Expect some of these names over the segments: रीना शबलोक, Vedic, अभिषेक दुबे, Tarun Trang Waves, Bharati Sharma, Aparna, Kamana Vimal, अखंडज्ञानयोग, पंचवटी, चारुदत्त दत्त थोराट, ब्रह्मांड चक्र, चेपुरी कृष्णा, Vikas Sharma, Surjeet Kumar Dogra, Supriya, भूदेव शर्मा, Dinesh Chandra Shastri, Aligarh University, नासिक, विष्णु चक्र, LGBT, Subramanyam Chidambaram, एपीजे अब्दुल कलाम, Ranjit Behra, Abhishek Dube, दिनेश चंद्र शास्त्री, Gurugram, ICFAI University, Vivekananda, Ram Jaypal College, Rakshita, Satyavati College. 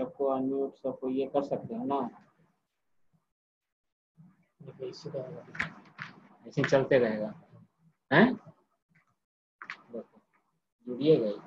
सबको अनम्यूट, सबको ये कर सकते हो ना, ऐसे चलते रहेगा हैं, जुड़िएगा।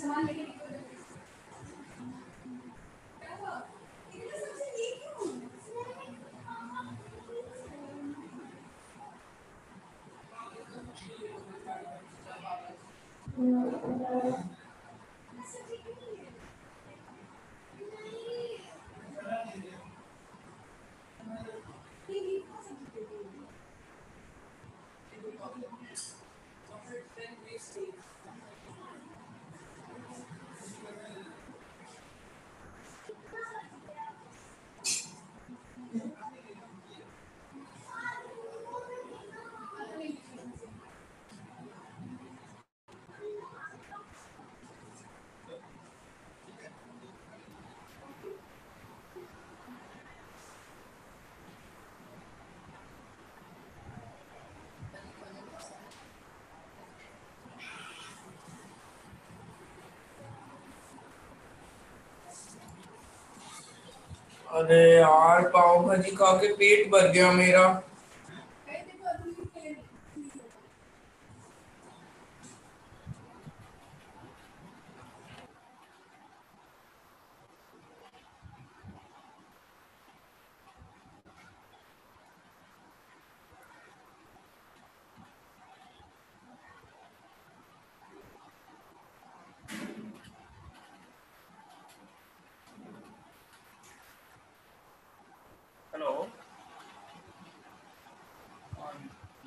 सामान लेके निकल गए। अरे यार पाव भाजी खा के पेट भर गया मेरा।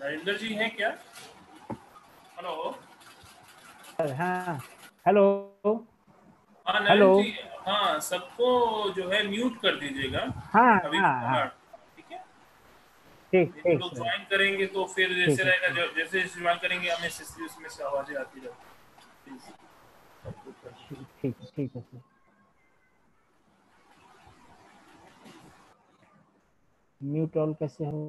नरेंद्र जी हैं क्या? हेलो। हाँ हेलो हेलो। हाँ सबको जो है म्यूट कर दीजिएगा। हाँ अभी ठीक है, ठीक लोग ज्वाइन करेंगे तो फिर जैसे रहेगा, जैसे ज्वाइन करेंगे हमें उसमें से आवाजें आती रहेगी। ठीक ठीक है। म्यूट ऑल कैसे हो?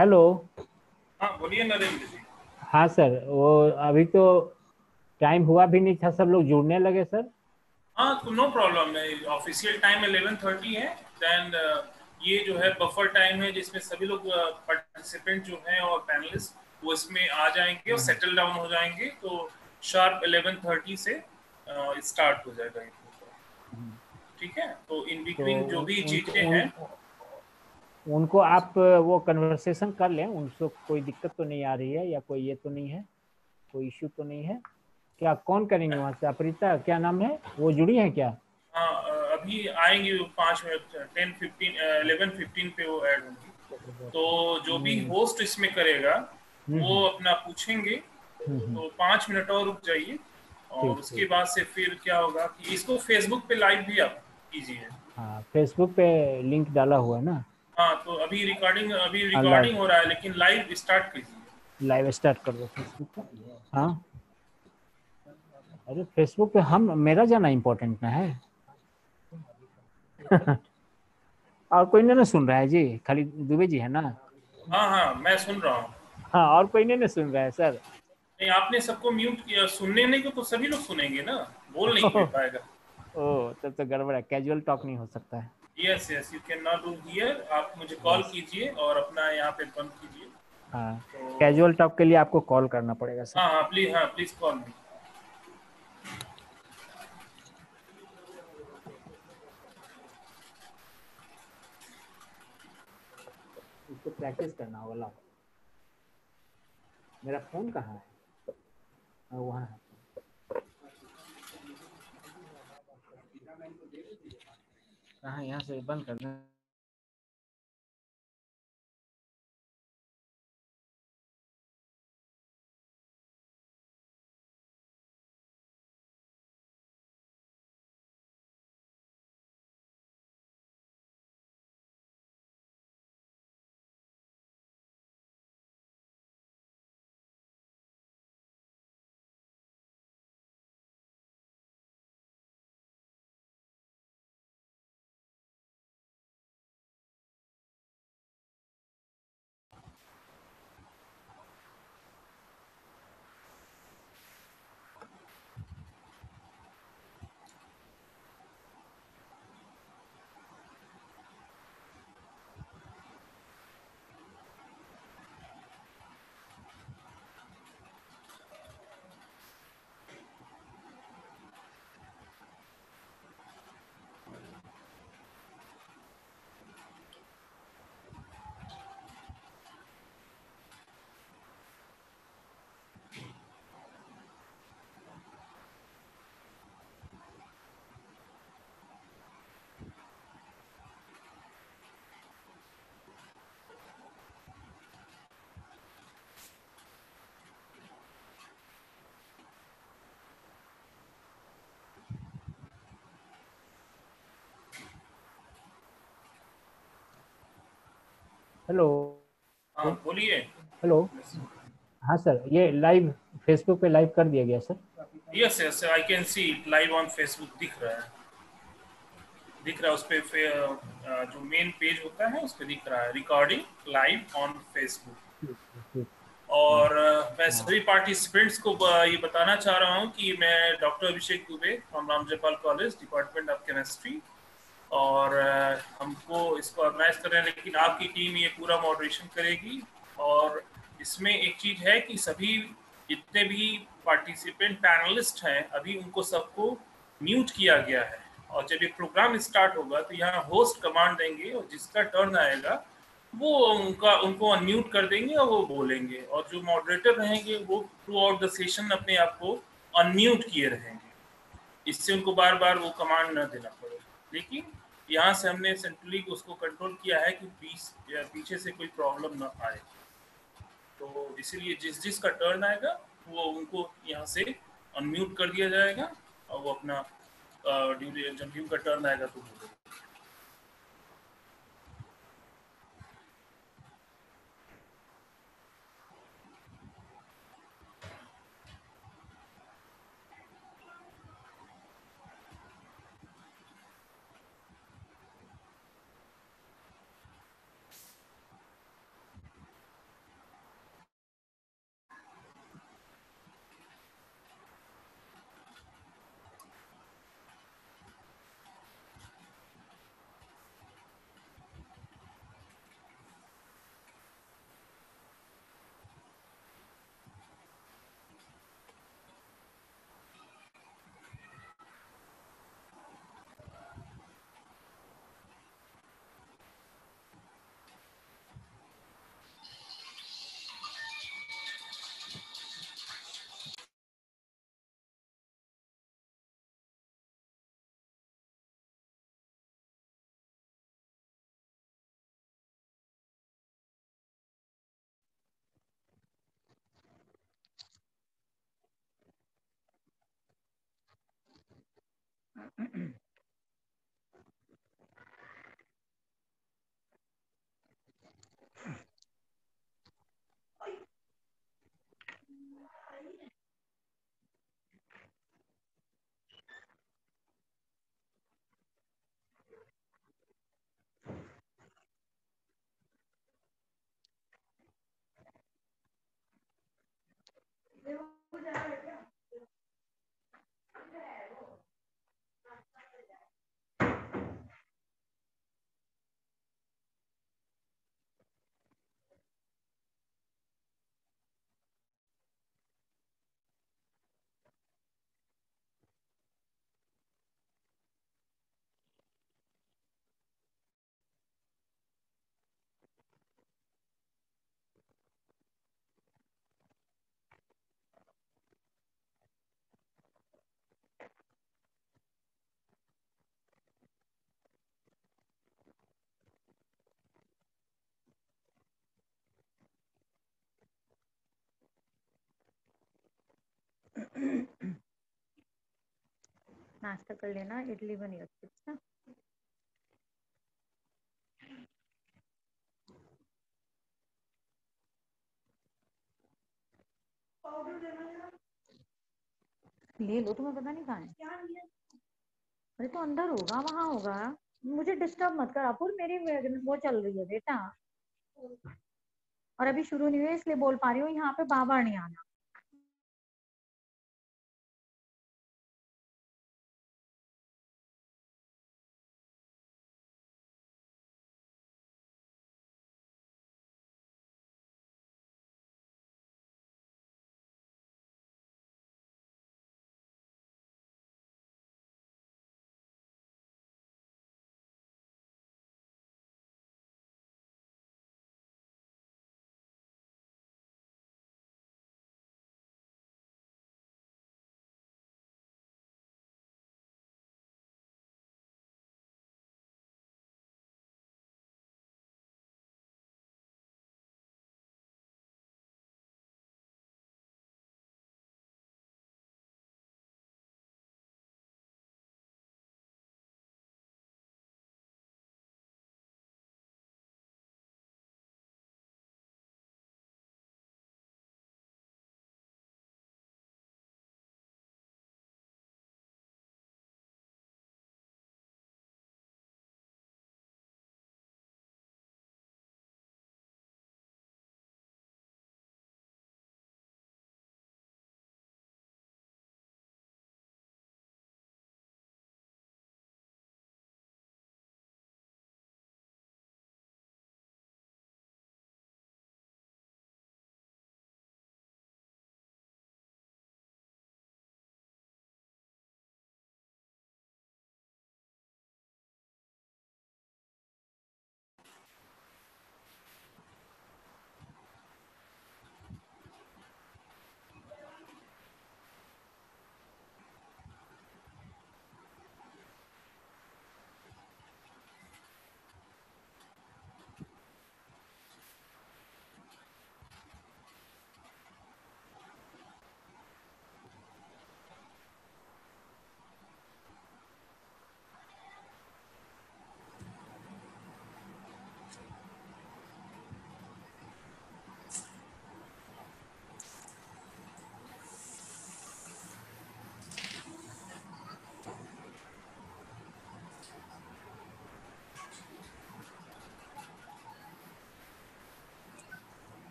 हेलो। हाँ बोलिए नरेंद्र जी। हाँ सर वो अभी तो टाइम हुआ भी नहीं था, सब लोग जुड़ने लगे सर। हाँ तो नो प्रॉब्लम है। ऑफिशियल टाइम 11:30 है, देन ये जो है बफर टाइम है जिसमें सभी लोग पार्टिसिपेंट जो हैं और पैनलिस्ट वो इसमें आ जाएंगे और सेटल डाउन हो जाएंगे, तो शार्प 11:30 से स्टार्ट हो जाएगा। ठीक है तो इन बिटवीन तो जो भी चीजें हैं उनको आप वो कन्वर्सेशन कर लें। उनको कोई दिक्कत तो नहीं आ रही है या कोई ये तो नहीं है, कोई इश्यू तो नहीं है? क्या कौन करेंगे वहाँ से? अप्रीता क्या नाम है वो जुड़ी है क्या? हाँ अभी आएंगे 11:15 पे वो ऐड होंगी। तो जो भी होस्ट इसमें करेगा वो अपना पूछेंगे, तो 5 मिनट और रुक जाइए और उसके बाद से फिर क्या होगा कि इसको फेसबुक पे लाइव भी आप कीजिए। हाँ फेसबुक पे लिंक डाला हुआ है ना। हाँ तो अभी रिकॉर्डिंग हो रहा है लेकिन लाइव स्टार्ट कीजिए। लाइव स्टार्ट कर दो फेसबुक पे। हाँ अरे फेसबुक पे हम मेरा जाना इम्पोर्टेंट ना है। और कोई नहीं सुन रहा है जी, खाली दुबे जी है ना? हाँ हाँ मैं सुन रहा हूँ। हाँ और कोई नहीं सुन रहा है सर? नहीं आपने सबको म्यूट किया, सुनने नहीं को तो सभी लोग सुनेंगे ना, बोल नहीं कर पाएगा। ओह तब तो गड़बड़ है, कैजुअल टॉक नहीं हो सकता है। Yes yes you can not do here. आप मुझे कॉल कीजिए और अपना यहाँ पे बंद कीजिए। हाँ कैजुअल टॉक के लिए आपको कॉल करना पड़ेगा सर। हाँ प्लीज, हाँ प्लीज कॉल मी। इसको प्रैक्टिस करना होगा। मेरा फोन कहाँ है? वहाँ है। कहाँ? यहाँ से बंद करना। हेलो बोलिए। हेलो हाँ सर, ये लाइव फेसबुक पे लाइव कर दिया गया sir? Yes yes I can see it live on Facebook. दिख रहा है उस पे जो मेन पेज होता है उस पे दिख रहा है रिकॉर्डिंग लाइव ऑन फेसबुक। और मैं सभी पार्टिसिपेंट्स को ये बताना चाह रहा हूँ कि मैं doctor अभिषेक दुबे from Ram Jaipal college department of chemistry, और हमको इसको ऑर्गेनाइज कर रहे हैं लेकिन आपकी टीम ये पूरा मॉडरेशन करेगी। और इसमें एक चीज़ है कि सभी जितने भी पार्टिसिपेंट पैनलिस्ट हैं अभी उनको सबको म्यूट किया गया है, और जब ये प्रोग्राम स्टार्ट होगा तो यहाँ होस्ट कमांड देंगे और जिसका टर्न आएगा वो उनको अनम्यूट कर देंगे और वो बोलेंगे, और जो मॉडरेटर रहेंगे वो थ्रू आउट द सेशन अपने आप को अनम्यूट किए रहेंगे, इससे उनको बार बार वो कमांड न देना पड़ेगा। लेकिन यहाँ से हमने सेंट्रली उसको कंट्रोल किया है कि पीछे से कोई प्रॉब्लम ना आए, तो इसीलिए जिस जिस का टर्न आएगा वो उनको यहाँ से अनम्यूट कर दिया जाएगा और वो अपना जब उनका टर्न आएगा तो नाश्ता कर लेना, इडली बनी होती है। ले लो, तुम्हें पता नहीं कहाँ है। अरे तो अंदर होगा, वहाँ होगा। मुझे डिस्टर्ब मत कर अपूर, मेरी वो चल रही है बेटा, और अभी शुरू नहीं हुआ इसलिए बोल पा रही हूँ। यहाँ पे बाबा नहीं आना।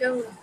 क्या हुआ?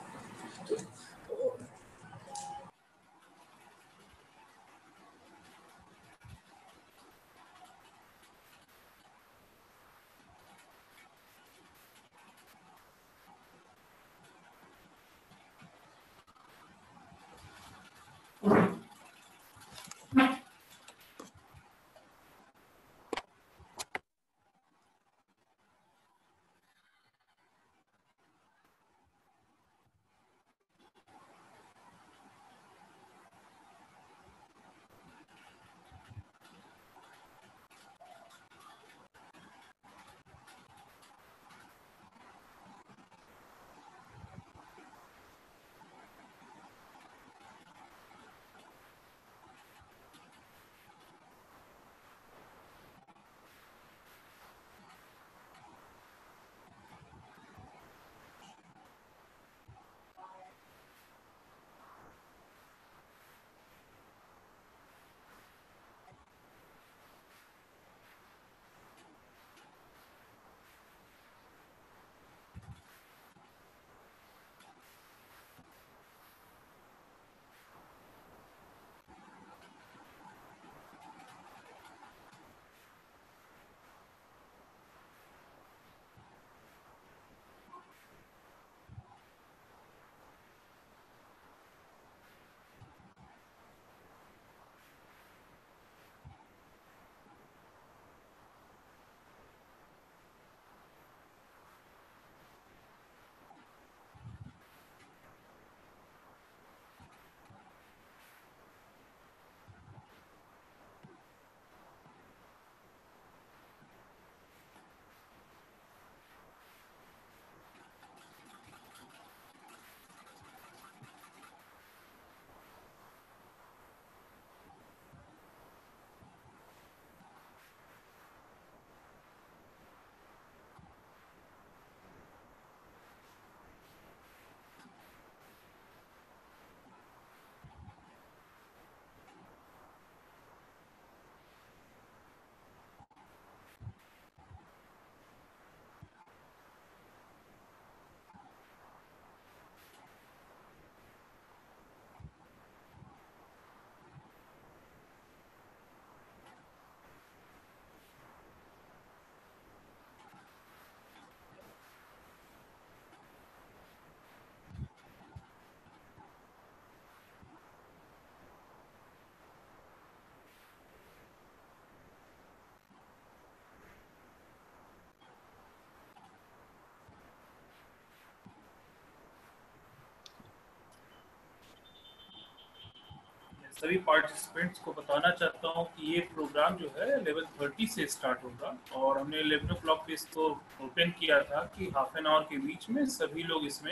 सभी पार्टिसिपेंट्स को बताना चाहता हूँ कि ये प्रोग्राम जो है 11:30 से स्टार्ट होगा और हमने 11 o'clock पे इसको ओपन किया था कि हाफ एन आवर के बीच में सभी लोग इसमें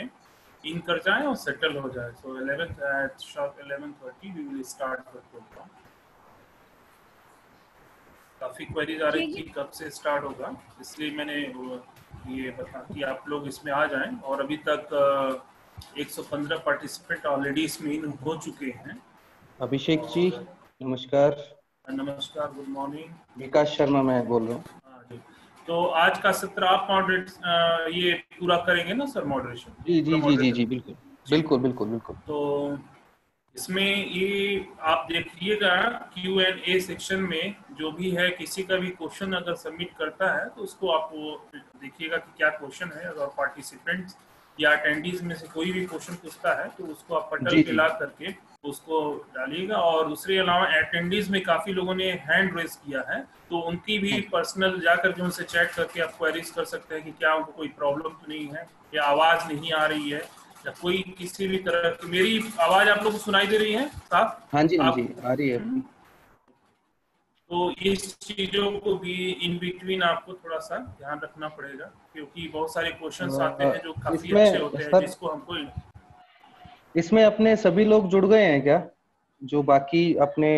इन कर जाएं और सेटल हो जाए। So 11:30 we will start the programme. काफ़ी क्वेरीज आ रही थी कब से स्टार्ट होगा, इसलिए मैंने ये बता कि आप लोग इसमें आ जाएं। और अभी तक 115 पार्टिसिपेंट ऑलरेडी इसमें इन हो चुके हैं। अभिषेक जी नमस्कार। नमस्कार, गुड मॉर्निंग। विकास शर्मा मैं बोल रहा हूँ। तो आज का सत्र आप मॉडरेट ये पूरा करेंगे ना सर, मॉडरेशन? जी जी जी जी जी बिल्कुल बिल्कुल बिल्कुल बिल्कुल। तो इसमें ये आप देखिएगा Q&A सेक्शन में जो भी है, किसी का भी क्वेश्चन अगर सबमिट करता है तो उसको आप वो देखिएगा कि क्या क्वेश्चन है। अगर पार्टिसिपेंट्स या अटेंडीज में से कोई भी क्वेश्चन पूछता है तो उसको आप पटल पे ला करके उसको डालिएगा। और दूसरे अलावा अटेंडीज में काफ़ी लोगों ने हैंड रेज किया है तो उनकी भी पर्सनल जाकर के उनसे चैट करके आप क्वेरीज कर सकते हैं कि क्या उनको कोई प्रॉब्लम तो नहीं है, या आवाज़ नहीं आ रही है, या कोई किसी भी तरह की। मेरी आवाज़ आप लोग को सुनाई दे रही है साहब? हाँ जी, हाँ जी आ रही है। तो इस चीजों को भी इन बिटवीन आपको थोड़ा सा ध्यान रखना पड़ेगा क्योंकि बहुत सारे क्वेश्चंस आते हैं जो काफी अच्छे होते हैं जिसको हमको। इसमें अपने सभी लोग जुड़ गए हैं क्या, जो बाकी अपने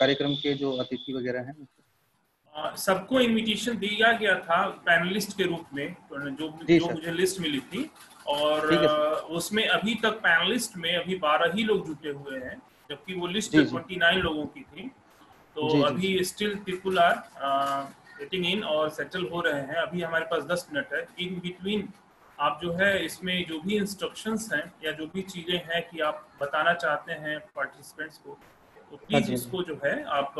कार्यक्रम के जो अतिथि वगैरह हैं? सबको इन्विटेशन दिया गया था पैनलिस्ट के रूप में, जो मुझे लिस्ट मिली थी। और उसमें अभी तक पैनलिस्ट में अभी 12 ही लोग जुटे हुए हैं, जबकि वो लिस्ट 29 लोगों की थी। तो अभी still people are getting in और सेटल हो रहे हैं। अभी हमारे पास 10 मिनट है। इन बिटवीन आप जो है इसमें जो भी इंस्ट्रक्शंस हैं या जो भी चीज़ें हैं कि आप बताना चाहते हैं पार्टिसिपेंट्स को, तो प्लीज़ इसको जो है आप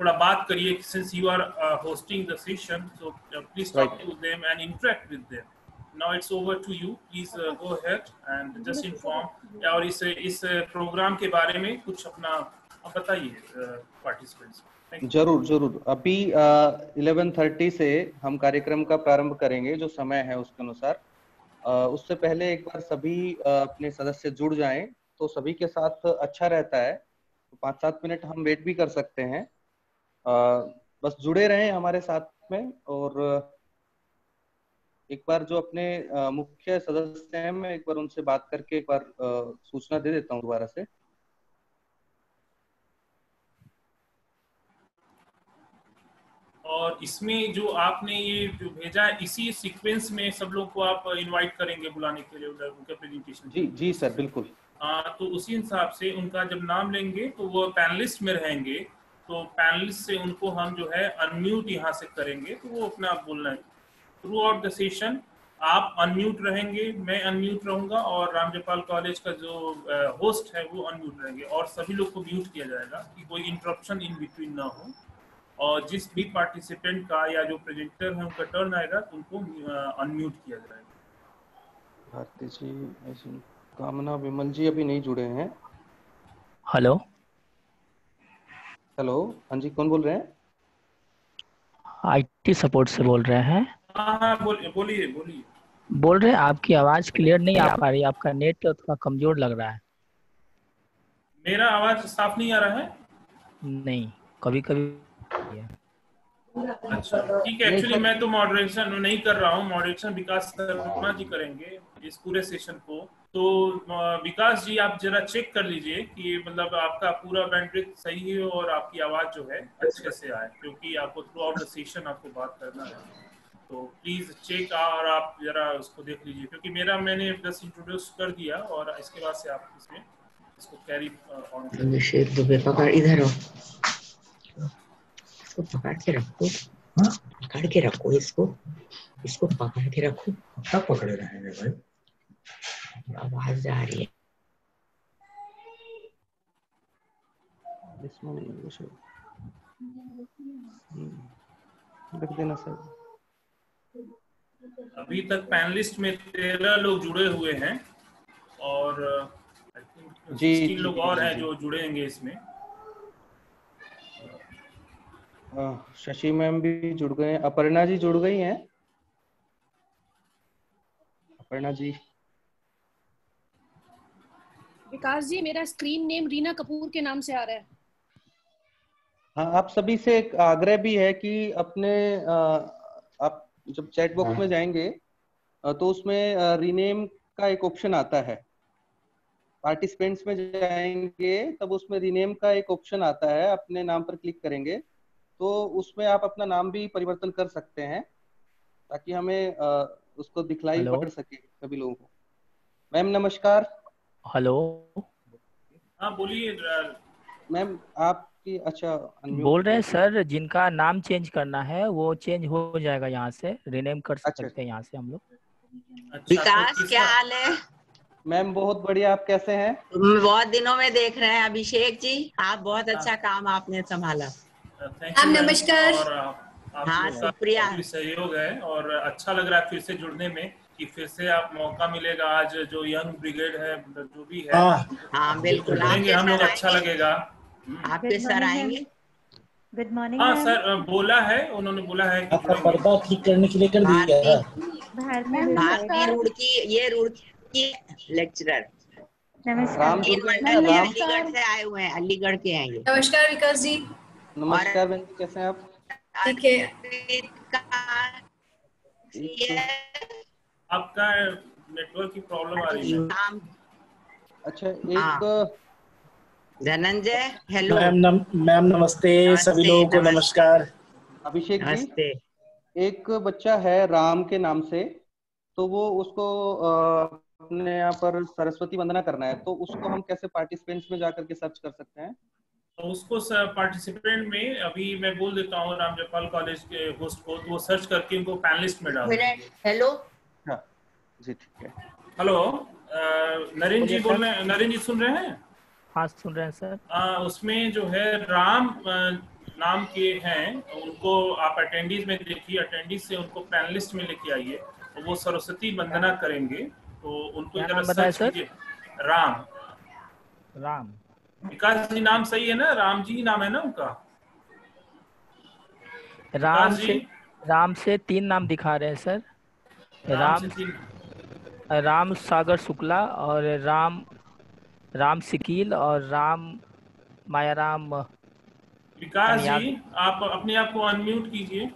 थोड़ा बात करिए। Since you are hosting the session so please talk to them and interact with them. Now it's over to you. Please go ahead and just inform. और इस प्रोग्राम के बारे में कुछ अपना बताइए पार्टिसिपेंट्स। जरूर जरूर। अभी 11:30 से हम कार्यक्रम का प्रारंभ करेंगे जो समय है उसके अनुसार। उससे पहले एक बार सभी अपने सदस्य जुड़ जाएं तो सभी के साथ अच्छा रहता है। तो 5-7 मिनट हम वेट भी कर सकते हैं। बस जुड़े रहें हमारे साथ में। और एक बार जो अपने मुख्य सदस्य हैं, मैं एक बार उनसे बात करके एक बार सूचना दे देता हूं दोबारा से। और इसमें जो आपने ये जो भेजा है इसी सीक्वेंस में सब लोग को आप इनवाइट करेंगे बुलाने के लिए उधर उनके प्रेजेंटेशन। जी जी सर बिल्कुल। तो उसी हिसाब से उनका जब नाम लेंगे तो वो पैनलिस्ट में रहेंगे, तो पैनलिस्ट से उनको हम जो है अनम्यूट यहाँ से करेंगे तो वो अपना बोलना है। थ्रू आउट द सेशन आप अनम्यूट रहेंगे, मैं अनम्यूट रहूंगा और रामजयपाल कॉलेज का जो होस्ट है वो अनम्यूट रहेंगे और सभी लोग को म्यूट किया जाएगा कि कोई इंटरप्शन इन बिटवीन ना हो। और जिस भी पार्टिसिपेंट का या जो प्रेजेंटर है उनका टर्न आएगा तो उनको अनम्यूट किया जाएगा। भारती जी, कामना विमल जी अभी नहीं जुड़े हैं। हेलो हेलो, हाँ जी कौन बोल रहे हैं? IT सपोर्ट से बोल रहे हैं। हाँ बोलिए। आपकी आवाज क्लियर नहीं आ पा रही, आपका नेट तो थोड़ा कमजोर लग रहा है। मेरा आवाज साफ नहीं आ रहा है? नहीं, कभी कभी। अच्छा ठीक है। एक्चुअली मैं तो मॉडरेशन नहीं कर रहा हूँ, मॉडरेशन विकास शर्मा जी करेंगे इस पूरे सेशन को। तो विकास जी आप जरा चेक कर लीजिए कि मतलब आपका पूरा बैंडविड्थ सही है और आपकी आवाज जो है अच्छे से आए, क्योंकि आपको थ्रू आउट द सेशन आपको बात करना है। तो प्लीज चेक और आप जरा उसको देख लीजिए, क्योंकि मेरा मैंने बस इंट्रोड्यूस कर दिया और इसके बाद से आप इसमें इसको कैरी ऑन। अभिषेक दुबे पकड़, इधर हो, इसको पकड़ के रखो। हां पकड़ के रखो, इसको पकड़ के रखो। सब पकड़े रहेंगे भाई, आवाज आ रही है इसमें रख देना सर। अभी तक पैनलिस्ट में 13 लोग जुड़े हुए हैं और आई थिंक 16 लोग और हैं जो जुड़ेंगे इसमें। शशि मैम भी जुड़ गए हैं, अपर्णा जी जुड़ गई हैं। अपर्णा जी विकास जी, मेरा स्क्रीन नेम रीना कपूर के नाम से आ रहा है। हाँ, आप सभी से एक आग्रह भी है कि अपने आप जब चैट बॉक्स में जाएंगे तो उसमें रीनेम का एक ऑप्शन आता है। पार्टिसिपेंट्स में जाएंगे तब उसमें रीनेम का एक ऑप्शन आता है, अपने नाम पर क्लिक करेंगे तो उसमें आप अपना नाम भी परिवर्तन कर सकते हैं ताकि हमें उसको दिखलाई पड़ सके सभी लोगों को। मैम नमस्कार। हेलो, हाँ बोलिए मैम। आप की अच्छा बोल रहे हैं सर, जिनका नाम चेंज करना है वो चेंज हो जाएगा, यहाँ से रीनेम कर सकते हैं यहाँ से हम लोग। विकास क्या हाल है? मैम बहुत बढ़िया, आप कैसे हैं? बहुत दिनों में देख रहे हैं अभिषेक जी, आप बहुत अच्छा काम आपने संभाला। मैम नमस्कार। हाँ सुप्रिया, सहयोग है और अच्छा लग रहा है फिर से जुड़ने में, कि फिर से आप मौका मिलेगा। आज जो यंग ब्रिगेड है जो भी है, हाँ बिल्कुल हम लोग अच्छा लगेगा। आपके सर आएंगे? Good morning. हाँ सर बोला है, उन्होंने बोला है कि पर्दा ठीक करने के लिए कर दिया है। भारती रोड की ये रोड लेक्चरर नमस्कार अलीगढ़ से आए हुए हैं, अलीगढ़ के आएंगे। नमस्कार विकास जी। नमस्कार बहन जी, कैसे हैं आप? ठीक है। आपका नेटवर्क की प्रॉब्लम आ रही है। अच्छा एक धनंजय। हेलो मैम नमस्ते, सभी लोगों को नमस्कार। अभिषेक जी, एक बच्चा है राम के नाम से, तो वो उसको अपने यहाँ पर सरस्वती वंदना करना है, तो उसको हम कैसे पार्टिसिपेंट्स में जाकर के सर्च कर सकते हैं? उसको पार्टिसिपेंट में अभी मैं बोल देता हूँ राम जयपाल कॉलेज के होस्ट को, तो वो सर्च करके उनको पैनलिस्ट में डाल। हेलो जी, ठीक है। हेलो नरेंद्र जी बोल रहे हैं। नरेंद्र जी सुन रहे हैं? हाँ सुन रहे हैं सर। उसमें जो है राम नाम के हैं, उनको आप अटेंडीज में देखिए, अटेंडीज से उनको पैनलिस्ट में लेके आइए, तो वो सरस्वती वंदना करेंगे, तो उनको जरा सर्च कीजिए। राम राम विकास जी नाम सही है ना? राम जी नाम है ना उनका? राम से तीन नाम दिखा रहे हैं सर। राम सागर शुक्ला और राम सिकील और राम मायाराम। विकास जी आप अपने आप को अनम्यूट कीजिए।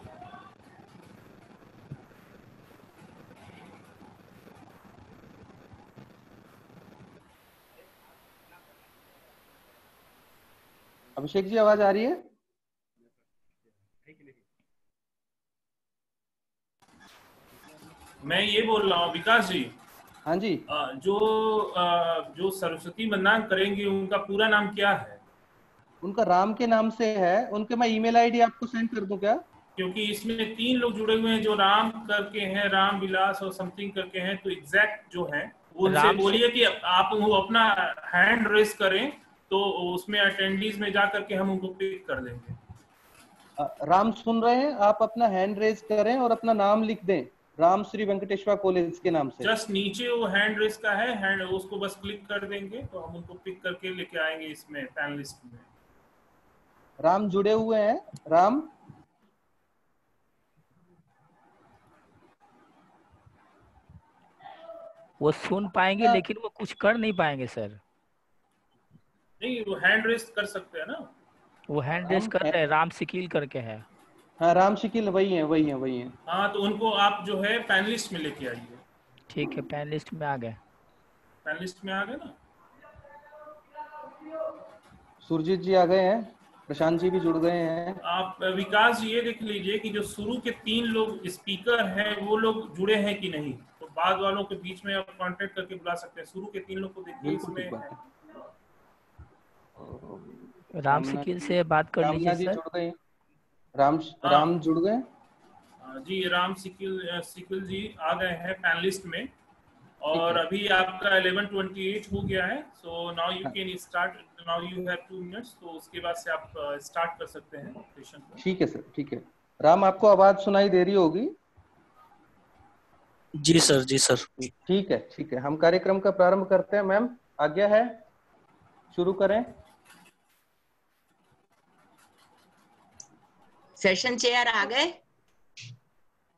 अभिषेक जी आवाज आ रही है? मैं ये बोल रहा हूँ विकास जी। हाँ जी। जो सरस्वती वंदना करेंगे उनका पूरा नाम क्या है? उनका राम के नाम से है, उनके मैं ईमेल आईडी आपको सेंड कर दूं क्या? क्योंकि इसमें तीन लोग जुड़े हुए हैं जो राम करके हैं, राम विलास और समथिंग करके हैं, तो एग्जैक्ट जो है उनसे बोलिए कि आप वो अपना हैंड रेस करें, तो उसमें अटेंडीज में जा करके हम उनको पिक कर देंगे। राम सुन रहे हैं, आप अपना हैंड रेस करें और अपना नाम लिख दें राम श्री वेंकटेश्वर कॉलेज के नाम से। जस्ट नीचे वो हैंड रेस का है, हैंड उसको बस क्लिक कर देंगे तो हम उनको पिक करके लेके आएंगे इसमें पैनलिस्ट में। राम जुड़े हुए हैं। राम वो सुन पाएंगे लेकिन वो कुछ कर नहीं पाएंगे सर। नहीं वो हैंड रेस कर सकते हैं ना? वो हैंड रेस कर रहे हैं, राम सिकील करके है। हाँ राम शिकिल वही है। हाँ तो उनको आप जो है पैनलिस्ट में लेके आइए। ठीक है, पैनलिस्ट में आ गए। पैनलिस्ट में आ गए ना? सुरजीत जी आ गए हैं, प्रशांत जी भी जुड़ गए हैं। आप विकास जी ये देख लीजिए कि जो शुरू के तीन लोग स्पीकर हैं वो लोग जुड़े हैं कि नहीं, तो बाद वालों के बीच में आप कांटेक्ट करके बुला सकते हैं। शुरू के तीन लोग को देखिए, राम शिकिल से बात कर लीजिए। राम जुड़ गए जी। राम सिकिल जी आ गए हैं पैनलिस्ट में, और अभी आपका 11:28 हो गया है। So now you can start, now you have 2 minutes, तो उसके बाद से आप स्टार्ट कर सकते हैं सेशन को। ठीक है सर, ठीक है। राम आपको आवाज सुनाई दे रही होगी? जी सर, जी सर। ठीक है, ठीक है, हम कार्यक्रम का प्रारंभ करते हैं। मैम आज्ञा है, शुरू करें। सेशन चेयर आ गए?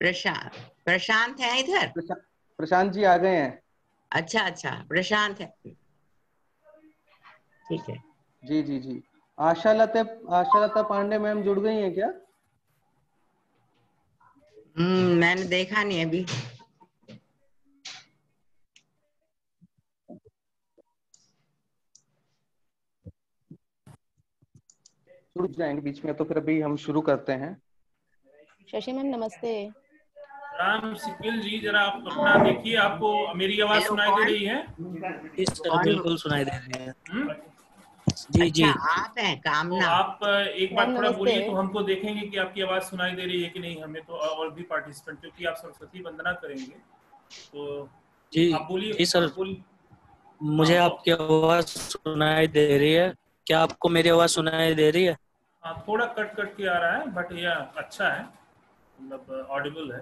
प्रशांत है इधर? प्रशांत जी आ गए हैं। अच्छा, प्रशांत है। ठीक है जी जी जी। आशा लता पांडे मैम जुड़ गई हैं क्या? मैंने देखा नहीं अभी। जुड़ जाएंगे बीच में तो फिर अभी हम शुरू करते हैं। शशि मैम नमस्ते। राम सिकिल जी जरा आप अपना देखिए, आपको मेरी आवाज सुनाई दे रही है? बिल्कुल सुनाई दे रही है जी। अच्छा, जी आप हैं कामना, तो आप एक बार थोड़ा बोलिए तो हमको देखेंगे कि आपकी आवाज सुनाई दे रही है कि नहीं हमें, तो और भी पार्टिसिपेंट क्योंकि आप सरस्वती वंदना करेंगे तो जी आप बोलिए। जी सर मुझे आपकी आवाज सुनाई दे रही है, क्या आपको मेरी आवाज सुनाई दे रही है? हाँ थोड़ा कट कट के आ रहा है बट यह अच्छा है, मतलब ऑडिबल है,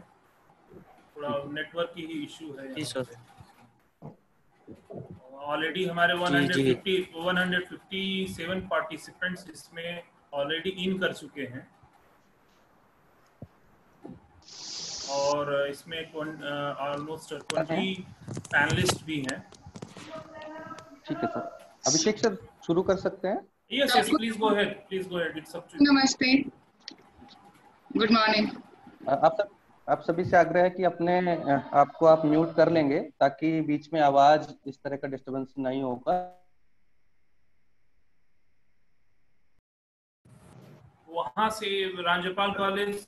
थोड़ा नेटवर्क की ही इश्यू है। जी सर ऑलरेडी हमारे 157 पार्टिसिपेंट्स इसमें ऑलरेडी इन कर चुके हैं और इसमें ऑलमोस्ट 20 पैनलिस्ट भी हैं। ठीक है सर, अभिषेक सर शुरू कर सकते हैं? Yes yes please go ahead. नमस्ते, गुड मॉर्निंग। आप सभी से आग्रह है कि अपने आपको आप म्यूट कर लेंगे ताकि बीच में आवाज इस तरह का डिस्टरबेंस नहीं होगा। वहां से रामजयपाल कॉलेज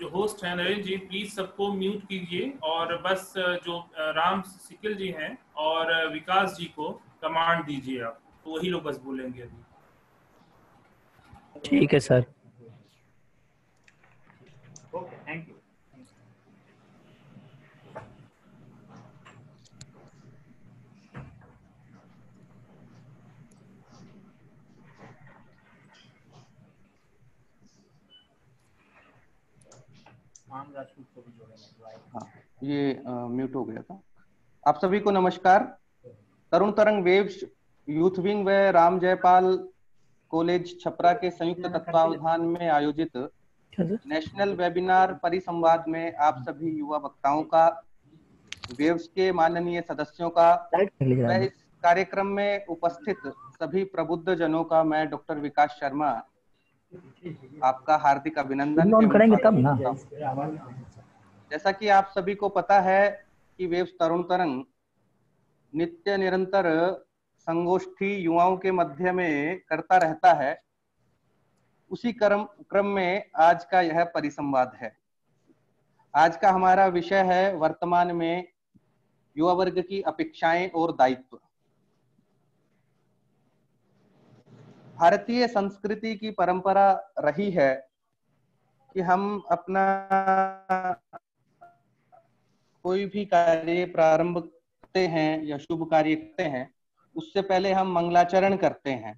जो होस्ट है नरेश जी प्लीज सबको म्यूट कीजिए और बस जो राम सिकिल जी हैं और विकास जी को कमांड दीजिए आप, तो वही लोग बस बोलेंगे अभी। ठीक है सर, ओके थैंक यू। हाँ, ये म्यूट हो गया था। आप सभी को नमस्कार। तरुण तरंग वेव्स यूथ विंग व राम जयपाल कॉलेज छपरा के संयुक्त तत्वावधान में आयोजित नेशनल वेबिनार परिसंवाद में आप सभी युवा वक्ताओं का, वेव्स के माननीय सदस्यों का, इस कार्यक्रम में उपस्थित सभी प्रबुद्ध जनों का मैं डॉक्टर विकास शर्मा आपका हार्दिक अभिनंदन करेंगे तब ना। जैसा कि आप सभी को पता है कि वेव्स तरुण तरंग नित्य निरंतर संगोष्ठी युवाओं के मध्य में करता रहता है, उसी क्रम में आज का यह परिसंवाद है। आज का हमारा विषय है वर्तमान में युवा वर्ग की अपेक्षाएं और दायित्व। भारतीय संस्कृति की परंपरा रही है कि हम अपना कोई भी कार्य प्रारंभ करते हैं या शुभ कार्य करते हैं उससे पहले हम मंगलाचरण करते हैं,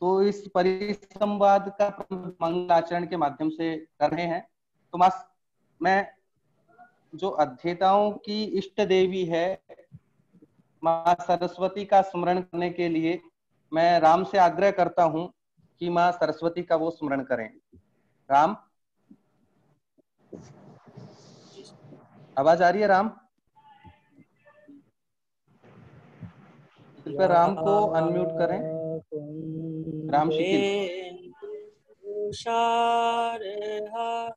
तो इस परिसंवाद का मंगलाचरण के माध्यम से कर रहे हैं। तो मैं जो अध्येताओं की इष्ट देवी है माँ सरस्वती का स्मरण करने के लिए मैं राम से आग्रह करता हूं कि माँ सरस्वती का वो स्मरण करें। राम आवाज आ रही है? राम कृपया राम को अनम्यूट करें। राम शिकिल तुषार हार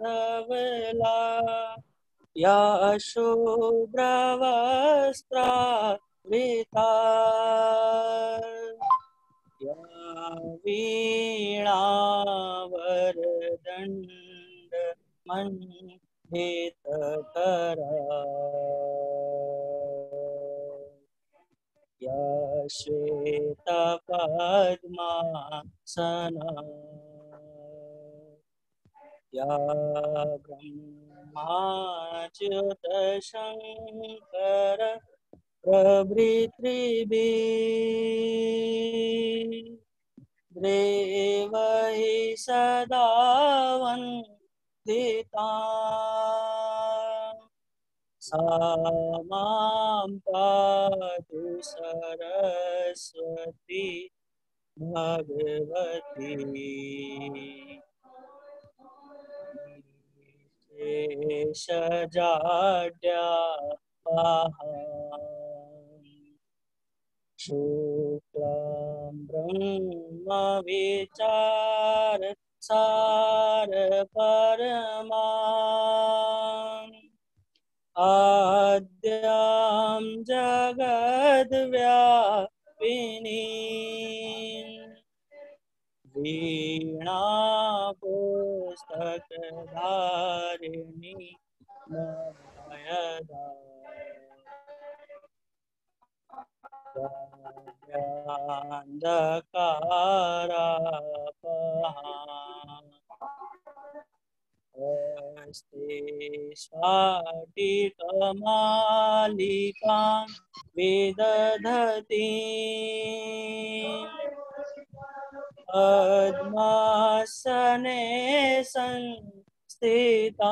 धवला या शुभ्रवस्त्रावृता या वीणावरदण्ड मंडितकरा या श्वेता पद्मासना या ब्रह्माच्युत शंकर प्रभृत्रिभी देवहि सदा वन्दिता सामां पातु सरस्वती भगवती सजाड्या शुक्लं ब्रह्म विचार सार परमां आद्यां जगद्व्यापिनी वीणा पुस्तकधारिणी मभयदा ज्ञानकारापहां अस्ति स्वाटिकमालिकां विदधतीं पद्मासने संस्थितां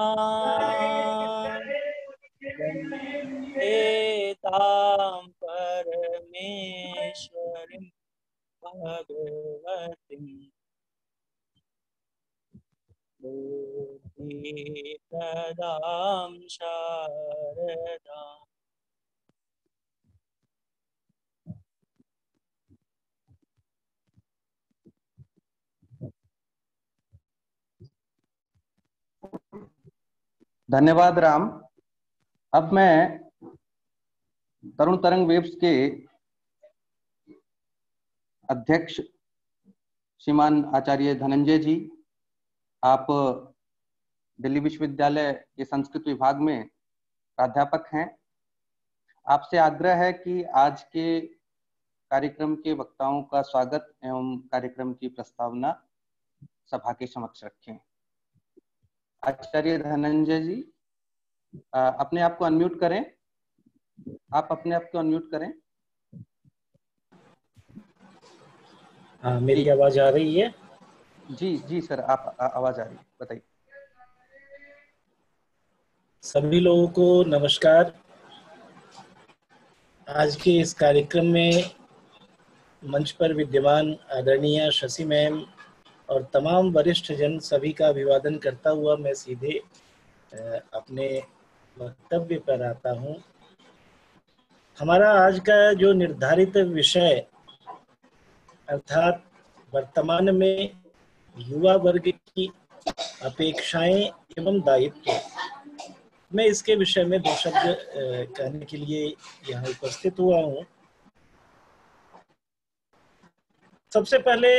एतां परमेश्वरीं भगवतीं बुद्धि प्रदां शारदाम्। धन्यवाद राम। अब मैं तरुण तरंग वेव्स के अध्यक्ष श्रीमान आचार्य धनंजय जी, आप दिल्ली विश्वविद्यालय के संस्कृत विभाग में प्राध्यापक हैं। आपसे आग्रह है कि आज के कार्यक्रम के वक्ताओं का स्वागत एवं कार्यक्रम की प्रस्तावना सभा के समक्ष रखें। आचार्य धनंजय जी अपने आप को अनम्यूट करें। आप अपने आप को अनम्यूट करें। मेरी आवाज आ रही है? जी जी सर, आप आवाज आ रही है, बताइए। सभी लोगों को नमस्कार। आज के इस कार्यक्रम में मंच पर विद्यमान आदरणीय शशि मैम और तमाम वरिष्ठ जन सभी का अभिवादन करता हुआ मैं सीधे अपने वक्तव्य पर आता हूँ। हमारा आज का जो निर्धारित विषय अर्थात वर्तमान में युवा वर्ग की अपेक्षाएं एवं दायित्व, मैं इसके विषय में दो शब्द कहने के लिए यहाँ उपस्थित हुआ हूँ। सबसे पहले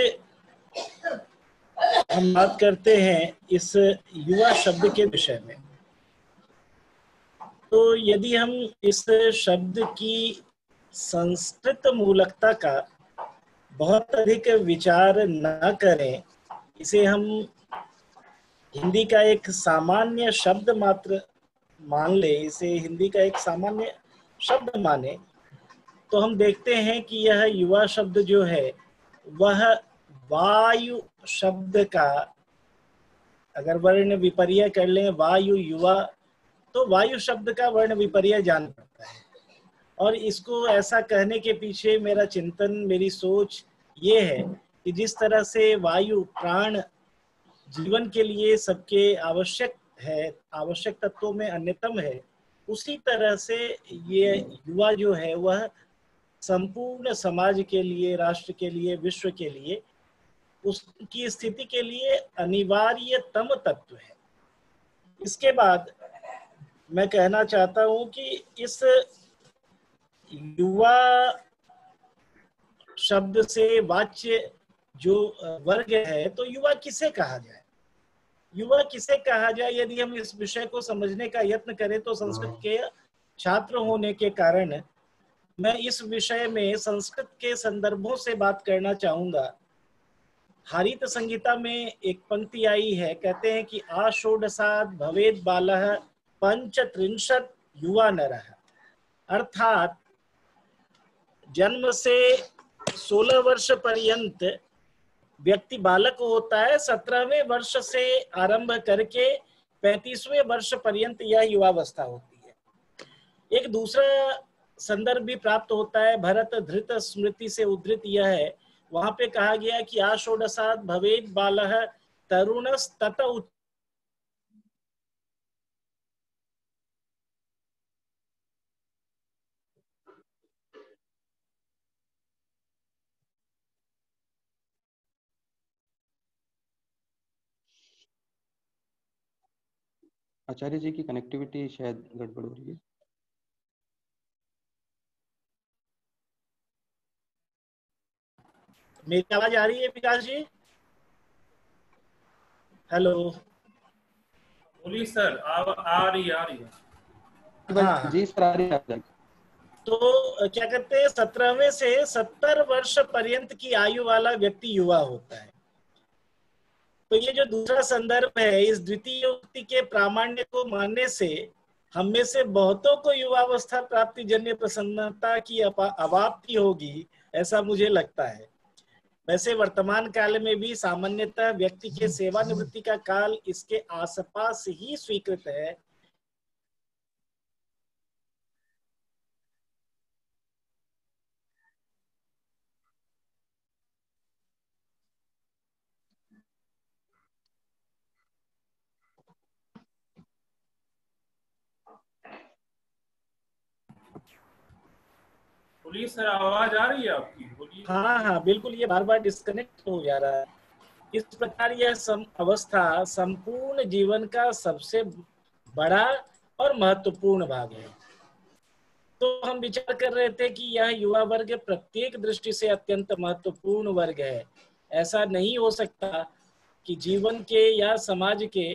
हम बात करते हैं इस युवा शब्द के विषय में। तो यदि हम इस शब्द की संस्कृत मूलकता का बहुत अधिक विचार ना करें, इसे हम हिंदी का एक सामान्य शब्द मात्र मान ले, इसे हिंदी का एक सामान्य शब्द माने, तो हम देखते हैं कि यह युवा शब्द जो है वह वायु शब्द का अगर वर्ण विपर्य कर लें, वायु युवा, तो वायु शब्द का वर्ण विपर्य जान पड़ता है। और इसको ऐसा कहने के पीछे मेरा चिंतन, मेरी सोच ये है कि जिस तरह से वायु प्राण जीवन के लिए सबके आवश्यक है, आवश्यक तत्वों में अन्यतम है, उसी तरह से ये युवा जो है वह संपूर्ण समाज के लिए, राष्ट्र के लिए, विश्व के लिए, उसकी स्थिति के लिए अनिवार्यतम तत्व है। इसके बाद मैं कहना चाहता हूं कि इस युवा शब्द से वाच्य जो वर्ग है, तो युवा किसे कहा जाए, युवा किसे कहा जाए, यदि हम इस विषय को समझने का यत्न करें तो संस्कृत के छात्र होने के कारण मैं इस विषय में संस्कृत के संदर्भों से बात करना चाहूंगा। हरित संगीता में एक पंक्ति आई है, कहते हैं कि आषोडशाद भवेद बालः पंचत्रिंशत युवा नरः, अर्थात जन्म से 16 वर्ष पर्यंत व्यक्ति बालक होता है, 17वें वर्ष से आरंभ करके 35वें वर्ष पर्यंत यह युवावस्था होती है। एक दूसरा संदर्भ भी प्राप्त होता है, भरत धृत स्मृति से उद्धृत यह है वहां पे कहा गया कि आषोडशात् भवेत् बालः तरुणस्तत आचार्य जी की कनेक्टिविटी शायद गड़बड़ हो रही है। मेरी आवाज आ रही है विकास जी? हेलो बोलिए सर। आ रही है। हाँ। जी सर आ रही है। तो क्या कहते हैं 17वें से 70 वर्ष पर्यंत की आयु वाला व्यक्ति युवा होता है। तो ये जो दूसरा संदर्भ है, इस द्वितीय उक्ति के प्रामाण्य को मानने से हम में से बहुतों को युवावस्था प्राप्ति जन्य प्रसन्नता की अवाप्ति होगी, ऐसा मुझे लगता है। वैसे वर्तमान काल में भी सामान्यतः व्यक्ति के सेवानिवृत्ति का काल इसके आसपास ही स्वीकृत है। बोलिए सर, आवाज आ रही है आपकी? बोलिए। हाँ हाँ बिल्कुल, ये बार बार डिस्कनेक्ट हो जा रहा है। इस प्रकार यह अवस्था संपूर्ण जीवन का सबसे बड़ा और महत्वपूर्ण भाग है। तो हम विचार कर रहे थे कि यह युवा वर्ग प्रत्येक दृष्टि से अत्यंत महत्वपूर्ण वर्ग है। ऐसा नहीं हो सकता कि जीवन के या समाज के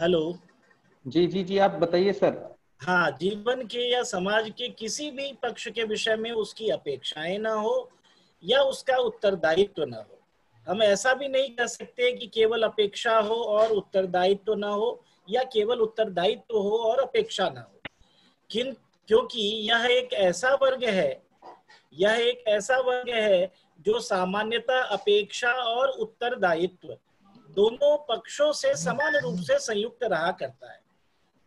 हेलो जी जी जी, आप बताइए सर। हाँ, जीवन के या समाज के किसी भी पक्ष के विषय में उसकी अपेक्षाएं ना हो या उसका उत्तरदायित्व ना हो। हम ऐसा भी नहीं कह सकते कि केवल अपेक्षा हो और उत्तरदायित्व ना हो, या केवल उत्तरदायित्व हो और अपेक्षा ना हो। क्योंकि यह एक ऐसा वर्ग है जो सामान्यतः अपेक्षा और उत्तरदायित्व दोनों पक्षों से समान रूप से संयुक्त रहा करता है।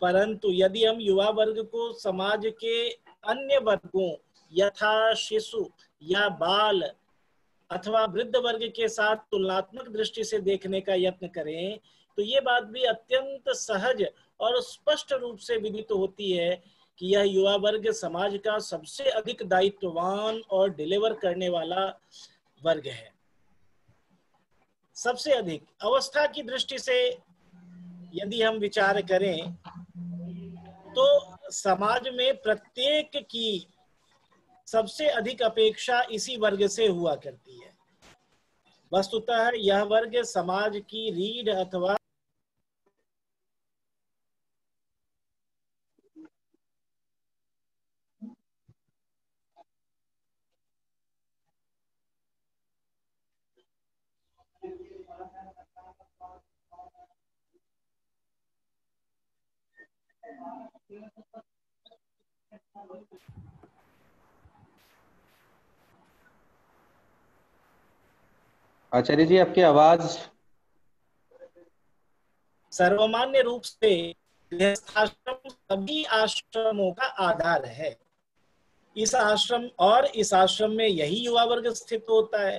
परंतु यदि हम युवा वर्ग को समाज के अन्य वर्गों यथा शिशु या बाल अथवा वृद्ध वर्ग के साथ तुलनात्मक दृष्टि से देखने का यत्न करें तो ये बात भी अत्यंत सहज और स्पष्ट रूप से विदित होती है कि यह युवा वर्ग समाज का सबसे अधिक दायित्ववान और डिलीवर करने वाला वर्ग है। सबसे अधिक अवस्था की दृष्टि से यदि हम विचार करें तो समाज में प्रत्येक की सबसे अधिक अपेक्षा इसी वर्ग से हुआ करती है। वस्तुतः यह वर्ग समाज की रीढ़ अथवा आचार्य जी आपकी आवाज सर्वमान्य रूप से गृहस्थाश्रम सभी आश्रमों का आधार है। इस आश्रम में यही युवा वर्ग स्थित होता है।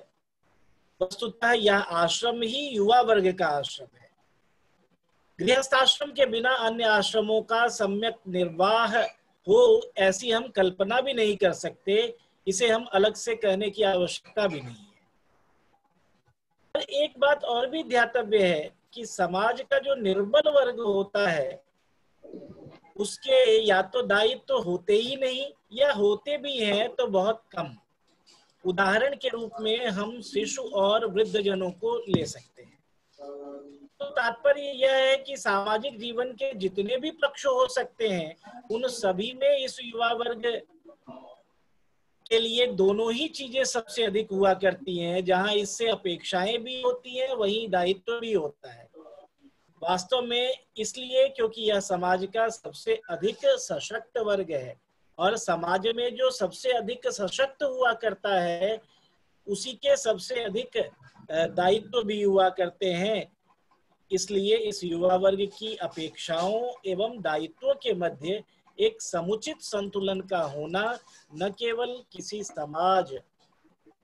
वस्तुतः यह आश्रम ही युवा वर्ग का आश्रम है। गृहस्थाश्रम के बिना अन्य आश्रमों का सम्यक निर्वाह हो ऐसी हम कल्पना भी नहीं कर सकते। इसे हम अलग से कहने की आवश्यकता भी नहीं है। पर एक बात और भी ध्यातव्य है कि समाज का जो निर्बल वर्ग होता है उसके या तो दायित्व होते ही नहीं या होते भी हैं तो बहुत कम। उदाहरण के रूप में हम शिशु और वृद्ध जनों को ले सकते हैं। तो तात्पर्य यह है कि सामाजिक जीवन के जितने भी पक्ष हो सकते हैं उन सभी में इस युवा वर्ग के लिए दोनों ही चीजें सबसे अधिक हुआ करती हैं, जहां इससे अपेक्षाएं भी होती हैं वहीं दायित्व भी होता है। वास्तव में इसलिए क्योंकि यह समाज का सबसे अधिक सशक्त वर्ग है और समाज में जो सबसे अधिक सशक्त हुआ करता है उसी के सबसे अधिक दायित्व भी हुआ करते हैं। इसलिए इस युवा वर्ग की अपेक्षाओं एवं दायित्वों के मध्य एक समुचित संतुलन का होना न केवल किसी समाज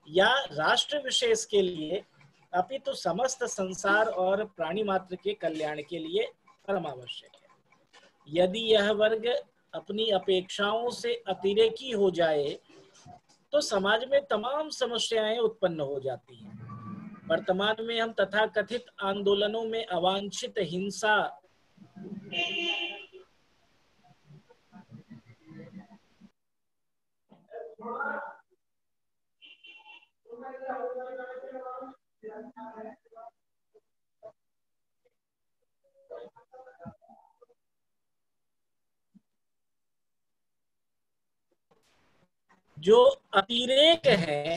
या राष्ट्र विशेष के लिए अपितु समस्त संसार और प्राणी मात्र के कल्याण के लिए परमावश्यक है। यदि यह वर्ग अपनी अपेक्षाओं से अतिरेकी हो जाए तो समाज में तमाम समस्याएं उत्पन्न हो जाती हैं। वर्तमान में हम तथाकथित आंदोलनों में अवांछित हिंसा, जो अतिरेक है,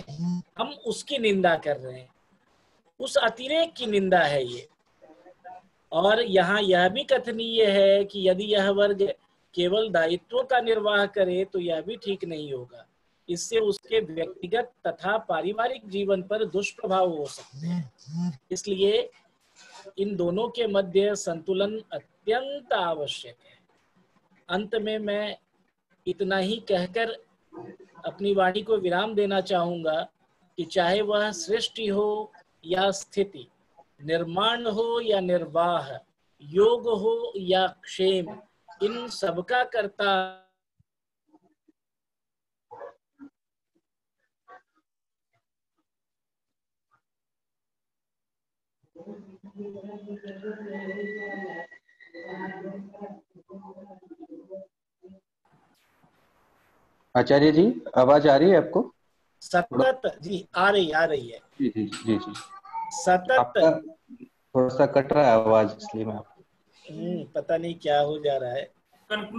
हम उसकी निंदा कर रहे हैं, उस अतिरेक की निंदा है ये। और यहाँ यह भी कथनीय है कि यदि यह वर्ग केवल दायित्वों का निर्वाह करे तो यह भी ठीक नहीं होगा, इससे उसके व्यक्तिगत तथा पारिवारिक जीवन पर दुष्प्रभाव हो सकते हैं। इसलिए इन दोनों के मध्य संतुलन अत्यंत आवश्यक है। अंत में मैं इतना ही कहकर अपनी वाणी को विराम देना चाहूंगा कि चाहे वह सृष्टि हो या स्थिति, निर्माण हो या निर्वाह, योग हो या क्षेम, इन सबका कर्ता आचार्य जी, आवाज आ रही है आपको? सतत जी आ रही है। जी। सतत थोड़ा सा कट रहा है आवाज, इसलिए मैं पता नहीं क्या हो जा रहा है।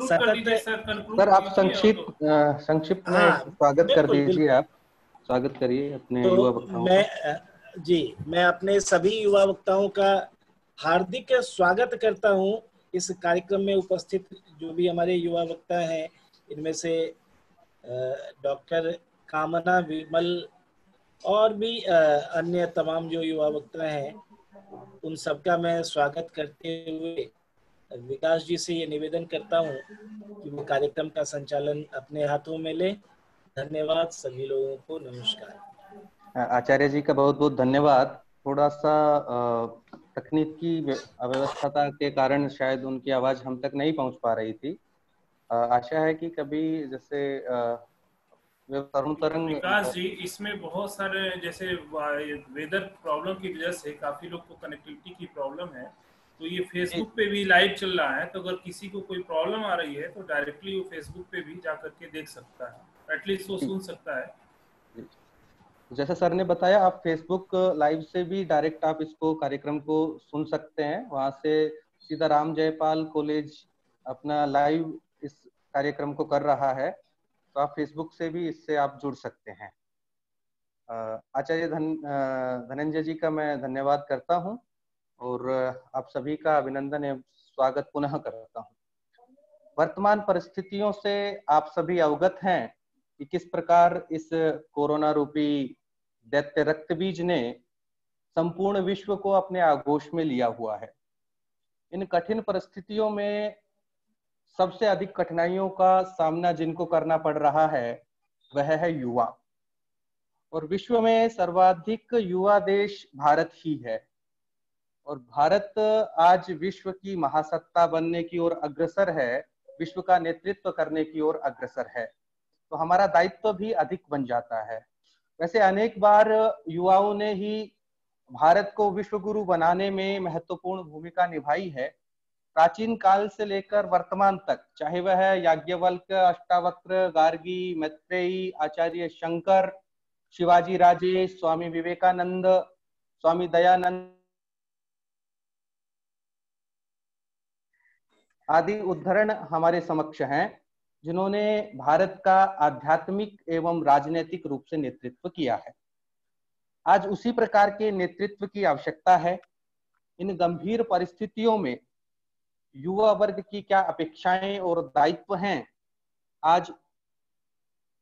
सर आप संक्षिप्त में स्वागत कर दीजिए। आप स्वागत करिए अपने युवा वक्ताओं का। जी, मैं अपने सभी युवा वक्ताओं का हार्दिक स्वागत करता हूँ। इस कार्यक्रम में उपस्थित जो भी हमारे युवा वक्ता हैं, इनमें से डॉक्टर कामना विमल और भी अन्य तमाम जो युवा वक्ता हैं, उन सबका मैं स्वागत करते हुए विकास जी से ये निवेदन करता हूँ कि वो कार्यक्रम का संचालन अपने हाथों में ले। धन्यवाद सभी लोगों को, नमस्कार। आचार्य जी का बहुत बहुत धन्यवाद। थोड़ा सा तकनीकी अव्यवस्था के कारण शायद उनकी आवाज हम तक नहीं पहुँच पा रही थी। आशा है कि कभी जैसे विकास जी, इसमें बहुत सारे जैसे वेदर प्रॉब्लम की वजह से काफी लोग को कनेक्टिविटी की प्रॉब्लम है, तो ये फेसबुक पे भी लाइव चल रहा है, तो अगर किसी को कोई प्रॉब्लम आ रही है तो डायरेक्टली वो फेसबुक पे भी जा करके देख सकता है, एटलीस्ट वो सुन सकता है। जैसा सर ने बताया, आप फेसबुक लाइव से भी डायरेक्ट आप इसको कार्यक्रम को सुन सकते हैं। वहाँ से सीधा राम जयपाल कॉलेज अपना लाइव इस कार्यक्रम को कर रहा है, तो आप फेसबुक से भी इससे आप जुड़ सकते हैं। आचार्य धनंजय जी का मैं धन्यवाद करता हूं और आप सभी का अभिनंदन एवं स्वागत पुनः करता हूं। वर्तमान परिस्थितियों से आप सभी अवगत हैं कि किस प्रकार इस कोरोना रूपी दैत्य रक्तबीज ने संपूर्ण विश्व को अपने आगोश में लिया हुआ है। इन कठिन परिस्थितियों में सबसे अधिक कठिनाइयों का सामना जिनको करना पड़ रहा है वह है युवा, और विश्व में सर्वाधिक युवा देश भारत ही है। और भारत आज विश्व की महासत्ता बनने की ओर अग्रसर है, विश्व का नेतृत्व करने की ओर अग्रसर है, तो हमारा दायित्व भी अधिक बन जाता है। वैसे अनेक बार युवाओं ने ही भारत को विश्व गुरु बनाने में महत्वपूर्ण भूमिका निभाई है। प्राचीन काल से लेकर वर्तमान तक, चाहे वह याज्ञवल्क, अष्टावक्र, गार्गी, मैत्रेयी, आचार्य शंकर, शिवाजी राजे, स्वामी विवेकानंद, स्वामी दयानंद आदि उदाहरण हमारे समक्ष हैं, जिन्होंने भारत का आध्यात्मिक एवं राजनीतिक रूप से नेतृत्व किया है। आज उसी प्रकार के नेतृत्व की आवश्यकता है। इन गंभीर परिस्थितियों में युवा वर्ग की क्या अपेक्षाएं और दायित्व हैं, आज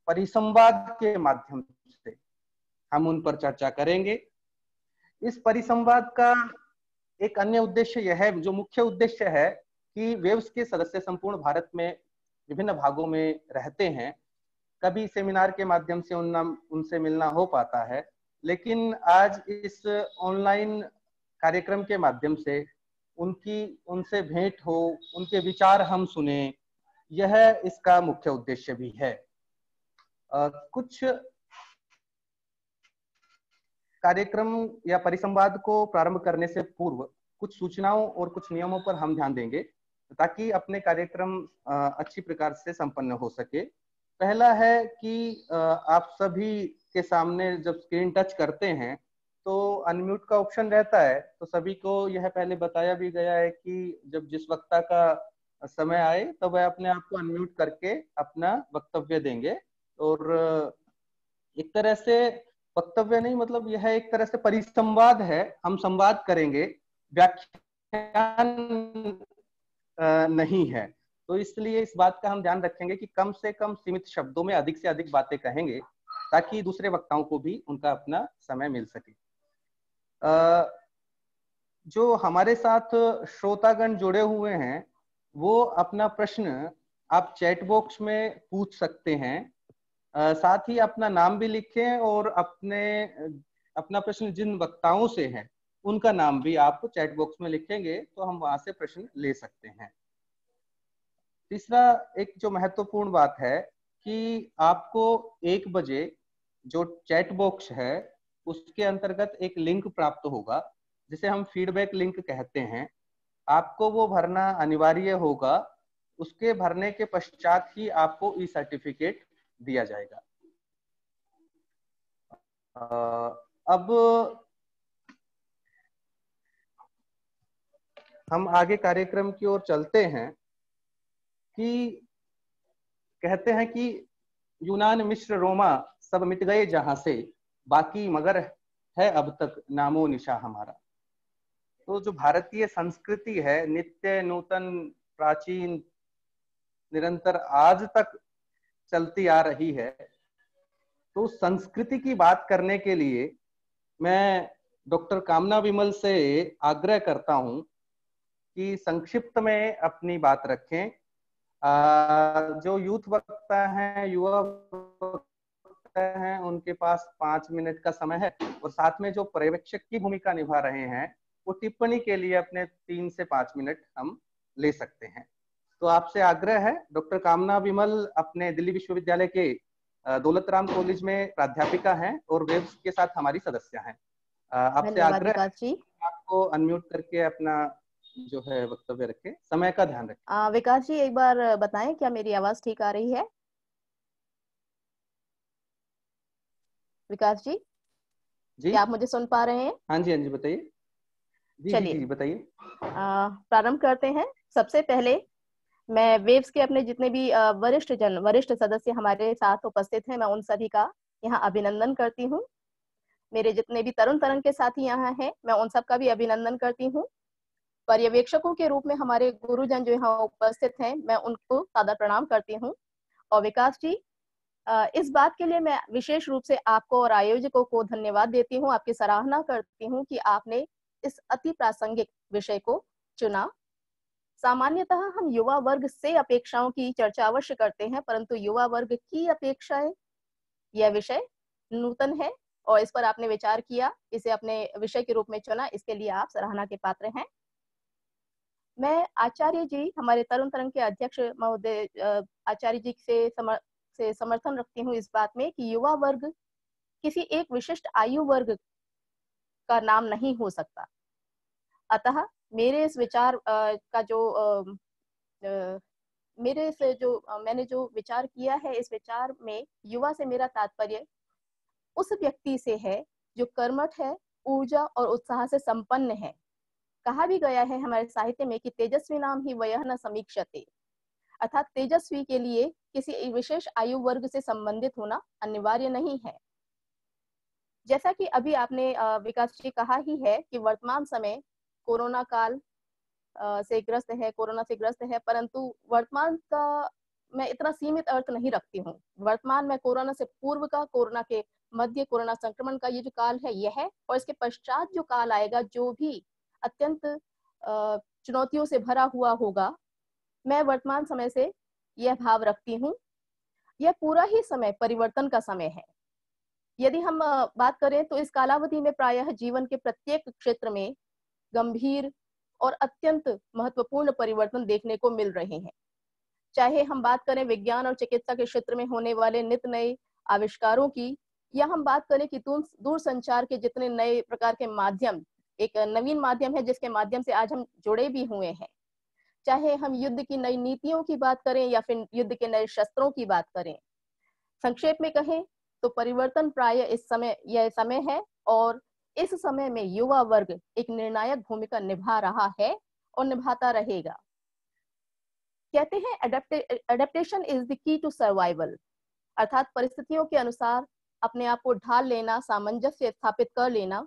परिसंवाद के माध्यम से हम उन पर चर्चा करेंगे। इस परिसंवाद का एक अन्य उद्देश्य यह है, जो मुख्य उद्देश्य है कि वेव्स के सदस्य संपूर्ण भारत में विभिन्न भागों में रहते हैं। कभी सेमिनार के माध्यम से उनसे मिलना हो पाता है, लेकिन आज इस ऑनलाइन कार्यक्रम के माध्यम से उनसे भेंट हो, उनके विचार हम सुने, यह इसका मुख्य उद्देश्य भी है। कुछ कार्यक्रम या परिसंवाद को प्रारंभ करने से पूर्व कुछ सूचनाओं और कुछ नियमों पर हम ध्यान देंगे ताकि अपने कार्यक्रम अच्छी प्रकार से संपन्न हो सके। पहला है कि आप सभी के सामने जब स्क्रीन टच करते हैं तो अनम्यूट का ऑप्शन रहता है, तो सभी को यह पहले बताया भी गया है कि जब जिस वक्ता का समय आए तब तो वह अपने आप को अनम्यूट करके अपना वक्तव्य देंगे। और एक तरह से वक्तव्य नहीं, मतलब यह एक तरह से परिसंवाद है, हम संवाद करेंगे, व्याख्यान नहीं है। तो इसलिए इस बात का हम ध्यान रखेंगे कि कम से कम सीमित शब्दों में अधिक से अधिक बातें कहेंगे ताकि दूसरे वक्ताओं को भी उनका अपना समय मिल सके। जो हमारे साथ श्रोतागण जुड़े हुए हैं वो अपना प्रश्न आप चैट बॉक्स में पूछ सकते हैं। साथ ही अपना नाम भी लिखें और अपना प्रश्न जिन वक्ताओं से है उनका नाम भी आप चैट बॉक्स में लिखेंगे तो हम वहां से प्रश्न ले सकते हैं। तीसरा एक जो महत्वपूर्ण बात है कि आपको 1 बजे जो चैट बॉक्स है उसके अंतर्गत एक लिंक प्राप्त होगा जिसे हम फीडबैक लिंक कहते हैं। आपको वो भरना अनिवार्य होगा। उसके भरने के पश्चात ही आपको ई सर्टिफिकेट दिया जाएगा। अब हम आगे कार्यक्रम की ओर चलते हैं। कि कहते हैं कि यूनान मिश्र रोमा सब मिट गए जहां से, बाकी मगर है अब तक नामो निशा हमारा। तो जो भारतीय संस्कृति है, नित्य नूतन प्राचीन निरंतर आज तक चलती आ रही है, तो संस्कृति की बात करने के लिए मैं डॉक्टर कामना विमल से आग्रह करता हूं कि संक्षिप्त में अपनी बात रखें। जो यूथ वक्ता हैं, युवा वक्ता हैं, उनके पास 5 मिनट का समय है और साथ में जो पर्यवेक्षक की भूमिका निभा रहे हैं वो टिप्पणी के लिए अपने 3 से 5 मिनट हम ले सकते हैं। तो आपसे आग्रह है। डॉक्टर कामना विमल अपने दिल्ली विश्वविद्यालय के दौलत राम कॉलेज में प्राध्यापिका हैं और वेव्स के साथ हमारी सदस्य हैं। आपसे आग्रह है आपको अनम्यूट करके अपना जो है वक्तव्य रखें, समय का ध्यान रखें। विकास जी, एक बार बताएं क्या मेरी आवाज ठीक आ रही है? विकास जी, जी आप मुझे सुन पा रहे हैं? हाँ जी, हाँ जी, बताइए। चलिए बताइए, प्रारंभ करते हैं। सबसे पहले मैं वेव्स के अपने जितने भी वरिष्ठ सदस्य हमारे साथ उपस्थित हैं, मैं उन सभी का यहाँ अभिनंदन करती हूँ। मेरे जितने भी तरंग के साथी यहाँ हैं, मैं उन सब का भी अभिनंदन करती हूँ। पर्यवेक्षकों के रूप में हमारे गुरुजन जो यहाँ उपस्थित हैं, मैं उनको सादर प्रणाम करती हूँ। और विकास जी, इस बात के लिए मैं विशेष रूप से आपको और आयोजकों को धन्यवाद देती हूँ, आपकी सराहना करती हूँ कि आपने इस अति प्रासंगिक विषय को चुना। सामान्यतः हम युवा वर्ग से अपेक्षाओं की चर्चा अवश्य करते हैं, परंतु युवा वर्ग की अपेक्षाएं, यह विषय नूतन है और इस पर आपने विचार किया, इसे अपने विषय के रूप में चुना, इसके लिए आप सराहना के पात्र हैं। मैं आचार्य जी, हमारे तरुण तरंग के अध्यक्ष महोदय आचार्य जी से समर्थन रखती हूँ इस बात में कि युवा वर्ग किसी एक विशिष्ट आयु वर्ग का नाम नहीं हो सकता। अतः मेरे इस विचार का मैंने जो विचार किया है, इस विचार में युवा से मेरा तात्पर्य उस व्यक्ति से है जो कर्मठ है, ऊर्जा और उत्साह से संपन्न है। कहा भी गया है हमारे साहित्य में कि तेजस्वी नाम ही वयः न समीक्षते, अर्थात तेजस्वी के लिए किसी विशेष आयु वर्ग से संबंधित होना अनिवार्य नहीं है। जैसा कि अभी आपने विकास जी कहा ही है कि वर्तमान समय कोरोना काल से ग्रस्त है, परंतु वर्तमान का मैं इतना सीमित अर्थ नहीं रखती हूँ। वर्तमान में कोरोना से पूर्व का, कोरोना के मध्य, कोरोना संक्रमण का ये जो काल है यह है, और इसके पश्चात जो काल आएगा जो भी अत्यंत चुनौतियों से भरा हुआ होगा, मैं वर्तमान समय से यह भाव रखती हूँ। यह पूरा ही समय परिवर्तन का समय है। यदि हम बात करें तो इस कालावधि में प्रायः जीवन के प्रत्येक क्षेत्र में गंभीर और अत्यंत महत्वपूर्ण परिवर्तन देखने को मिल रहे हैं। चाहे हम बात करें विज्ञान और चिकित्सा के क्षेत्र में होने वाले नित नए आविष्कारों की, या हम बात करें कि दूरसंचार के जितने नए प्रकार के माध्यम, एक नवीन माध्यम है जिसके माध्यम से आज हम जुड़े भी हुए हैं। चाहे हम युद्ध की नई नीतियों की बात करें या फिर युद्ध के नए शस्त्रों की बात करें, संक्षेप में कहें तो परिवर्तन प्राय इस समय यह समय है, और इस समय में युवा वर्ग एक निर्णायक भूमिका निभा रहा है और निभाता रहेगा। कहते हैं adaptation is the key to survival, अर्थात परिस्थितियों के अनुसार अपने आप को ढाल लेना, सामंजस्य स्थापित कर लेना,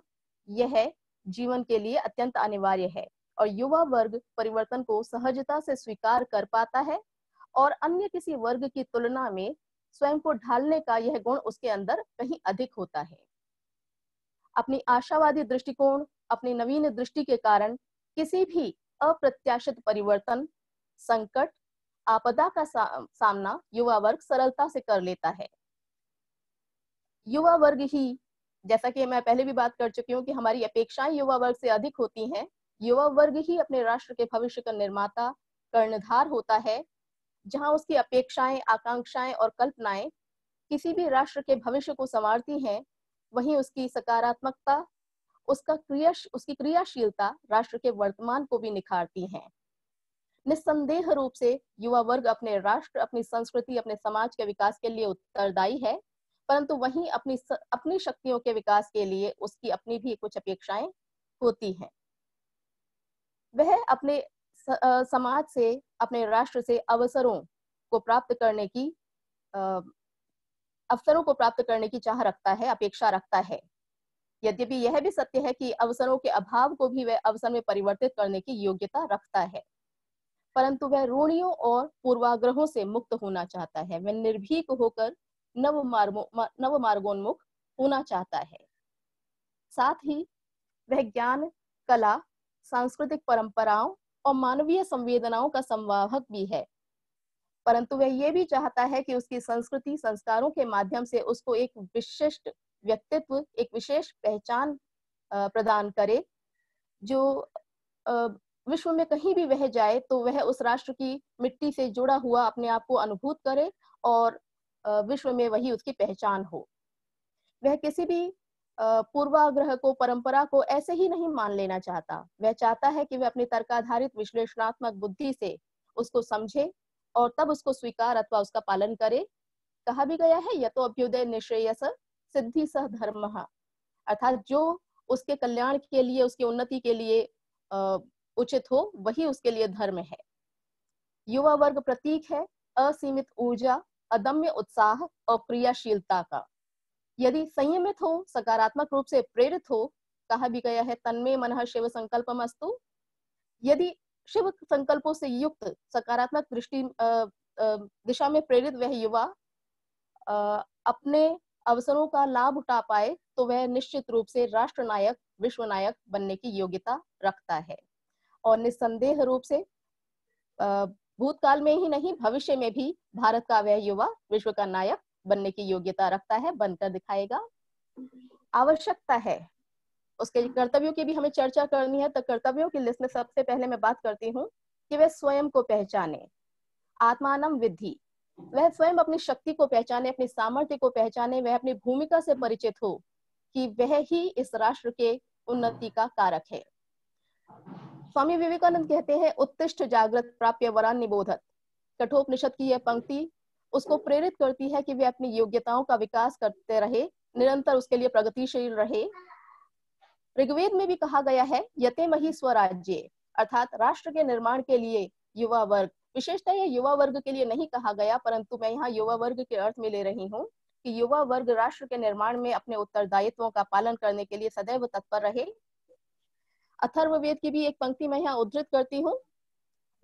यह जीवन के लिए अत्यंत अनिवार्य है। और युवा वर्ग परिवर्तन को सहजता से स्वीकार कर पाता है और अन्य किसी वर्ग की तुलना में स्वयं को ढालने का यह गुण उसके अंदर कहीं अधिक होता है। अपनी आशावादी दृष्टिकोण, अपनी नवीन दृष्टि के कारण किसी भी अप्रत्याशित परिवर्तन, संकट, आपदा का सामना युवा वर्ग सरलता से कर लेता है। युवा वर्ग ही, जैसा कि मैं पहले भी बात कर चुकी हूँ कि हमारी अपेक्षाएं युवा वर्ग से अधिक होती हैं, युवा वर्ग ही अपने राष्ट्र के भविष्य का निर्माता, कर्णधार होता है। जहाँ उसकी अपेक्षाएं, आकांक्षाएं और कल्पनाएं किसी भी राष्ट्र के भविष्य को संवारती हैं, वहीं उसकी सकारात्मकता, उसकी क्रियाशीलता राष्ट्र के वर्तमान को भी निखारती है। निस्संदेह रूप से युवा वर्ग अपने राष्ट्र, अपनी संस्कृति, अपने समाज के विकास के लिए उत्तरदायी है, परंतु वहीं अपनी शक्तियों के विकास के लिए उसकी अपनी भी कुछ अपेक्षाएं होती हैं। वह अपने समाज से, अपने राष्ट्र से अवसरों को प्राप्त करने की चाह रखता है, अपेक्षा रखता है। यद्यपि यह भी सत्य है कि अवसरों के अभाव को भी वह अवसर में परिवर्तित करने की योग्यता रखता है, परंतु वह रूढ़ियों और पूर्वाग्रहों से मुक्त होना चाहता है। वह निर्भीक होकर नव मार्गोन्मुख होना चाहता है। साथ ही वह ज्ञान, कला, सांस्कृतिक परंपराओं और मानवीय संवेदनाओं का संवाहक भी है, परंतु वह यह भी चाहता है कि उसकी संस्कृति, संस्कारों के माध्यम से उसको एक विशिष्ट व्यक्तित्व, एक विशेष पहचान प्रदान करे, जो विश्व में कहीं भी वह जाए तो वह उस राष्ट्र की मिट्टी से जुड़ा हुआ अपने आप को अनुभूत करे और विश्व में वही उसकी पहचान हो। वह किसी भी पूर्वाग्रह को, परंपरा को ऐसे ही नहीं मान लेना चाहता। वह चाहता है कि वह अपनी तर्काधारित विश्लेषणात्मक बुद्धि से उसको समझे और तब उसको स्वीकार अथवा उसका पालन करे। कहा भी गया है, यतो अभ्युदय निश्रेयस सिद्धि सह धर्मः, अर्थात जो उसके कल्याण के लिए, उसकी उन्नति के लिए उचित हो वही उसके लिए धर्म है। युवा वर्ग प्रतीक है असीमित ऊर्जा, अदम्य उत्साह और क्रियाशीलता का। यदि संयमित हो, सकारात्मक रूप से प्रेरित हो, कहा भी गया है तन्मे मनः शिव संकल्पमस्तु, यदि शिव संकल्पों से युक्त सकारात्मक दृष्टि दिशा में प्रेरित वह युवा अपने अवसरों का लाभ उठा पाए, तो वह निश्चित रूप से राष्ट्र नायक, विश्व नायक बनने की योग्यता रखता है। और निस्संदेह रूप से भूतकाल में ही नहीं, भविष्य में भी भारत का वह युवा विश्व का नायक बनने की योग्यता रखता है, बनकर दिखाएगा। आवश्यकता है उसके कर्तव्यों की भी हमें चर्चा करनी है। तो कर्तव्यों की लिस्ट में सबसे पहले मैं बात करती हूँ कि वह स्वयं को पहचाने, आत्मानम विद्धि, वह स्वयं अपनी शक्ति को पहचाने, अपनी सामर्थ्य को पहचाने, वह अपनी भूमिका से परिचित हो कि वह ही इस राष्ट्र के उन्नति का कारक है। स्वामी विवेकानंद कहते हैं उत्तिष्ठ जागृत प्राप्य वरान निबोधत, कठोपनिषद की यह पंक्ति उसको प्रेरित करती है कि वे अपनी योग्यताओं का विकास करते रहे, निरंतर उसके लिए प्रगतिशील रहे। ऋग्वेद में भी कहा गया है यते महि स्वराज्ये, अर्थात राष्ट्र के निर्माण के लिए युवा वर्ग, विशेषतः यह युवा वर्ग के लिए नहीं कहा गया, परंतु मैं यहाँ युवा वर्ग के अर्थ में ले रही हूँ कि युवा वर्ग राष्ट्र के निर्माण में अपने उत्तरदायित्वों का पालन करने के लिए सदैव तत्पर रहे। अथर्ववेद की भी एक पंक्ति मैं यहाँ उद्धृत करती हूँ,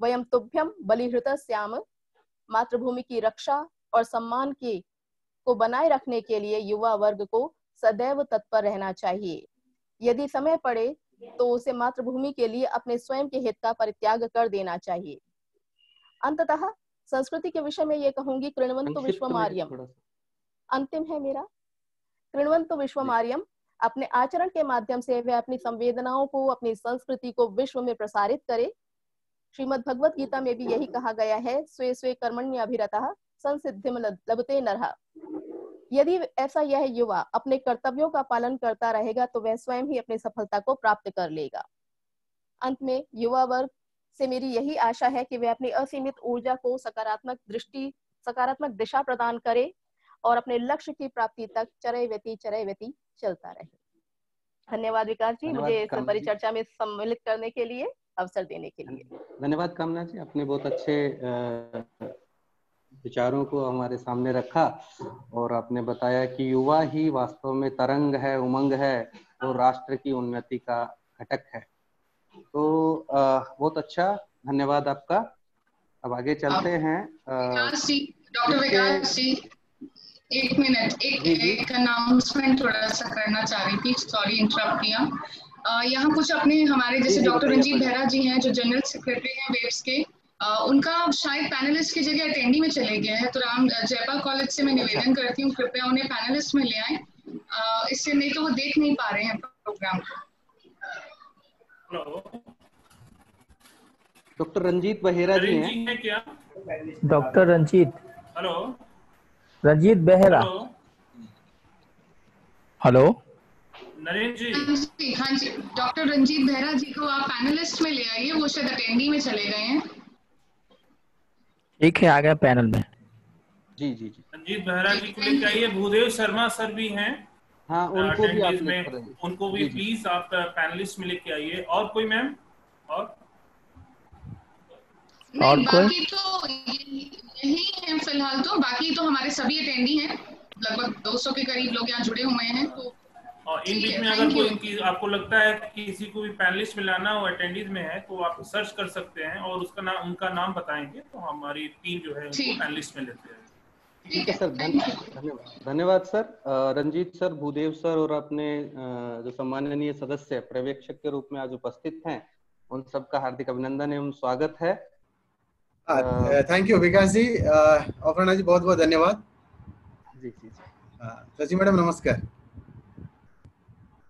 वयम तुभ्यम बलिहृतस्याम, मातृभूमि की रक्षा और सम्मान की को बनाए रखने के लिए युवा वर्ग को सदैव तत्पर रहना चाहिए। यदि समय पड़े तो उसे मातृभूमि के लिए अपने स्वयं के हित का परित्याग कर देना चाहिए। अंततः संस्कृति के विषय में ये कहूंगी, कृण्वन्तु विश्वमार्यम, अंतिम है मेरा, कृण्वन्तु विश्वमार्यम, अपने आचरण के माध्यम से वे अपनी संवेदनाओं को, अपनी संस्कृति को विश्व में प्रसारित करे। श्रीमद् भगवत गीता में भी यही कहा गया है, स्वे स्वे कर्मण्यभिरतः संसिद्धिं लभते नरः। यदि ऐसा यह युवा अपने कर्तव्यों का पालन करता रहेगा तो वह स्वयं ही अपनी सफलता को प्राप्त कर लेगा। अंत में युवा वर्ग से मेरी यही आशा है कि वे अपनी असीमित ऊर्जा को सकारात्मक दृष्टि, सकारात्मक दिशा प्रदान करें और अपने लक्ष्य की प्राप्ति तक चरयव्यति चलता रहे। धन्यवाद विकास जी, मुझे इस परिचर्चा में सम्मिलित करने के लिए, अवसर देने के लिए। धन्यवाद कामना जी, अपने बहुत अच्छे विचारों को हमारे सामने रखा और आपने बताया कि युवा ही वास्तव में तरंग है, उमंग है और राष्ट्र की उन्नति का घटक है। तो बहुत अच्छा, धन्यवाद आपका। अब आगे चलते हैं। डॉक्टर विकास जी, एक मिनट, एक अनाउंसमेंट थोड़ा सा करना चाह रही थी, सॉरी इंटरप्ट किया। यहाँ कुछ अपने हमारे जैसे डॉक्टर रंजीत बेहरा जी हैं जो जनरल सेक्रेटरी हैं वेव्स के, उनका शायद पैनलिस्ट की जगह अटेंडी में चले गया है, तो राम जयपाल कॉलेज से मैं निवेदन करती हूँ कृपया उन्हें पैनलिस्ट में ले आए, इससे नहीं तो वो देख नहीं पा रहे हैं प्रोग्राम को। डॉक्टर रंजीत बेहरा जी हैं क्या? Doctor Ranjit, hello Ranjit Behera, hello Narendra ji, हाँ जी, डॉक्टर रंजीत बेहरा जी को आप पैनलिस्ट में ले आइए, वो शायद अटेंडी में चले गए हैं। ठीक है, आ गया पैनल में। जी जी जी, रंजीत बेहरा जी को लेकर आइए। भूदेव शर्मा सर भी हैं, हाँ, उनको भी आप में, उनको भी प्लीज आप पैनलिस्ट में लेके आइए। और कोई मैम? और बाकी तो यही है फिलहाल, तो बाकी तो हमारे सभी अटेंडी हैं, लगभग 200 के करीब लोग यहाँ जुड़े हुए हैं। तो और इन बीच में अगर कोई इनकी आपको लगता है कि किसी को भी पैनलिस्ट में लाना हो, अटेंडीज में है, तो आप सर्च कर सकते हैं और उसका नाम, उनका नाम बताएंगे तो हमारी टीम जो है उनको पैनलिस्ट में लेते हैं। ठीक है सर, धन्यवाद, धन्यवाद sir. Ranjit sir, Bhudev sir और अपने जो सम्माननीय सदस्य पर्यवेक्षक के रूप में आज उपस्थित हैं, उन सबका हार्दिक अभिनंदन एवं स्वागत है। थैंक यू विकास जी, अपराना जी बहुत बहुत धन्यवाद। जी जी जी, शशि मैडम नमस्कार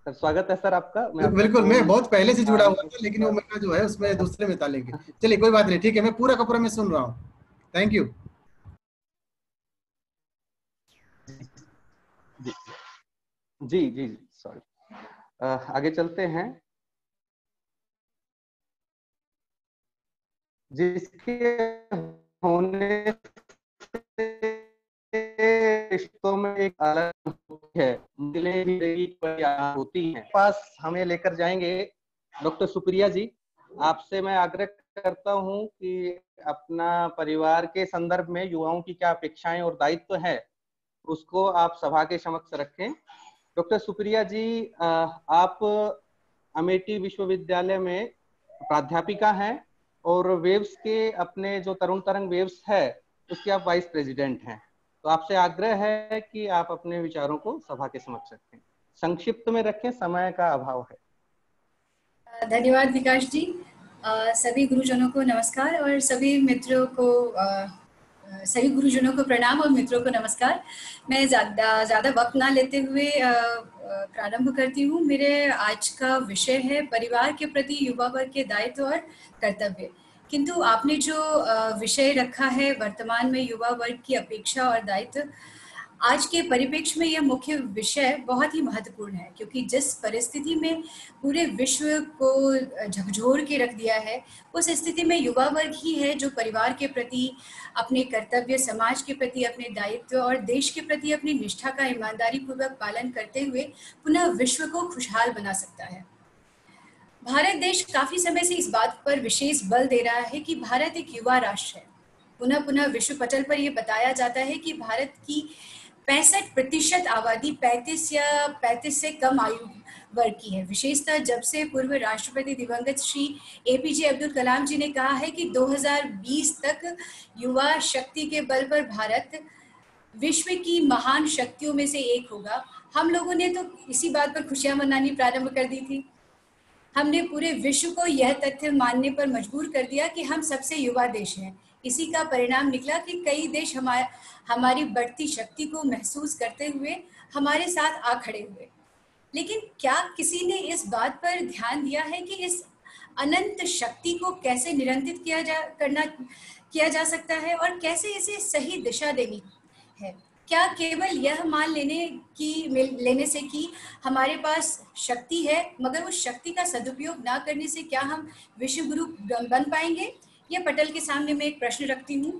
सर, स्वागत है सर आपका। बिल्कुल, मैं बहुत पहले से जुड़ा हुआ था, लेकिन वो मेरा जो है उसमें दूसरे में डालेंगे, चलिए कोई बात नहीं, ठीक है, मैं पूरा का पूरा मैं सुन रहा हूँ, थैंक यू। जी जी जी, सॉरी, आगे चलते हैं। जिसके होने से रिश्तों में एक अलग है, होती है पास हमें लेकर जाएंगे। डॉक्टर सुप्रिया जी, आपसे मैं आग्रह करता हूं कि अपना परिवार के संदर्भ में युवाओं की क्या अपेक्षाएं और दायित्व है, उसको आप सभा के समक्ष रखें। डॉक्टर सुप्रिया जी, आप अमेठी विश्वविद्यालय में प्राध्यापिका हैं और वेव्स के अपने जो तरुण तरंग वेव्स है उसके आप वाइस प्रेसिडेंट हैं, तो आपसे आग्रह है कि आप अपने विचारों को सभा के समक्ष रखें, संक्षिप्त में रखें, समय का अभाव है। धन्यवाद विकास जी, सभी गुरुजनों को नमस्कार और सभी मित्रों को, सभी गुरुजनों को प्रणाम और मित्रों को नमस्कार। मैं ज़्यादा वक्त ना लेते हुए प्रारंभ करती हूँ। मेरे आज का विषय है परिवार के प्रति युवा वर्ग के दायित्व और कर्तव्य, किंतु आपने जो विषय रखा है वर्तमान में युवा वर्ग की अपेक्षा और दायित्व, आज के परिप्रेक्ष्य में यह मुख्य विषय बहुत ही महत्वपूर्ण है, क्योंकि जिस परिस्थिति में पूरे विश्व को झकझोर के रख दिया है, उस स्थिति में युवा वर्ग ही है जो परिवार के प्रति अपने कर्तव्य, समाज के प्रति अपने दायित्व और देश के प्रति अपनी निष्ठा का ईमानदारी पूर्वक पालन करते हुए पुनः विश्व को खुशहाल बना सकता है। भारत देश काफी समय से इस बात पर विशेष बल दे रहा है कि भारत एक युवा राष्ट्र है। पुनः पुनः विश्व पटल पर यह बताया जाता है कि भारत की 65% आबादी 35 या 35 से कम आयु वर्ग की है। विशेषतः जब से पूर्व राष्ट्रपति दिवंगत श्री एपीजे अब्दुल कलाम जी ने कहा है कि 2020 तक युवा शक्ति के बल पर भारत विश्व की महान शक्तियों में से एक होगा, हम लोगों ने तो इसी बात पर खुशियां मनानी प्रारंभ कर दी थी। हमने पूरे विश्व को यह तथ्य मानने पर मजबूर कर दिया कि हम सबसे युवा देश हैं। इसी का परिणाम निकला कि कई देश हमारी बढ़ती शक्ति को महसूस करते हुए हमारे साथ आ खड़े हुए। लेकिन क्या किसी ने इस बात पर ध्यान दिया है कि इस अनंत शक्ति को कैसे निरंतरित किया जा सकता है और कैसे इसे सही दिशा देनी है? क्या केवल यह मान लेने से कि हमारे पास शक्ति है, मगर उस शक्ति का सदुपयोग ना करने से क्या हम विश्व गुरु बन पाएंगे? यह पटल के सामने मैं एक प्रश्न रखती हूँ।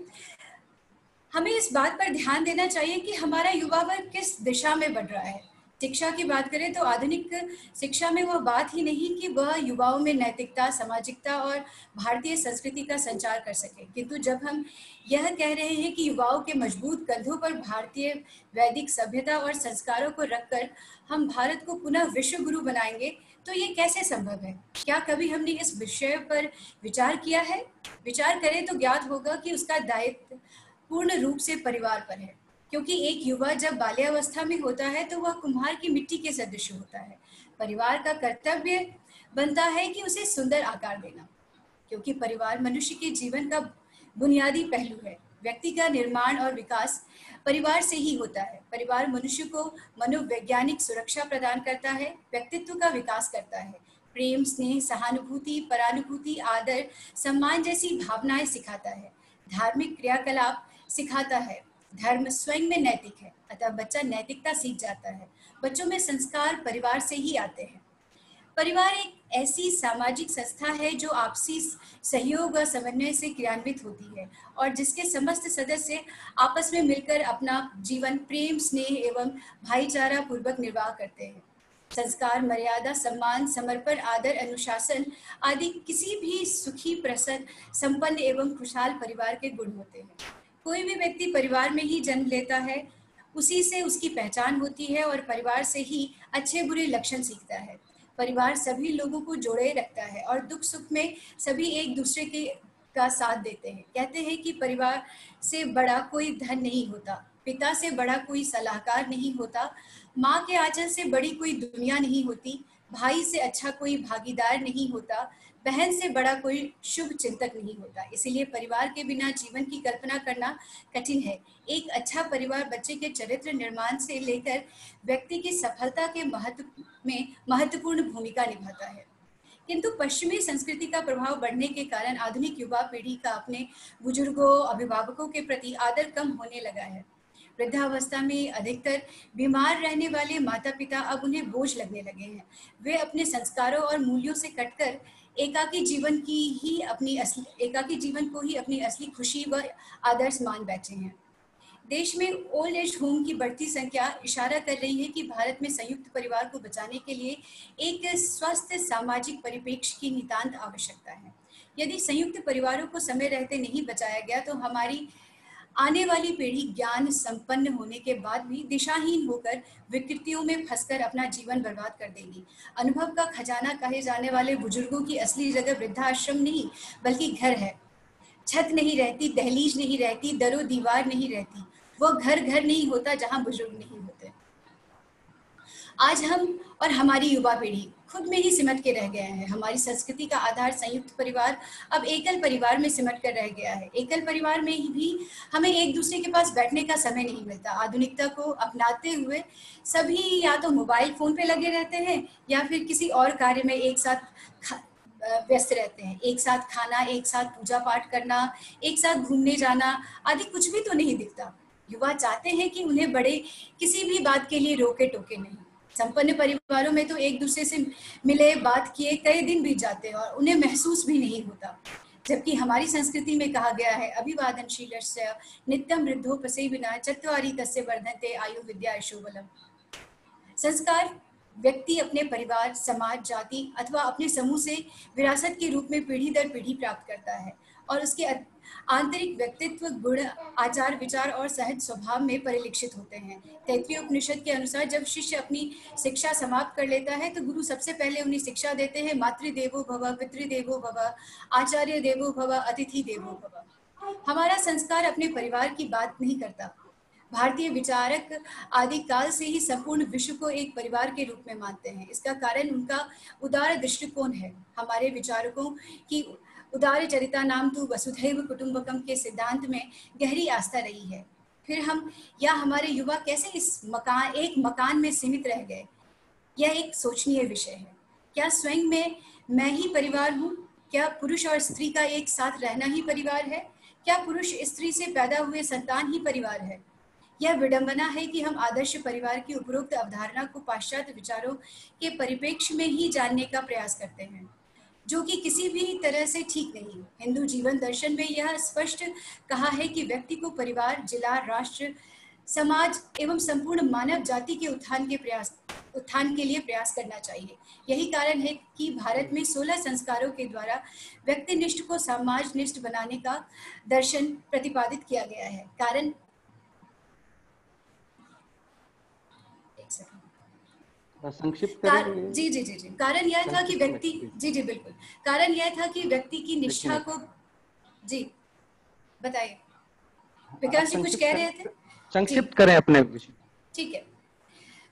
हमें इस बात पर ध्यान देना चाहिए कि हमारा युवा वर्ग किस दिशा में बढ़ रहा है। शिक्षा की बात करें तो आधुनिक शिक्षा में वह बात ही नहीं कि वह युवाओं में नैतिकता, सामाजिकता और भारतीय संस्कृति का संचार कर सके, किंतु जब हम यह कह रहे हैं कि युवाओं के मजबूत कंधों पर भारतीय वैदिक सभ्यता और संस्कारों को रखकर हम भारत को पुनः विश्व गुरु बनाएंगे, तो ये कैसे संभव है? क्या कभी हमने इस विषय पर विचार किया है? विचार करें तो ज्ञात होगा कि उसका दायित्व पूर्ण रूप से परिवार पर है, क्योंकि एक युवा जब बाल्यावस्था में होता है तो वह कुम्हार की मिट्टी के सदृश होता है। परिवार का कर्तव्य बनता है कि उसे सुंदर आकार देना, क्योंकि परिवार मनुष्य के जीवन का बुनियादी पहलू है। व्यक्ति का निर्माण और विकास परिवार से ही होता है। परिवार मनुष्य को मनोवैज्ञानिक सुरक्षा प्रदान करता है, व्यक्तित्व का विकास करता है, प्रेम, स्नेह, सहानुभूति, परानुभूति, आदर, सम्मान जैसी भावनाएं सिखाता है, धार्मिक क्रियाकलाप सिखाता है। धर्म स्वयं में नैतिक है, अतः बच्चा नैतिकता सीख जाता है। बच्चों में संस्कार परिवार से ही आते हैं। परिवार एक ऐसी सामाजिक संस्था है जो आपसी सहयोग और समन्वय से क्रियान्वित होती है और जिसके समस्त सदस्य आपस में मिलकर अपना जीवन प्रेम, स्नेह एवं भाईचारा पूर्वक निर्वाह करते हैं। संस्कार, मर्यादा, सम्मान, समर्पण, आदर, अनुशासन आदि किसी भी सुखी, प्रसन्न, संपन्न एवं खुशहाल परिवार के गुण होते हैं। कोई भी व्यक्ति परिवार में ही जन्म लेता है, उसी से उसकी पहचान होती है और परिवार से ही अच्छे बुरे लक्षण सीखता है। परिवार सभी लोगों को जोड़े रखता है और दुख सुख में सभी एक दूसरे का साथ देते हैं। कहते हैं कि परिवार से बड़ा कोई धन नहीं होता, पिता से बड़ा कोई सलाहकार नहीं होता, माँ के आंचल से बड़ी कोई दुनिया नहीं होती, भाई से अच्छा कोई भागीदार नहीं होता, बहन से बड़ा कोई शुभ चिंतक नहीं होता। इसीलिए परिवार के बिना जीवन की कल्पना करना कठिन है। एक अच्छा परिवार बच्चे के चरित्र निर्माण से लेकर व्यक्ति की सफलता के महत्वपूर्ण भूमिका निभाता है। किंतु पश्चिमी संस्कृति का प्रभाव बढ़ने के कारण आधुनिक युवा पीढ़ी का अपने बुजुर्गों, अभिभावकों के प्रति आदर कम होने लगा है। वृद्धावस्था में अधिकतर बीमार रहने वाले माता पिता अब उन्हें बोझ लगने लगे हैं। वे अपने संस्कारों और मूल्यों से कटकर एकाकी जीवन को ही अपनी असली खुशी व आदर्श मान बैठे हैं। देश में ओल्ड एज होम की बढ़ती संख्या इशारा कर रही है कि भारत में संयुक्त परिवार को बचाने के लिए एक स्वस्थ सामाजिक परिप्रेक्ष्य की नितांत आवश्यकता है। यदि संयुक्त परिवारों को समय रहते नहीं बचाया गया तो हमारी आने वाली पीढ़ी ज्ञान संपन्न होने के बाद भी दिशाहीन होकर विकृतियों में फंसकर अपना जीवन बर्बाद कर देगी। अनुभव का खजाना कहे जाने वाले बुजुर्गों की असली जगह वृद्धाश्रम नहीं बल्कि घर है। छत नहीं रहती, दहलीज नहीं रहती, दरो दीवार नहीं रहती, वो घर नहीं होता जहां बुजुर्ग नहीं होते। आज हम और हमारी युवा पीढ़ी खुद में ही सिमट के रह गया है। हमारी संस्कृति का आधार संयुक्त परिवार अब एकल परिवार में सिमट कर रह गया है। एकल परिवार में ही भी हमें एक दूसरे के पास बैठने का समय नहीं मिलता। आधुनिकता को अपनाते हुए सभी या तो मोबाइल फोन पे लगे रहते हैं या फिर किसी और कार्य में एक साथ व्यस्त रहते हैं। एक साथ खाना, एक साथ पूजा पाठ करना, एक साथ घूमने जाना आदि कुछ भी तो नहीं दिखता। युवा चाहते हैं कि उन्हें बड़े किसी भी बात के लिए रोके टोके नहीं। संपन्न परिवारों में तो एक दूसरे से मिले, बात किए कई दिन बीत जाते हैं और उन्हें महसूस भी नहीं होता। जबकि हमारी संस्कृति में कहा गया है, अभिवादनशीलस्य नित्यं वृद्धोपसेविनः चत्वारि तस्य वर्धन्ते आयुर्विद्यायशो बलम्। संस्कार व्यक्ति अपने परिवार, समाज, जाति अथवा अपने समूह से विरासत के रूप में पीढ़ी दर पीढ़ी प्राप्त करता है और उसके आंतरिक व्यक्तित्व गुण आचार विचार और सहज स्वभाव में परिलक्षित होते हैं। तैत्तिरीय उपनिषद के अनुसार जब शिष्य अपनी शिक्षा समाप्त कर लेता है तो गुरु सबसे पहले उन्हें शिक्षा देते हैं मातृदेवो भव, पितृदेवो भव, आचार्य देवो भव, अतिथि देवो भव। हमारा संस्कार अपने परिवार की बात नहीं करता। भारतीय विचारक आदि काल से ही संपूर्ण विश्व को एक परिवार के रूप में मानते हैं। इसका कारण उनका उदार दृष्टिकोण है। हमारे विचारकों की उदार चरिता नाम तो वसुधैव कुटुंबकम के सिद्धांत में गहरी आस्था रही है। फिर हम या हमारे युवा कैसे इस एक मकान में सीमित रह गए, यह एक सोचनीय विषय है। क्या स्वयं में मैं ही परिवार हूँ? क्या पुरुष और स्त्री का एक साथ रहना ही परिवार है? क्या पुरुष स्त्री से पैदा हुए संतान ही परिवार है? यह विडंबना है कि हम आदर्श परिवार की उपरोक्त अवधारणा को पाश्चात्य विचारों के परिप्रेक्ष्य में ही जानने का प्रयास करते हैं, जो कि किसी भी तरह से ठीक नहीं। हिंदू जीवन दर्शन में यह स्पष्ट कहा है कि व्यक्ति को परिवार, जिला, राष्ट्र, समाज एवं संपूर्ण मानव जाति के उत्थान के लिए प्रयास करना चाहिए। यही कारण है कि भारत में 16 संस्कारों के द्वारा व्यक्तिनिष्ठ को समाजनिष्ठ बनाने का दर्शन प्रतिपादित किया गया है। कारण संक्षिप्त जी जी जी जी कारण यह था कि व्यक्ति जी जी बिल्कुल कारण यह था कि व्यक्ति की निष्ठा को जी बताइए विकास जी कुछ कह रहे थे। संक्षिप्त करें अपने विषय। ठीक है,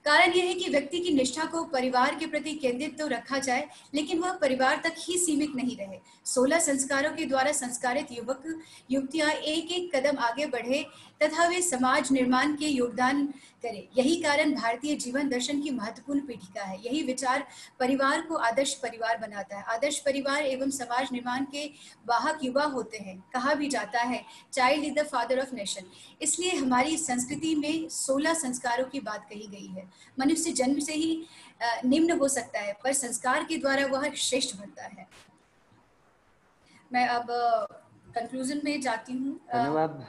कारण यह है कि व्यक्ति की निष्ठा को परिवार के प्रति केंद्रित तो रखा जाए, लेकिन वह परिवार तक ही सीमित नहीं रहे। 16 संस्कारों के द्वारा संस्कारित युवक युवतियां एक एक कदम आगे बढ़े तथा वे समाज निर्माण के योगदान करें। यही कारण भारतीय जीवन दर्शन की महत्वपूर्ण पीठिका है। यही विचार परिवार को आदर्श परिवार बनाता है। आदर्श परिवार एवं समाज निर्माण के वाहक युवा होते हैं। कहा भी जाता है child is the father of nation. इसलिए हमारी संस्कृति में 16 संस्कारों की बात कही गई है। मनुष्य जन्म से ही निम्न हो सकता है, पर संस्कार के द्वारा वह श्रेष्ठ बनता है। मैं अब कंक्लूजन में जाती हूँ। धन्यवाद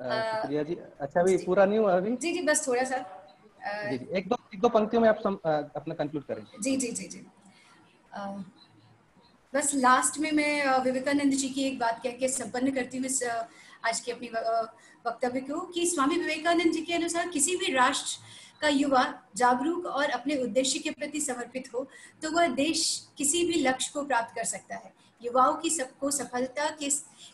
सुप्रिया जी। अच्छा अभी पूरा नहीं हुआ अभी। जी जी बस थोड़ा सा एक दो पंक्तियों में आप अपना कंक्लूड करें। जी जी जी जी बस लास्ट में मैं विवेकानंद जी की एक बात कह के संपन्न करती हूँ इस आज के अपनी वक्तव्य को कि स्वामी विवेकानंद जी के अनुसार किसी भी राष्ट्र का युवा जागरूक और अपने उद्देश्य के प्रति समर्पित हो तो वह देश किसी भी लक्ष्य को प्राप्त कर सकता है। युवाओं की सबको सफलता के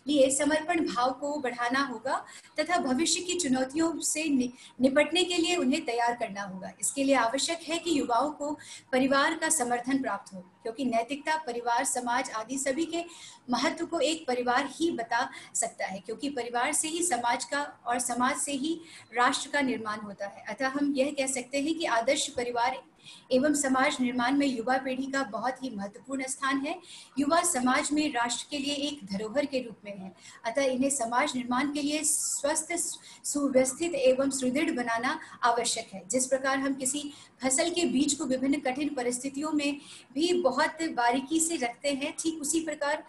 लिए समर्पण भाव को बढ़ाना होगा तथा भविष्य की चुनौतियों से निपटने के लिए उन्हें तैयार करना होगा। इसके लिए आवश्यक है कि युवाओं को परिवार का समर्थन प्राप्त हो, क्योंकि नैतिकता, परिवार, समाज आदि सभी के महत्व को एक परिवार ही बता सकता है, क्योंकि परिवार से ही समाज का और समाज से ही राष्ट्र का निर्माण होता है। अतः हम यह कह सकते हैं कि आदर्श परिवार एवं समाज निर्माण में युवा पीढ़ी का बहुत ही महत्वपूर्ण स्थान है। युवा समाज में राष्ट्र के लिए एक धरोहर के रूप में है, अतः इन्हें समाज निर्माण के लिए स्वस्थ, सुव्यवस्थित एवं सुदृढ़ बनाना आवश्यक है। जिस प्रकार हम किसी फसल के बीज को विभिन्न कठिन परिस्थितियों में भी बहुत बारीकी से रखते हैं, ठीक उसी प्रकार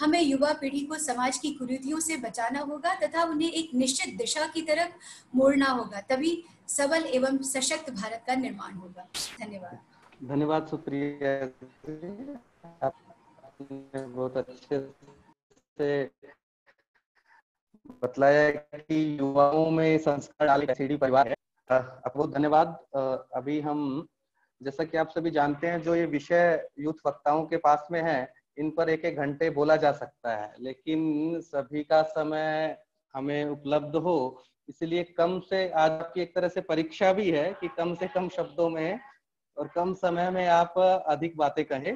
हमें युवा पीढ़ी को समाज की कुरीतियों से बचाना होगा तथा उन्हें एक निश्चित दिशा की तरफ मोड़ना होगा, तभी सबल एवं सशक्त भारत का निर्माण होगा। धन्यवाद। धन्यवाद सुप्रिया जी, आपने बहुत अच्छे से बतलाया कि युवाओं में संस्कार डाले सीढ़ी परिवार है। आपको बहुत धन्यवाद। अभी हम, जैसा कि आप सभी जानते हैं, जो ये विषय यूथ वक्ताओं के पास में है, इन पर एक एक घंटे बोला जा सकता है, लेकिन सभी का समय हमें उपलब्ध हो, इसलिए कम से आज आपकी एक तरह से परीक्षा भी है कि कम से कम शब्दों में और कम समय में आप अधिक बातें कहें।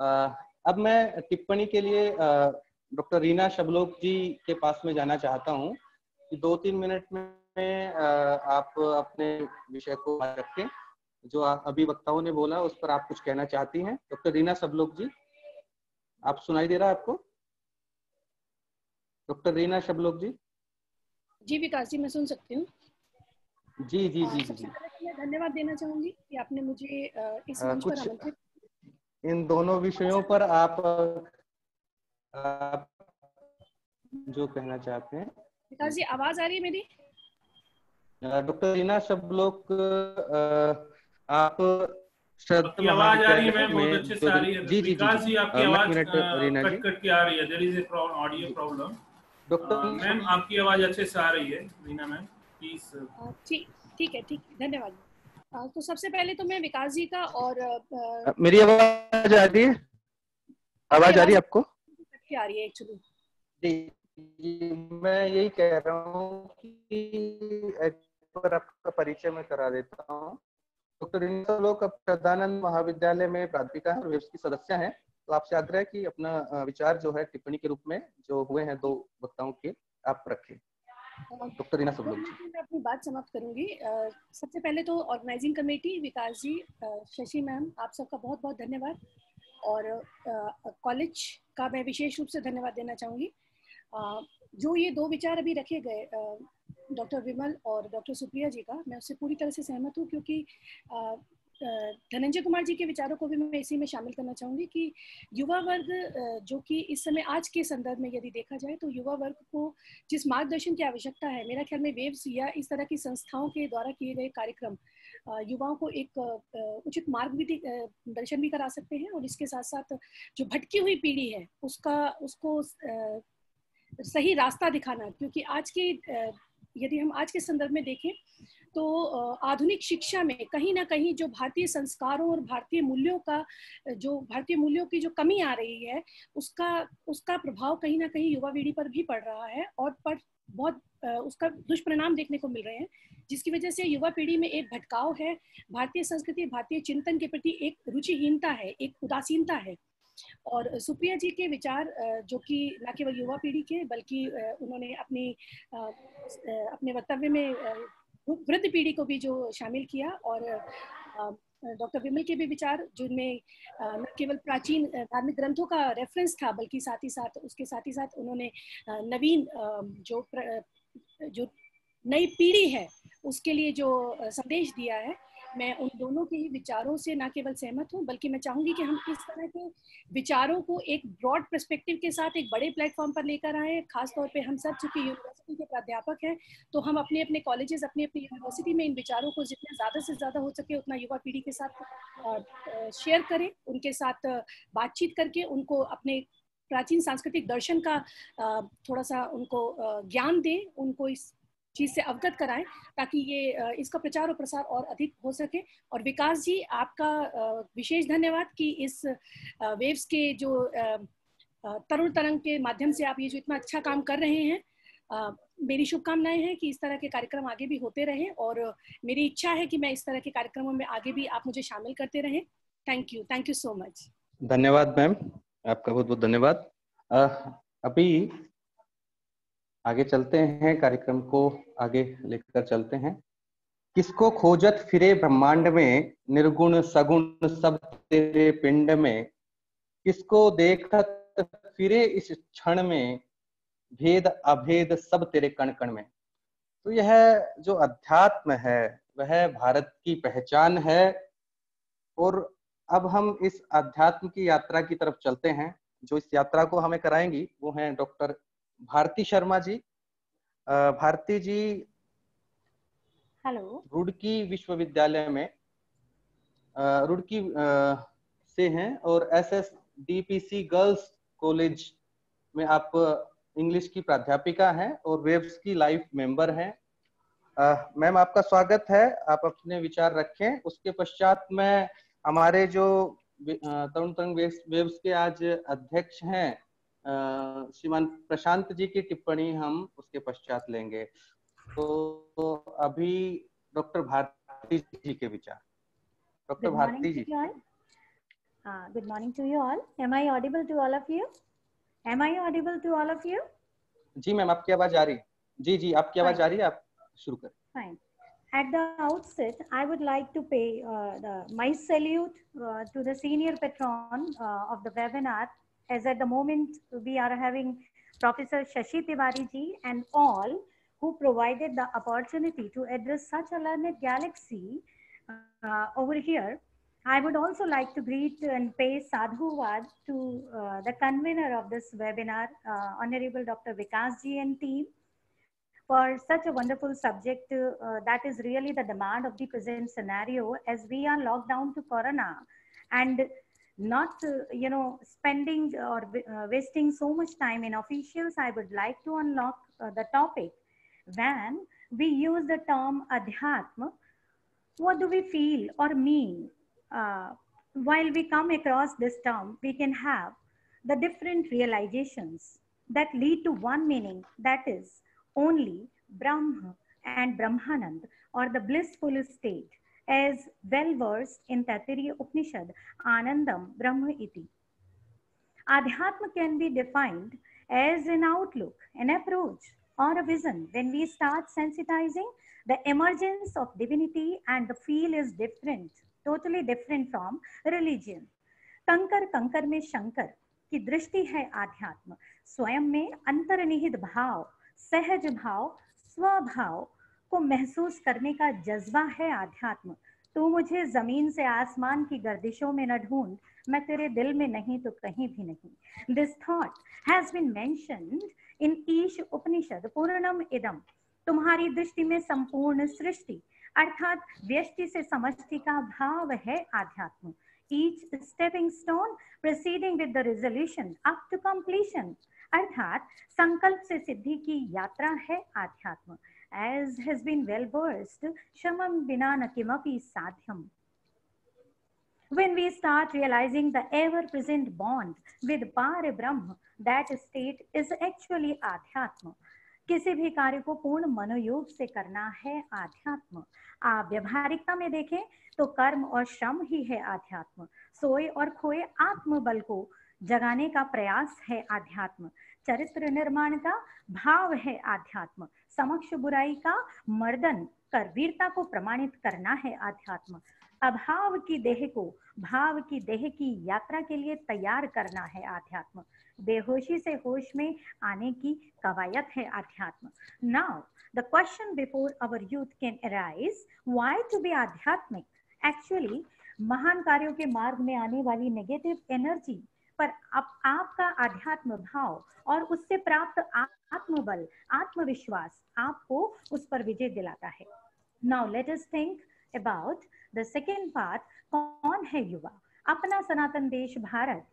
अब मैं टिप्पणी के लिए डॉक्टर रीना शबलोक जी के पास में जाना चाहता हूं कि 2-3 मिनट में आप अपने विषय को रखें। जो अभी वक्ताओं ने बोला उस पर आप कुछ कहना चाहती हैं डॉक्टर रीना शबलोक जी? आप सुनाई दे रहा है आपको डॉक्टर रीना शबलोक जी? जी विकास जी, मैं सुन सकती हूँ। जी जी जी जी मैं धन्यवाद देना चाहूंगी कि आपने मुझे इस मंच पर आमंत्रित। इन दोनों विषयों पर आप जो कहना चाहते हैं। विकास जी आवाज आ रही है मेरी? डॉक्टर रीना शबलोक, आप आवाज आ रही है मैम बहुत अच्छे से आ रही है। विकास जी आपकी आवाज कट कट के आ रही है। There is a audio problem. Doctor ma'am आपकी आवाज अच्छे से आ रही है। Reena ma'am please. ठीक है धन्यवाद। तो सबसे पहले तो मैं विकास जी का और मेरी आवाज आ रही है। आवाज आ रही है आपको? कट के आ रही है एक्चुअली। मैं यही कह रहा हूँ कि पर आपका परिचय मैं करा देता हूँ। डॉक्टर रीना सबलोक अब श्रद्धानंद महाविद्यालय में प्राध्यापिका और वेब्स की सदस्य हैं। तो आपसे आग्रह है कि अपना विचार जो है टिप्पणी के रूप में जो हुए हैं दो वक्ताओं के आप रखें। डॉक्टर रीना सबलोक जी मैं अपनी बात समाप्त करूंगी। सबसे पहले तो organising committee Vikas ji, Shashi ma'am, आप सबका बहुत बहुत धन्यवाद और कॉलेज का मैं विशेष रूप से धन्यवाद देना चाहूँगी। जो ये दो विचार अभी रखे गए डॉक्टर विमल और डॉक्टर सुप्रिया जी का, मैं उससे पूरी तरह से सहमत हूँ क्योंकि धनंजय कुमार जी के विचारों को भी मैं इसी में शामिल करना चाहूँगी कि युवा वर्ग जो कि इस समय आज के संदर्भ में यदि देखा जाए तो युवा वर्ग को जिस मार्गदर्शन की आवश्यकता है, मेरा ख्याल में वेव्स या इस तरह की संस्थाओं के द्वारा किए गए कार्यक्रम युवाओं को एक उचित मार्ग भी दर्शन भी करा सकते हैं और इसके साथ साथ जो भटकी हुई पीढ़ी है उसको सही रास्ता दिखाना। क्योंकि आज के यदि हम आज के संदर्भ में देखें तो आधुनिक शिक्षा में कहीं ना कहीं जो भारतीय संस्कारों और भारतीय मूल्यों की जो कमी आ रही है उसका प्रभाव कहीं ना कहीं युवा पीढ़ी पर भी पड़ रहा है और बहुत उसका दुष्परिणाम देखने को मिल रहे हैं, जिसकी वजह से युवा पीढ़ी में एक भटकाव है, भारतीय संस्कृति भारतीय चिंतन के प्रति एक रुचिहीनता है, एक उदासीनता है। और सुप्रिया जी के विचार जो कि न केवल युवा पीढ़ी के बल्कि उन्होंने अपने वक्तव्य में वृद्ध पीढ़ी को भी जो शामिल किया और डॉक्टर विमल के भी विचार जिनमें न केवल प्राचीन धार्मिक ग्रंथों का रेफरेंस था बल्कि साथ ही साथ उन्होंने नवीन जो नई पीढ़ी है उसके लिए जो संदेश दिया है, मैं उन दोनों के ही विचारों से ना केवल सहमत हूँ बल्कि मैं चाहूंगी कि हम इस तरह के विचारों को एक ब्रॉड पर्सपेक्टिव के साथ एक बड़े प्लेटफॉर्म पर लेकर आएँ। खासतौर पे हम सब चूंकि यूनिवर्सिटी के प्राध्यापक हैं तो हम अपने अपने कॉलेजेस अपनी अपनी यूनिवर्सिटी में इन विचारों को जितना ज़्यादा से ज़्यादा हो सके उतना युवा पीढ़ी के साथ शेयर करें, उनके साथ बातचीत करके उनको अपने प्राचीन सांस्कृतिक दर्शन का थोड़ा सा उनको ज्ञान दें, उनको इस चीज़ से अवगत कराएं ताकि ये इसका प्रचार और प्रसार और अधिक हो सके। और विकास जी आपका विशेष धन्यवाद कि इस वेव्स के जो तरुण तरंग के माध्यम से आप ये जो इतना अच्छा काम कर रहे हैं, मेरी शुभकामनाएं हैं कि इस तरह के कार्यक्रम आगे भी होते रहें और मेरी इच्छा है कि मैं इस तरह के कार्यक्रमों में आगे भी आप मुझे शामिल करते रहें। Thank you so much. धन्यवाद मैम, आपका बहुत बहुत धन्यवाद। अभी आगे चलते हैं, कार्यक्रम को आगे लेकर चलते हैं। किसको खोजत फिरे ब्रह्मांड में, निर्गुण सगुण सब तेरे पिंड में, किसको देखत फिरे इस क्षण में, भेद अभेद सब तेरे कण कण में। तो यह जो अध्यात्म है वह भारत की पहचान है और अब हम इस अध्यात्म की यात्रा की तरफ चलते हैं। जो इस यात्रा को हमें कराएंगी वो हैं डॉक्टर भारती शर्मा जी। भारती जी हेलो, रुड़की विश्वविद्यालय में रुड़की से हैं और SSDPC गर्ल्स कॉलेज में आप इंग्लिश की प्राध्यापिका हैं और वेव्स की लाइव मेंबर हैं। मैम आपका स्वागत है, आप अपने विचार रखें। उसके पश्चात में हमारे जो तरुण तरंग वेव्स के आज अध्यक्ष हैं श्रीमान प्रशांत जी की टिप्पणी हम उसके पश्चात लेंगे। तो अभी डॉक्टर भारती जी के विचार। Doctor Bharti ji, good morning to you all. Am I audible to all of you? जी मैम आपकी आवाज आ रही है। जी आपकी आवाज आ रही है, आप शुरू करें। Fine. At the outset, I would like to pay my salute to the senior patron of the webinar, as at the moment we are having Professor Shashi Tiwari ji and all who provided the opportunity to address such a learned galaxy over here. I would also like to greet and pay sadhuvad to the convener of this webinar, Honorable Dr. Vikas ji and team, for such a wonderful subject that is really the demand of the present scenario, as we are locked down to corona and not spending or wasting so much time in officials. I would like to unlock the topic when we use the term adhyatma. What do we feel or mean while we come across this term? We can have the different realizations that lead to one meaning, that is only Brahma and Brahmanand, or the blissful state, as well versed in Taittiriya Upanishad, Anandam Brahma Iti. Adhyatma can be defined as an outlook, an approach, or a vision when we start sensitizing. The emergence of divinity and the feel is different, totally different from religion. कंकर कंकर में शंकर की दृष्टि है आध्यात्म, स्वयं में अंतर्निहित भाव, सहज भाव, स्वभाव को महसूस करने का जज्बा है आध्यात्म। तू मुझे जमीन से आसमान की गर्दिशों में न ढूंढ, मैं तेरे दिल में नहीं तो कहीं भी नहीं। This thought has been mentioned in ईश उपनिषद पूर्णम इदम। तुम्हारी दृष्टि में संपूर्ण सृष्टि अर्थात व्यष्टि से समष्टि का भाव है आध्यात्म। Each stepping stone proceeding with the resolution up to completion, अर्थात संकल्प से सिद्धि की यात्रा है आध्यात्म। As has been well versed, श्रमं विना न किमपि साध्यम। When we start realizing the ever-present bond with Par Brahma, that state is actually आध्यात्म। किसी भी कार्य को पूर्ण मनोयोग से करना है आध्यात्म। आप व्यवहारिकता में देखें तो कर्म और श्रम ही है आध्यात्म। सोए और खोए आत्मबल को जगाने का प्रयास है आध्यात्म। चरित्र निर्माण का भाव है आध्यात्म। समक्ष बुराई का मर्दन कर वीरता को प्रमाणित करना है आध्यात्म। अभाव की देह को भाव की देह की यात्रा के लिए तैयार करना है आध्यात्म। बेहोशी से होश में आने की कवायद है आध्यात्म। Now the question before our youth can arise, why to be आध्यात्मिक? Actually महान कार्यों के मार्ग में आने वाली नेगेटिव एनर्जी पर आपका आध्यात्म भाव और उससे प्राप्त आत्मबल, आत्मविश्वास आपको उस पर विजय दिलाता है। Now let us think about the second part, कौन है युवा? अपना सनातन देश भारत,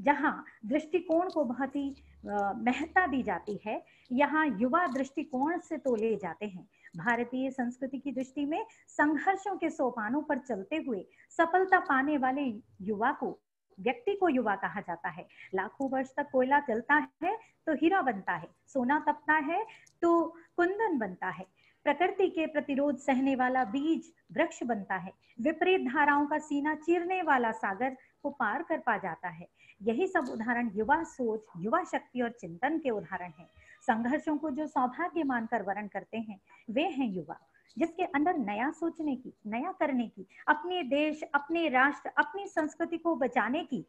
जहाँ दृष्टिकोण को बहुत ही महत्ता दी जाती है, यहाँ युवा दृष्टिकोण से तो ले जाते हैं। भारतीय संस्कृति की दृष्टि में संघर्षों के सोपानों पर चलते हुए सफलता पाने वाले युवा को, व्यक्ति को युवा कहा जाता है। लाखों वर्ष तक कोयला जलता है तो हीरा बनता है, सोना तपता है तो कुंदन बनता है, प्रकृति के प्रतिरोध सहने वाला बीज वृक्ष बनता है, विपरीत धाराओं का सीना चीरने वाला सागर को पार कर पा जाता है। यही सब उदाहरण युवा सोच, युवा शक्ति और चिंतन के उदाहरण हैं। संघर्षों को जो सौभाग्य मानकर वरण करते हैं वे हैं युवा, जिसके अंदर नया सोचने की, नया करने की, अपने देश, अपने राष्ट्र, अपनी संस्कृति को बचाने की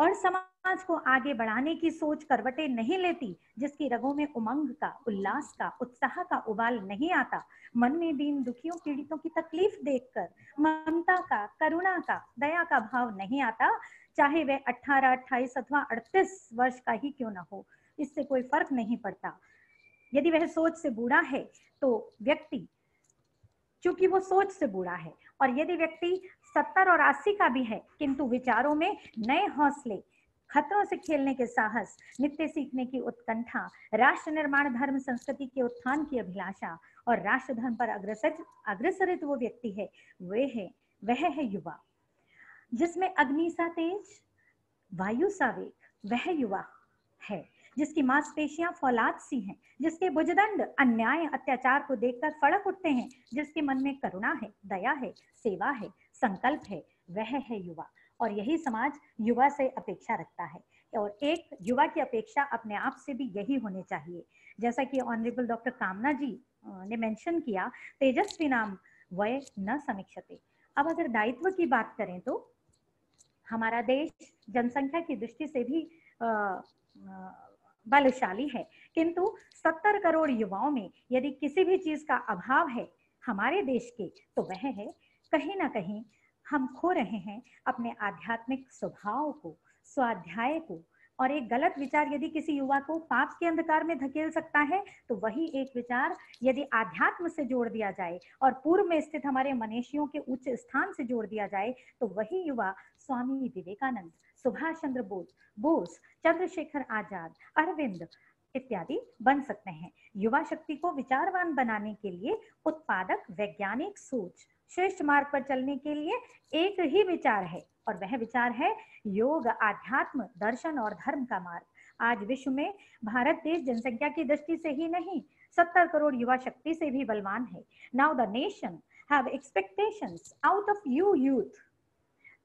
और समाज को आगे बढ़ाने की सोच करवटें नहीं लेती, जिसकी रगों में उमंग का, उल्लास का, उत्साह का उबाल नहीं आता, मन में दीन दुखियों, पीड़ितों की तकलीफ देखकर ममता का, करुणा का, दया का भाव नहीं आता, चाहे वह 18, 28 अथवा 38 वर्ष का ही क्यों ना हो, इससे कोई फर्क नहीं पड़ता। यदि वह सोच से बूढ़ा है तो व्यक्ति, चूंकि वो सोच से बूढ़ा है, और यदि व्यक्ति 70 और 80 का भी है किंतु विचारों में नए हौसले, खतरों से खेलने के साहस, नित्य सीखने की उत्कंठा, राष्ट्र निर्माण, धर्म संस्कृति के उत्थान की अभिलाषा और राष्ट्र धर्म पर अग्रसरित वो व्यक्ति है, वह है युवा। जिसमें अग्नि सा तेज, वायु सा वेग, वह युवा है। जिसकी मांसपेशियां फौलाद सी हैं, जिसके भुजदंड अन्याय, अत्याचार को देखकर फड़क उठते हैं, जिसके मन में करुणा है, दया है, सेवा है, संकल्प है, वह है युवा। और यही समाज युवा से अपेक्षा रखता है, और एक युवा की अपेक्षा अपने आप से भी यही होनी चाहिए। जैसा कि ऑनरेबल डॉक्टर कामना जी ने मेंशन किया, तेजस्वी नाम वय न समीक्षते। अब अगर दायित्व की बात करें तो हमारा देश जनसंख्या की दृष्टि से भी बलशाली है, किंतु 70 करोड़ युवाओं में यदि किसी भी चीज का अभाव है हमारे देश के, तो वह है कहीं ना कहीं हम खो रहे हैं अपने आध्यात्मिक स्वभाव को, स्वाध्याय को और एक गलत विचार यदि किसी युवा को पाप के अंधकार में धकेल सकता है, तो वही एक विचार यदि आध्यात्म से जोड़ दिया जाए और पूर्व में स्थित हमारे मनीषियों के उच्च स्थान से जोड़ दिया जाए, तो वही युवा स्वामी विवेकानंद, सुभाष चंद्र बोस, चंद्रशेखर आजाद, अरविंद इत्यादि बन सकते हैं। युवा शक्ति को विचारवान बनाने के लिए उत्पादक वैज्ञानिक सोच, श्रेष्ठ मार्ग पर चलने के लिए एक ही विचार है और वह विचार है योग, आध्यात्म, दर्शन और धर्म का मार्ग। आज विश्व में भारत देश जनसंख्या की दृष्टि से ही नहीं 70 करोड़ युवा शक्ति से भी बलवान है। Now the nation have expectations out of you youth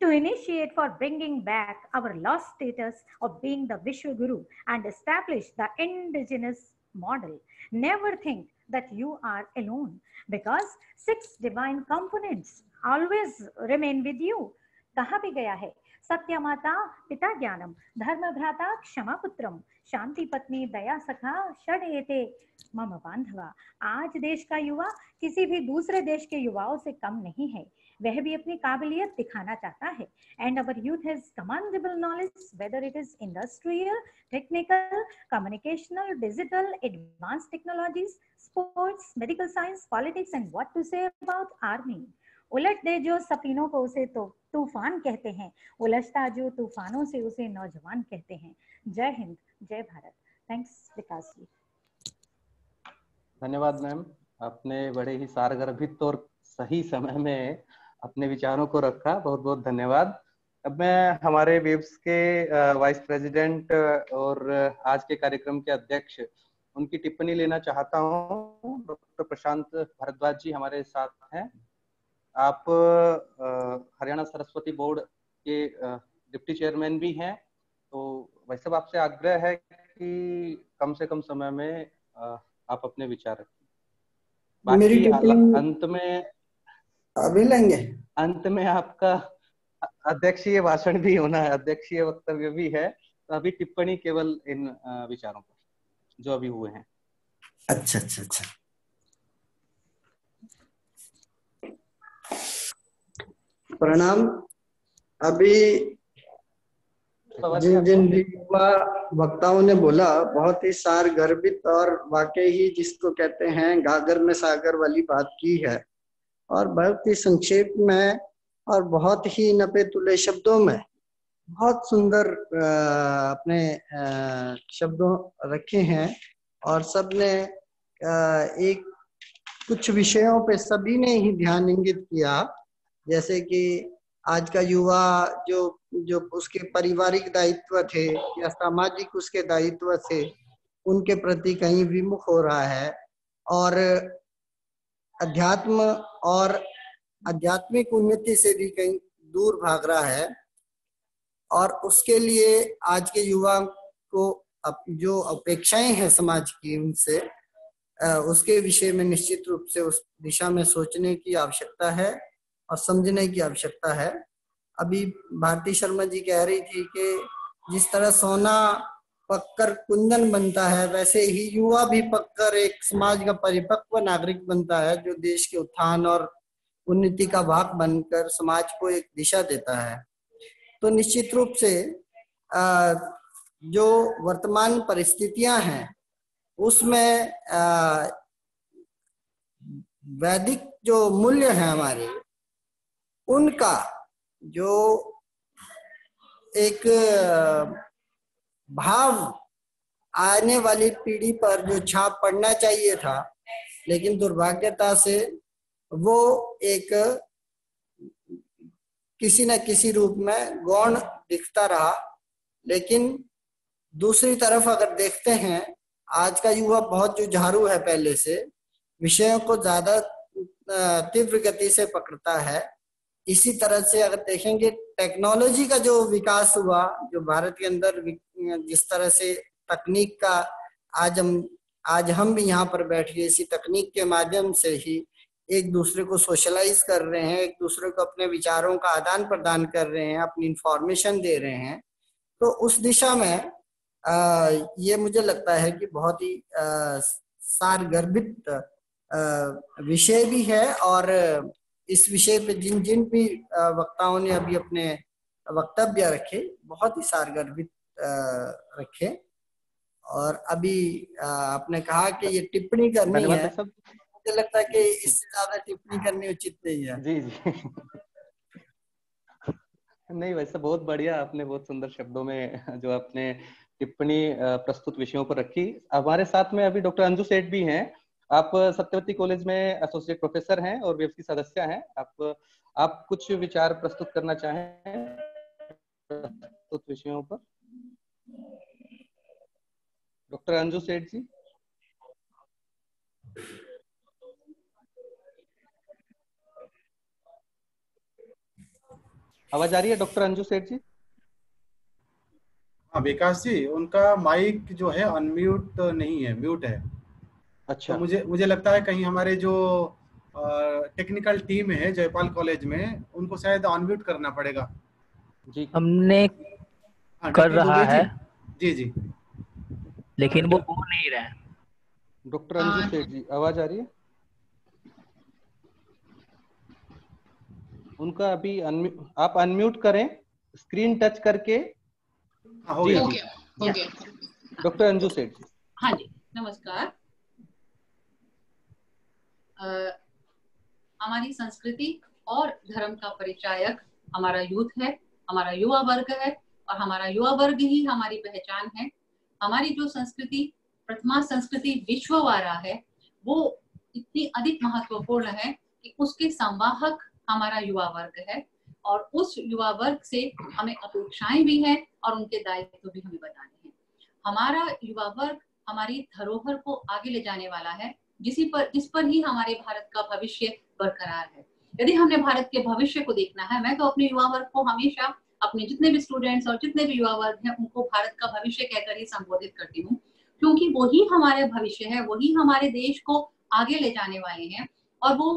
to initiate for bringing back our lost status of being the Vishwaguru and establish the indigenous model. Never think that you are alone, because six divine components always remain with you. Kaha bhi gaya hai, satya mata pita gyanam, dharma bhrata kshama putram, shanti patni daya sakha shadete mama bandhava. Aaj desh ka yuva kisi bhi dusre desh ke yuvaon se kam nahi hai, वह भी अपनी काबिलियत दिखाना चाहता है। And our youth has commendable knowledge, whether it is industrial, technical, communicational, digital, advance technologies, sports, medical science, politics and what to say about army. उलट दे जो सपीनों को उसे तो तूफान कहते हैं, उलझता जो तूफानों से उसे नौजवान कहते हैं। जय हिंद, जय भारत। थैंक्स विकास जी। धन्यवाद मैम, आपने बड़े ही सारगर्भित और सही समय में अपने विचारों को रखा, बहुत बहुत धन्यवाद। अब मैं हमारे वेव्स के वाइस प्रेसिडेंट और आज के कार्यक्रम के अध्यक्ष, उनकी टिप्पणी लेना चाहता हूं। डॉक्टर प्रशांत भारद्वाज जी हमारे साथ हैं। आप हरियाणा सरस्वती बोर्ड के डिप्टी चेयरमैन भी हैं, तो भाई साहब आपसे आग्रह है कि कम से कम समय में आप अपने विचार रखें। मेरी अंत में लेंगे, अंत में आपका अध्यक्षीय भाषण भी होना है, अध्यक्षीय वक्तव्य भी है, तो अभी टिप्पणी केवल इन विचारों पर जो अभी हुए हैं। अच्छा अच्छा अच्छा, प्रणाम। अभी जिन युवा वक्ताओं ने बोला, बहुत ही सारगर्भित और वाकई ही जिसको कहते हैं गागर में सागर वाली बात की है, और बहुत ही संक्षेप में और बहुत ही नपे तुले शब्दों में बहुत सुंदर अपने शब्दों रखे हैं। और सबने एक कुछ विषयों पे सभी ने ही ध्यान इंगित किया, जैसे कि आज का युवा जो जो उसके पारिवारिक दायित्व थे या सामाजिक उसके दायित्व थे, उनके प्रति कहीं विमुख हो रहा है, और अध्यात्म और आध्यात्मिक उन्नति से भी कहीं दूर भाग रहा है। और उसके लिए आज के युवा को जो अपेक्षाएं हैं समाज की, उनसे उसके विषय में निश्चित रूप से उस दिशा में सोचने की आवश्यकता है और समझने की आवश्यकता है। अभी भारती शर्मा जी कह रही थी कि जिस तरह सोना पककर कुंदन बनता है, वैसे ही युवा भी पककर एक समाज का परिपक्व नागरिक बनता है, जो देश के उत्थान और उन्नति का भाग बनकर समाज को एक दिशा देता है। तो निश्चित रूप से जो वर्तमान परिस्थितियां हैं, उसमें वैदिक जो मूल्य हैं हमारे, उनका जो एक भाव आने वाली पीढ़ी पर जो छाप पड़ना चाहिए था, लेकिन दुर्भाग्यता से वो एक किसी न किसी रूप में गौण दिखता रहा। लेकिन दूसरी तरफ अगर देखते हैं, आज का युवा बहुत जुझारू है, पहले से विषयों को ज्यादा तीव्र गति से पकड़ता है। इसी तरह से अगर देखेंगे, टेक्नोलॉजी का जो विकास हुआ, जो भारत के अंदर जिस तरह से तकनीक का आज हम भी यहाँ पर बैठ गए, इसी तकनीक के माध्यम से ही एक दूसरे को सोशलाइज कर रहे हैं, एक दूसरे को अपने विचारों का आदान प्रदान कर रहे हैं, अपनी इंफॉर्मेशन दे रहे हैं। तो उस दिशा में ये मुझे लगता है कि बहुत ही सारगर्भित विषय भी है, और इस विषय पे जिन जिन भी वक्ताओं ने अभी अपने वक्तव्य रखे, बहुत ही सारगर्भित रखें। और अभी आपने कहा कि ये टिप्पणी करनी है, मुझे लगता है कि इससे ज्यादा टिप्पणी करनी उचित नहीं है। जी जी नहीं वैसे बहुत बढ़िया, आपने बहुत सुंदर शब्दों में जो आपने टिप्पणी प्रस्तुत विषयों पर रखी। हमारे साथ में अभी डॉक्टर अंजू सेठ भी हैं। आप सत्यवती कॉलेज में एसोसिएट प्रोफेसर हैं और वेव्स की सदस्य हैं। आप कुछ विचार प्रस्तुत करना चाहें प्रस्तुत विषयों पर डॉक्टर अंजू सेठ जी? आवाज आ रही है डॉक्टर अंजू सेठ जी? हाँ विकास जी, उनका माइक जो है अनम्यूट नहीं है, म्यूट है। अच्छा, तो मुझे लगता है कहीं हमारे जो टेक्निकल टीम है जयपाल कॉलेज में, उनको शायद अनम्यूट करना पड़ेगा। जी हमने कर रहा है। जी जी लेकिन वो बोल नहीं रहे। डॉक्टर अंजू सेठ जी आवाज आ रही है? उनका अभी आप अनम्यूट करें स्क्रीन टच करके। हो गया। ओके डॉक्टर अंजू सेठ जी। हाँ जी नमस्कार। हमारी संस्कृति और धर्म का परिचायक हमारा यूथ है, हमारा युवा वर्ग है, और हमारा युवा वर्ग ही हमारी पहचान है। हमारी जो संस्कृति प्रतिमा संस्कृति विश्ववारा है, वो इतनी अधिक महत्वपूर्ण है कि उसके संवाहक हमारा युवा वर्ग है, और उस युवा वर्ग से हमें अपेक्षाएं भी हैं और उनके दायित्व भी हमें बताने हैं। हमारा युवा वर्ग हमारी धरोहर को आगे ले जाने वाला है, जिस पर ही हमारे भारत का भविष्य बरकरार है। यदि हमने भारत के भविष्य को देखना है, मैं तो अपने युवा वर्ग को हमेशा, अपने जितने भी स्टूडेंट्स और जितने भी युवा वर्ग हैं, उनको भारत का भविष्य कहकर ही संबोधित करती हूँ, क्योंकि वही हमारे भविष्य है, वही हमारे देश को आगे ले जाने वाले हैं, और वो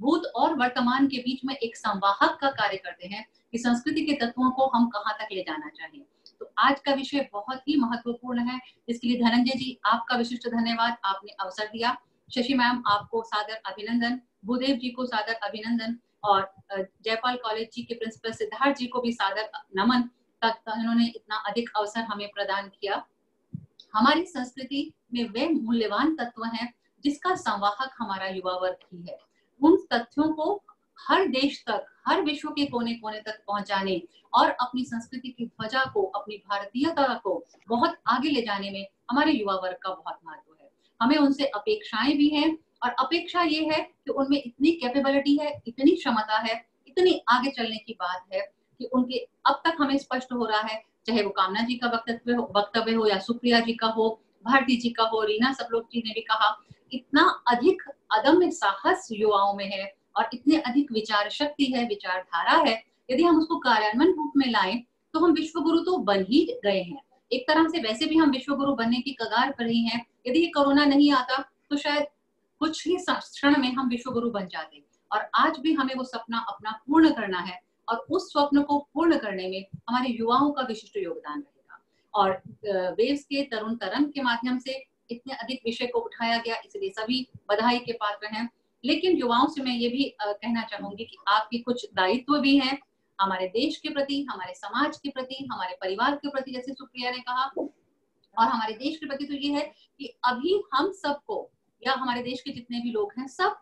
भूत और वर्तमान के बीच में एक संवाहक का कार्य करते हैं कि संस्कृति के तत्वों को हम कहाँ तक ले जाना चाहिए। तो आज का विषय बहुत ही महत्वपूर्ण है, इसके लिए धनंजय जी आपका विशिष्ट धन्यवाद, आपने अवसर दिया। शशि मैम आपको सादर अभिनंदन, भूदेव जी को सादर अभिनंदन, और जयपाल कॉलेज जी के प्रिंसिपल सिद्धार्थ जी को भी सादर नमन। उन्होंने इतना अधिक अवसर हमें प्रदान किया। हमारी संस्कृति में वे मूल्यवान तत्व हैं जिसका संवाहक हमारा युवा वर्ग ही है। उन तथ्यों को हर देश तक, हर विश्व के कोने कोने तक पहुंचाने और अपनी संस्कृति की ध्वजा को, अपनी भारतीयता को बहुत आगे ले जाने में हमारे युवा वर्ग का बहुत महत्व है। हमें उनसे अपेक्षाएं भी हैं, और अपेक्षा ये है कि उनमें इतनी कैपेबिलिटी है, इतनी क्षमता है, इतनी आगे चलने की बात है कि उनके अब तक हमें स्पष्ट हो रहा है, चाहे वो कामना जी का वक्तव्य हो या सुप्रिया जी का हो, भारती जी का हो, रीना सबलोक जी ने भी कहा, इतना अधिक अदम्य साहस युवाओं में है और इतने अधिक विचार शक्ति है, विचारधारा है। यदि हम उसको कार्यान्वयन रूप में लाएं तो हम विश्वगुरु तो बन ही गए हैं। एक तरह से वैसे भी हम विश्वगुरु बनने की कगार पर ही हैं। यदि ये कोरोना नहीं आता तो शायद कुछ ही क्षण में हम विश्वगुरु बन जाते, और आज भी हमें वो सपना अपना पूर्ण करना है, और उस स्वप्न को पूर्ण करने में हमारे युवाओं का विशिष्ट योगदान रहेगा। और वेव्स के तरुण तरंग के माध्यम से इतने अधिक विषय को उठाया गया, इसलिए सभी बधाई के पात्र हैं। लेकिन युवाओं से मैं ये भी कहना चाहूंगी कि आपके कुछ दायित्व भी हैं हमारे देश के प्रति, हमारे समाज के प्रति, हमारे परिवार के प्रति, जैसे सुप्रिया ने कहा, और हमारे देश के प्रति। तो ये है कि अभी हम सबको, या हमारे देश के जितने भी लोग हैं, सब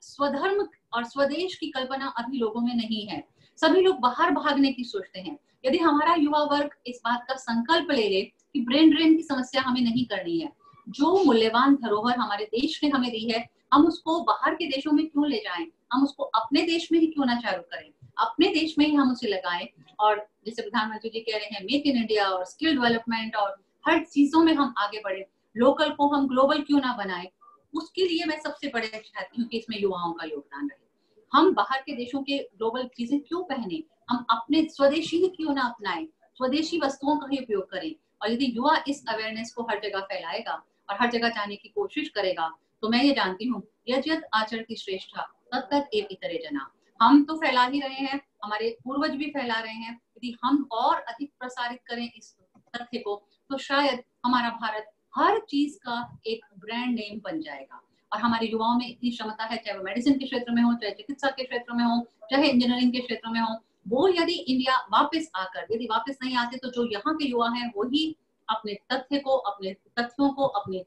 स्वधर्म और स्वदेश की कल्पना अभी लोगों में नहीं है। सभी लोग बाहर भागने की सोचते हैं। यदि हमारा युवा वर्ग इस बात का संकल्प ले ले कि ब्रेन ड्रेन की समस्या हमें नहीं करनी है, जो मूल्यवान धरोहर हमारे देश ने हमें दी है, हम उसको बाहर के देशों में क्यों ले जाएं, हम उसको अपने देश में ही क्यों ना चालू करें, अपने देश में ही हम उसे लगाएं। और जैसे प्रधानमंत्री जी कह रहे हैं मेक इन इंडिया और स्किल डेवलपमेंट और हर चीजों में हम आगे बढ़े, लोकल को हम ग्लोबल क्यों ना बनाए, उसके लिए मैं सबसे बड़े चाहती हूँ कि इसमें युवाओं का योगदान रहे। हम बाहर के देशों के ग्लोबल चीजें क्यों पहने, हम अपने स्वदेशी ही क्यों ना अपनाएं, स्वदेशी वस्तुओं का ही उपयोग करें। और यदि युवा इस अवेयरनेस को हर जगह फैलाएगा और हर जगह जाने की कोशिश करेगा, तो मैं ये जानती हूँ यज्ञ आचरण की श्रेष्ठा तत्त एक इतरे जना। हम तो फैला ही रहे हैं, हमारे पूर्वज भी फैला रहे हैं। यदि हम और अधिक प्रसारित करें इस तथ्य को, तो शायद हमारा भारत हर चीज का एक ब्रांड नेम बन जाएगा। और हमारे युवाओं में इतनी क्षमता है, चाहे वो मेडिसिन के क्षेत्र में हो, चाहे चिकित्सा के क्षेत्र में हो, चाहे इंजीनियरिंग के क्षेत्र में हो, वो यदि इंडिया वापस आकर, यदि वापस नहीं आते तो जो यहाँ के युवा हैं वो ही अपने तथ्य को, अपने तथ्यों को, अपने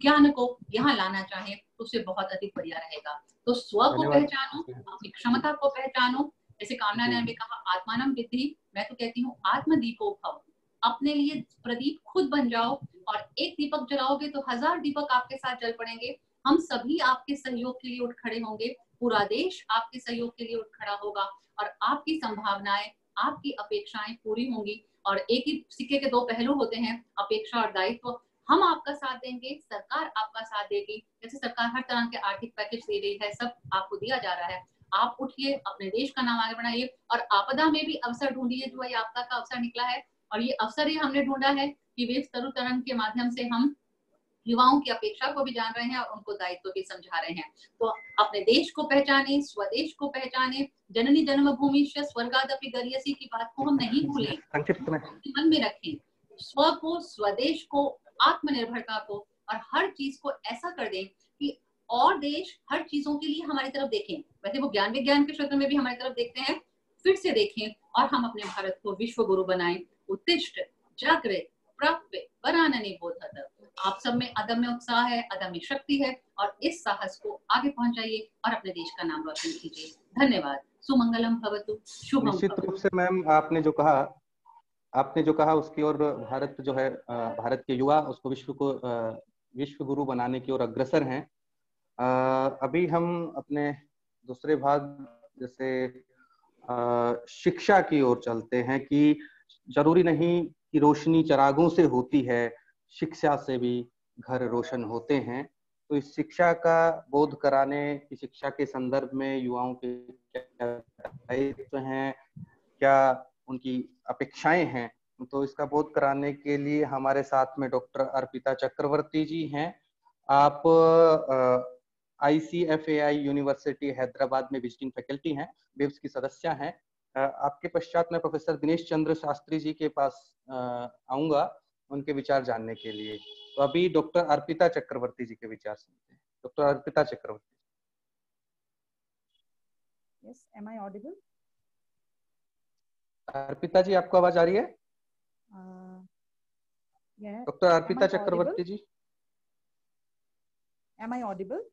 ज्ञान को यहाँ लाना चाहे तो उससे बहुत अधिक बढ़िया रहेगा। तो स्व को पहचानो, अपनी क्षमता को पहचानो। जैसे कामना ने हमें कहा आत्मानम विद्धि, मैं तो कहती हूँ आत्मदीपो भव। अपने लिए प्रदीप खुद बन जाओ और एक दीपक जलाओगे तो हजार दीपक आपके साथ जल पड़ेंगे। हम सभी आपके सहयोग के लिए उठ खड़े होंगे, पूरा देश आपके सहयोग के लिए उठ खड़ा होगा और आपकी संभावनाएं, आपकी अपेक्षाएं पूरी होंगी। और एक ही सिक्के के दो पहलू होते हैं, अपेक्षा और दायित्व। हम आपका साथ देंगे, सरकार आपका साथ देगी। जैसे सरकार हर तरह के आर्थिक पैकेज दे रही है, सब आपको दिया जा रहा है। आप उठिए, अपने देश का नाम आगे बढ़ाइए और आपदा में भी अवसर ढूंढिए। जो ये आपदा का अवसर निकला है और ये अवसर ही हमने ढूंढा है कि वेव्स तरुण तरंग के माध्यम से हम युवाओं की अपेक्षा को भी जान रहे हैं और उनको दायित्व भी समझा रहे हैं। तो अपने देश को पहचाने, स्वदेश को पहचाने, जननी जन्मभूमि स्वर्गादपि गरीयसी की बात को हम नहीं भूलें, मन में रखें। स्व को, स्वदेश को, आत्मनिर्भरता को और हर चीज को ऐसा कर दें कि और देश हर चीजों के लिए हमारी तरफ देखें। वैसे वो ज्ञान विज्ञान के क्षेत्र में भी हमारी तरफ देखते हैं, फिर से देखें और हम अपने भारत को विश्व गुरु बनाएं। उत्तिष्ठ जागृत प्राप्य वरानने बोधत। आप सब में अदम्य उत्साह है, अदम्य शक्ति है और इस साहस को आगे पहुंचाइए और अपने देश का नाम रोशन कीजिए। धन्यवाद। सुमंगलम भवतु। शुभम। निश्चित रूप से मैम आपने जो कहा उसकी ओर भारत जो है, भारत के युवा उसको विश्व गुरु बनाने की ओर अग्रसर हैं। अभी हम अपने दूसरे भाग जैसे शिक्षा की ओर चलते हैं कि जरूरी नहीं कि रोशनी चिरागों से होती है, शिक्षा से भी घर रोशन होते हैं। तो इस शिक्षा का बोध कराने की, शिक्षा के संदर्भ में युवाओं के क्या दायित्व हैं, क्या उनकी अपेक्षाएं हैं, तो इसका बोध कराने के लिए हमारे साथ में डॉक्टर अर्पिता चक्रवर्ती जी हैं। आप ICFAI यूनिवर्सिटी हैदराबाद में विजिटिंग फैकल्टी हैं, वेव्स की सदस्य हैं। आपके पश्चात में प्रोफेसर दिनेश चंद्र शास्त्री जी के पास आऊंगा उनके विचार जानने के लिए। तो अभी डॉक्टर अर्पिता चक्रवर्ती जी के विचार सुनते हैं। Doctor Arpita Chakraborty. Yes, am I audible? Arpita ji, आपको आवाज आ रही है? Doctor Arpita Chakraborty ji, am I audible?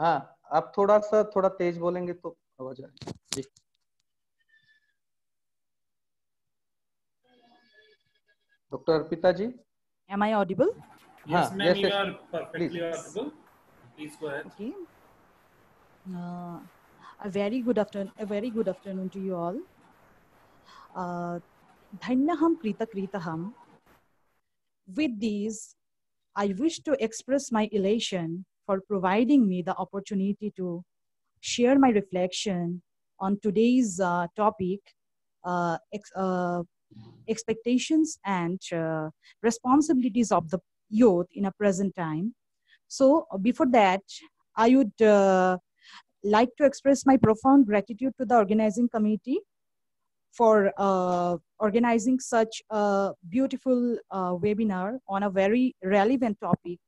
हाँ, आप थोड़ा तेज बोलेंगे तो आवाज आ रही है जी। Doctor Arpita ji, am I audible? Yes, ma'am, you are perfectly audible. Please go ahead. Okay. A very good afternoon to you all. Dhanyaham kritakritaham. With these, I wish to express my elation for providing me the opportunity to share my reflection on today's topic. Expectations and responsibilities of the youth in a present time. So before that, I would like to express my profound gratitude to the organizing committee for organizing such a beautiful webinar on a very relevant topic.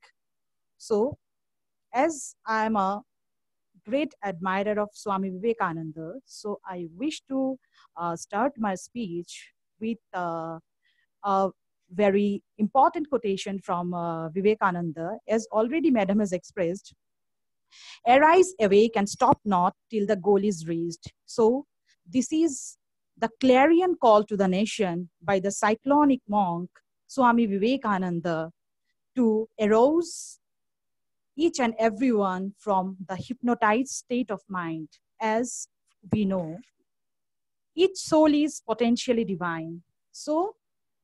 So as I am a great admirer of Swami Vivekananda, so I wish to start my speech with a very important quotation from Vivekananda. As already Madam has expressed, arise, awake, and stop not till the goal is reached. So this is the clarion call to the nation by the cyclonic monk Swami Vivekananda to arouse each and everyone from the hypnotized state of mind. As we know, each soul is potentially divine. So,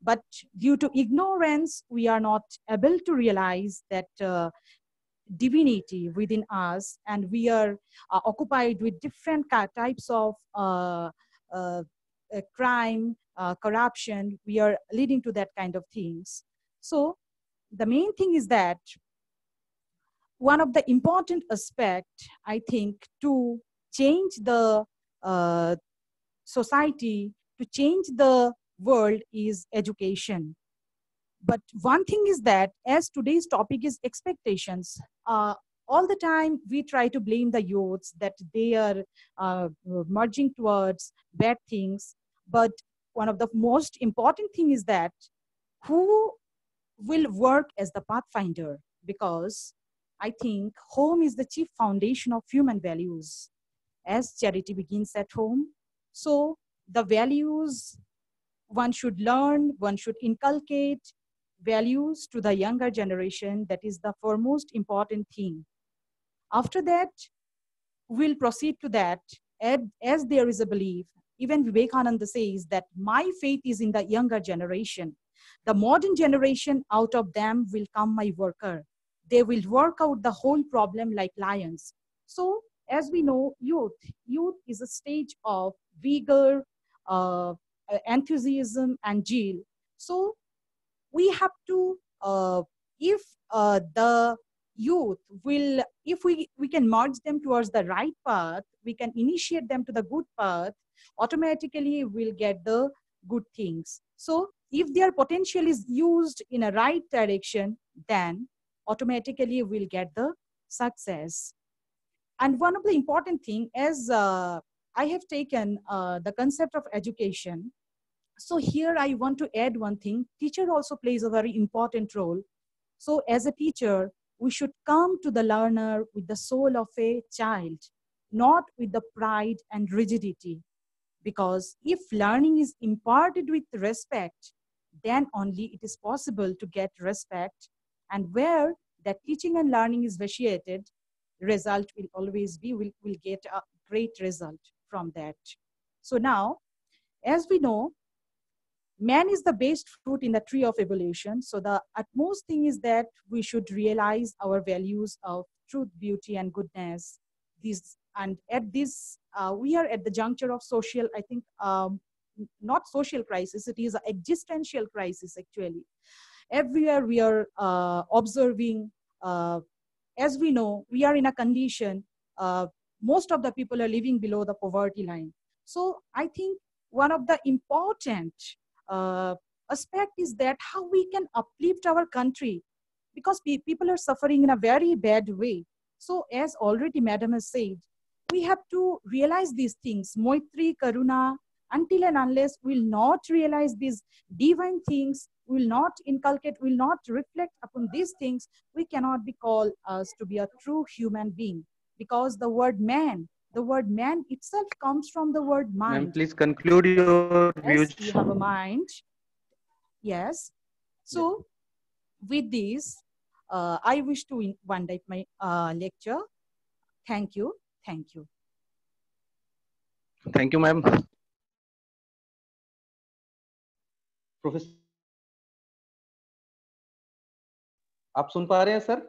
but due to ignorance, we are not able to realize that divinity within us, and we are occupied with different types of crime, corruption. We are leading to that kind of things. So, the main thing is that one of the important aspect, I think, to change the society, to change the world, is education. But one thing is that as today's topic is expectations, all the time we try to blame the youths that they are merging towards bad things. But one of the most important thing is that who will work as the pathfinder, because I think home is the chief foundation of human values, as charity begins at home. So the values one should learn, one should inculcate values to the younger generation. That is the foremost important thing. After that, we'll proceed to that. As there is a belief, even Vivekananda says that my faith is in the younger generation. The modern generation, out of them will come my worker. They will work out the whole problem like lions. So as we know, youth is a stage of vigor, enthusiasm and zeal. So we have to, the youth will, if we can merge them towards the right path, we can initiate them to the good path, automatically we'll get the good things. So if their potential is used in a right direction, then automatically we'll get the success. And one of the important thing is, I have taken the concept of education. So here I want to add one thing. Teacher also plays a very important role. So as a teacher, we should come to the learner with the soul of a child, not with the pride and rigidity. Because if learning is imparted with respect, then only it is possible to get respect. And where that teaching and learning is vitiated, result will always be, we'll get a great result from that. So now, as we know, man is the best fruit in the tree of evolution. So the utmost thing is that we should realize our values of truth, beauty, and goodness. And at this, we are at the juncture of social, I think, not social crisis, it is an existential crisis actually. Everywhere we are observing, as we know, we are in a condition, most of the people are living below the poverty line. So I think one of the important aspect is that how we can uplift our country, because people are suffering in a very bad way. So as already Madam has said, we have to realize these things, Maitri, Karuna. Until and unless we'll not realize these divine things, we'll not inculcate, we'll not reflect upon these things, we cannot be called us to be a true human being. Because the word man itself comes from the word mind. Ma'am, please conclude your views. Yes, you have a mind. Yes. So with this, I wish to wind up my lecture. Thank you. Thank you. Thank you, ma'am. Professor, आप सुन पा रहे हैं sir?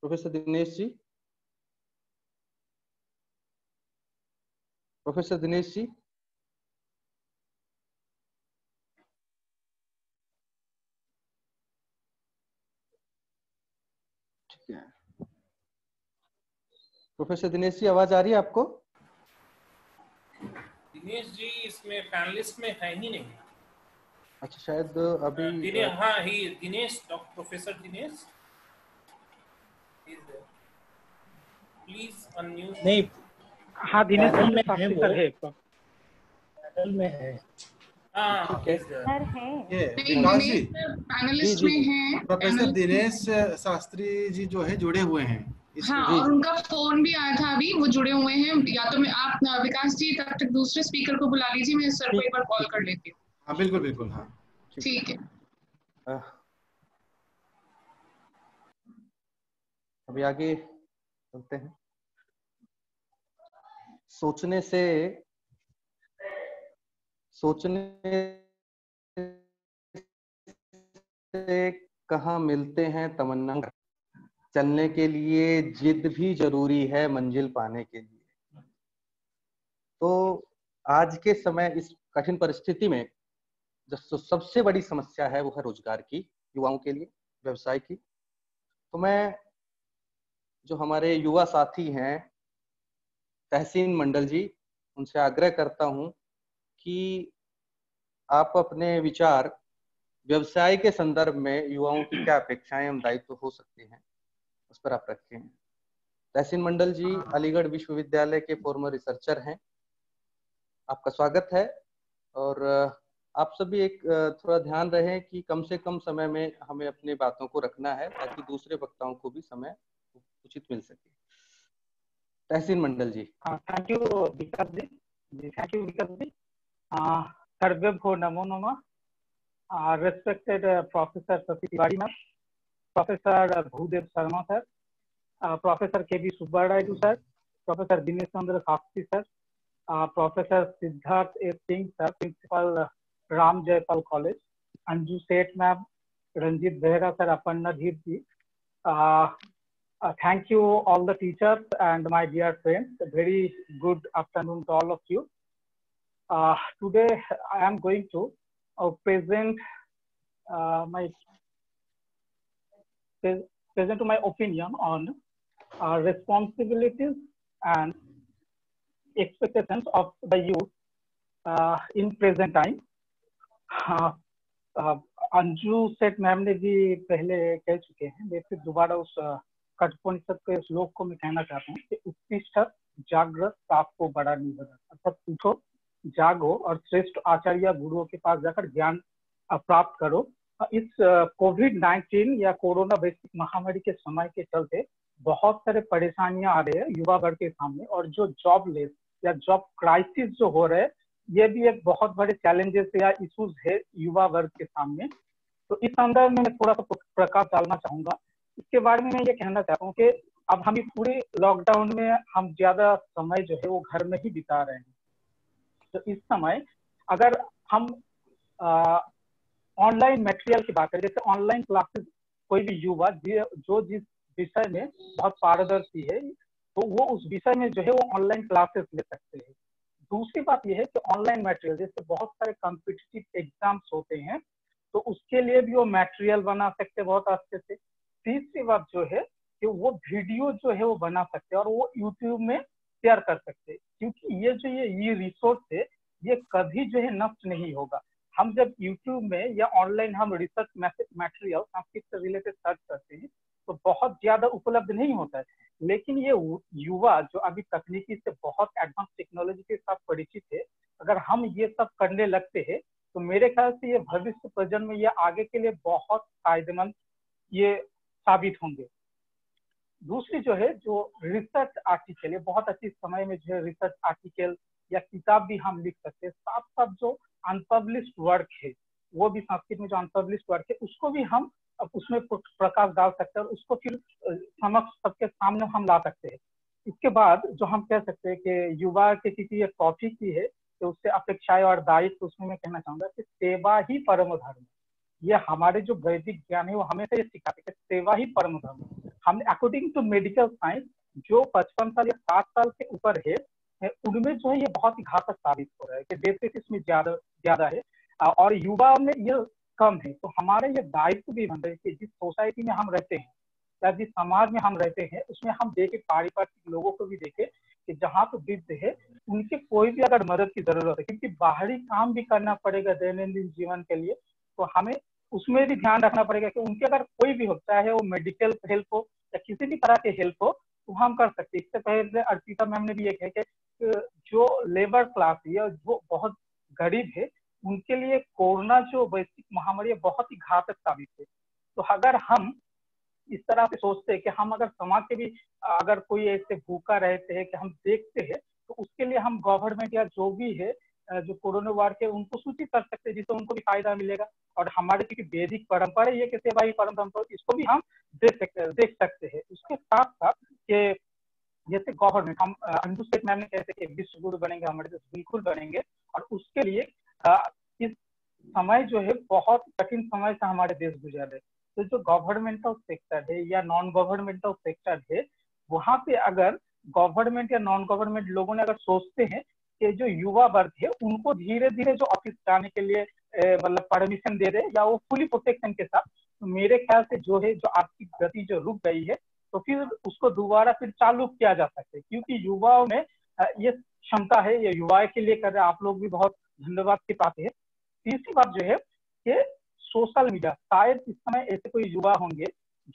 Professor Dinesh ji, professor Dinesh ji, ठीक है, professor Dinesh ji आवाज आ रही है आपको? दिनेश जी इसमें पैनलिस्ट में है ही नहीं। अच्छा, शायद अभी दिनेश, हाँ ही Dinesh, doctor professor Dinesh, please unmute. नहीं, हाँ दिनेश सर है, पैनल में है, हाँ सर है, ये पैनलिस्ट में है, प्रोफेसर दिनेश शास्त्री जी जो है जुड़े हुए हैं। हाँ, और उनका फोन भी आया था अभी, वो जुड़े हुए हैं। या तो मैं, आप विकास जी तब तक दूसरे स्पीकर को बुला लीजिए, मैं सर को एक बार कॉल कर लेती हूँ। हाँ बिल्कुल बिल्कुल, हाँ ठीक है। अभी आगे चलते हैं। सोचने से कहाँ मिलते हैं तमन्ना, चलने के लिए जिद भी जरूरी है मंजिल पाने के लिए। तो आज के समय इस कठिन परिस्थिति में जो सबसे बड़ी समस्या है वो है रोजगार की, युवाओं के लिए व्यवसाय की। तो मैं जो हमारे युवा साथी हैं तहसीन मंडल जी, उनसे आग्रह करता हूं कि आप अपने विचार व्यवसाय के संदर्भ में युवाओं की क्या अपेक्षाएं एवं दायित्व हो सकते हैं उस पर आप रखें। तहसीन मंडल जी अलीगढ़ विश्वविद्यालय के फॉर्मर रिसर्चर हैं। आपका स्वागत है और आप सभी एक थोड़ा ध्यान रहे कि कम से कम समय में हमें अपनी बातों को रखना है ताकि दूसरे वक्ताओं को भी समय उचित मिल सके। तहसीन Mandal ji. Thank you Vikas ji, thank you Vikas ji. सर्वेभ्यो नमो नमः। Respected professor Shashi Tiwari ma'am, professor भूदेव शर्मा sir, professor KV Subba Rayudu sir, professor दिनेश चंद्र शास्त्री sir, professor Siddharth Singh sir, principal Ram Jaipal college, Anju Seth ma'am, Ranjit Behera sir, Apanna ji, thank you all the teachers and my dear friends. A very good afternoon to all of you. Today I am going to present my opinion on responsibilities and expectations of the youth in present time. Anju Seth ma'am ने भी पहले कह चुके हैं, मैं दोबारा उस कठोपनिषद के श्लोक को मैं कहना चाहता हूँ कि उत्कृष्ट जागृत ताप को बड़ा नहीं बना, अर्थात उठो, जागो और श्रेष्ठ आचार्य गुरुओं के पास जाकर ज्ञान प्राप्त करो। इस कोविड-19 या कोरोना वैश्विक महामारी के समय के चलते बहुत सारे परेशानियां आ रही है युवा वर्ग के सामने, और जो जॉबलेस या जॉब क्राइसिस जो हो रहे हैं ये भी एक बहुत बड़े चैलेंजेस या इश्यूज है युवा वर्ग के सामने। तो इस अंदर में थोड़ा सा प्रकाश डालना चाहूंगा। इसके बारे में मैं ये कहना चाहता हूँ कि अब हम इस पूरे लॉकडाउन में हम ज्यादा समय जो है वो घर में ही बिता रहे हैं। तो इस समय अगर हम ऑनलाइन मटेरियल की बात करें, जैसे ऑनलाइन क्लासेस, कोई भी युवा जो जिस विषय में बहुत पारदर्शी है तो वो उस विषय में जो है वो ऑनलाइन क्लासेस ले सकते हैं। दूसरी बात यह है कि ऑनलाइन मटेरियल, जैसे बहुत सारे कॉम्पिटिटिव एग्जाम्स होते हैं तो उसके लिए भी वो मटेरियल बना सकते हैं बहुत अच्छे से। तीसरी बात जो है कि वो वीडियो जो है वो बना सकते हैं और वो यूट्यूब में शेयर कर सकते हैं, क्योंकि ये जो ये रिसोर्स है ये कभी जो है नष्ट नहीं होगा। हम जब यूट्यूब में या ऑनलाइन हम रिसर्च मटेरियल संस्कृत से रिलेटेड सर्च करते हैं तो बहुत ज्यादा उपलब्ध नहीं होता है, लेकिन ये युवा जो अभी तकनीकी से बहुत एडवांस टेक्नोलॉजी के साथ परिचित है, अगर हम ये सब करने लगते हैं तो मेरे ख्याल से ये भविष्य प्रजन्म में यह आगे के लिए बहुत फायदेमंद ये साबित होंगे। दूसरी जो है जो रिसर्च आर्टिकल, ये बहुत अच्छी समय में जो है रिसर्च आर्टिकल या किताब भी हम लिख सकते हैं। साथ साथ जो अनपब्लिश्ड वर्क है, वो भी संस्कृत में जो अनपब्लिश्ड वर्क है उसको भी हम उसमें प्रकाश डाल सकते हैं और उसको फिर समक्ष सबके सामने हम ला सकते हैं। इसके बाद जो हम कह सकते हैं कि युवा के किसी एक टॉपिक की है तो उससे अपेक्षाएं और दायित्व, उसमें मैं कहना चाहूंगा कि सेवा ही परम धर्म। ये हमारे जो वैदिक ज्ञान है वो हमेशा ये सिखाते हैं सेवा ही परम धर्म। हमने अकॉर्डिंग टू मेडिकल साइंस जो 55 साल या 60 साल के ऊपर है उनमें जो है ये बहुत ही घातक साबित हो रहा है कि डेथ इसमें ज्यादा है और युवा में ये कम है। तो हमारे ये दायित्व भी बन रहे हैं कि जिस सोसाइटी में हम रहते हैं या जिस समाज में हम रहते हैं उसमें हम देखें, पारिपार्श्विक लोगों को भी देखें कि जहाँ पे वृद्ध है उनके कोई भी अगर मदद की जरूरत है, क्योंकि बाहरी काम भी करना पड़ेगा दैनंदिन जीवन के लिए, तो हमें उसमें भी ध्यान रखना पड़ेगा कि उनके अगर कोई भी होता है वो मेडिकल हेल्प हो या किसी भी तरह के हेल्प हो तो हम कर सकते हैं। इससे पहले अर्पिता मैम ने भी ये कहा कि जो लेबर क्लास है, जो बहुत गरीब है, उनके लिए कोरोना जो वैश्विक महामारी है बहुत ही घातक साबित है। तो अगर हम इस तरह से सोचते हैं कि हम अगर समाज के भी अगर कोई ऐसे भूखा रहते हैं कि हम देखते हैं तो उसके लिए हम गवर्नमेंट या जो भी है जो कोरोना वार्ड के उनको सूचित कर सकते हैं, जिससे उनको भी फायदा मिलेगा। और हमारे क्योंकि वैदिक परंपरा ये कि सेवा ही परम धर्म, इसको भी हम देख सकते हैं। उसके साथ साथ के जैसे गवर्नमेंट, हम अंजू सेठ मैम ने कहते हैं कि विश्व गुरु बनेंगे, हमारे देश बिल्कुल बनेंगे, और उसके लिए इस समय जो है बहुत कठिन समय से हमारे देश गुजर रहे। तो जो गवर्नमेंटल सेक्टर है या नॉन गवर्नमेंटल सेक्टर है, वहाँ पे अगर गवर्नमेंट या नॉन गवर्नमेंट लोगों ने अगर सोचते हैं कि जो युवा वर्ग है उनको धीरे धीरे जो ऑफिस जाने के लिए मतलब परमिशन दे रहे या वो फुली प्रोटेक्शन के साथ, तो मेरे ख्याल से जो है जो आर्थिक गति जो रुक गई है तो फिर उसको दोबारा फिर चालू किया जा सकता है, क्योंकि युवाओं में ये क्षमता है, ये युवा के लिए कर रहे हैं। आप लोग भी बहुत धन्यवाद के पाते हैं। तीसरी बात जो है कि सोशल मीडिया, शायद इस समय ऐसे कोई युवा होंगे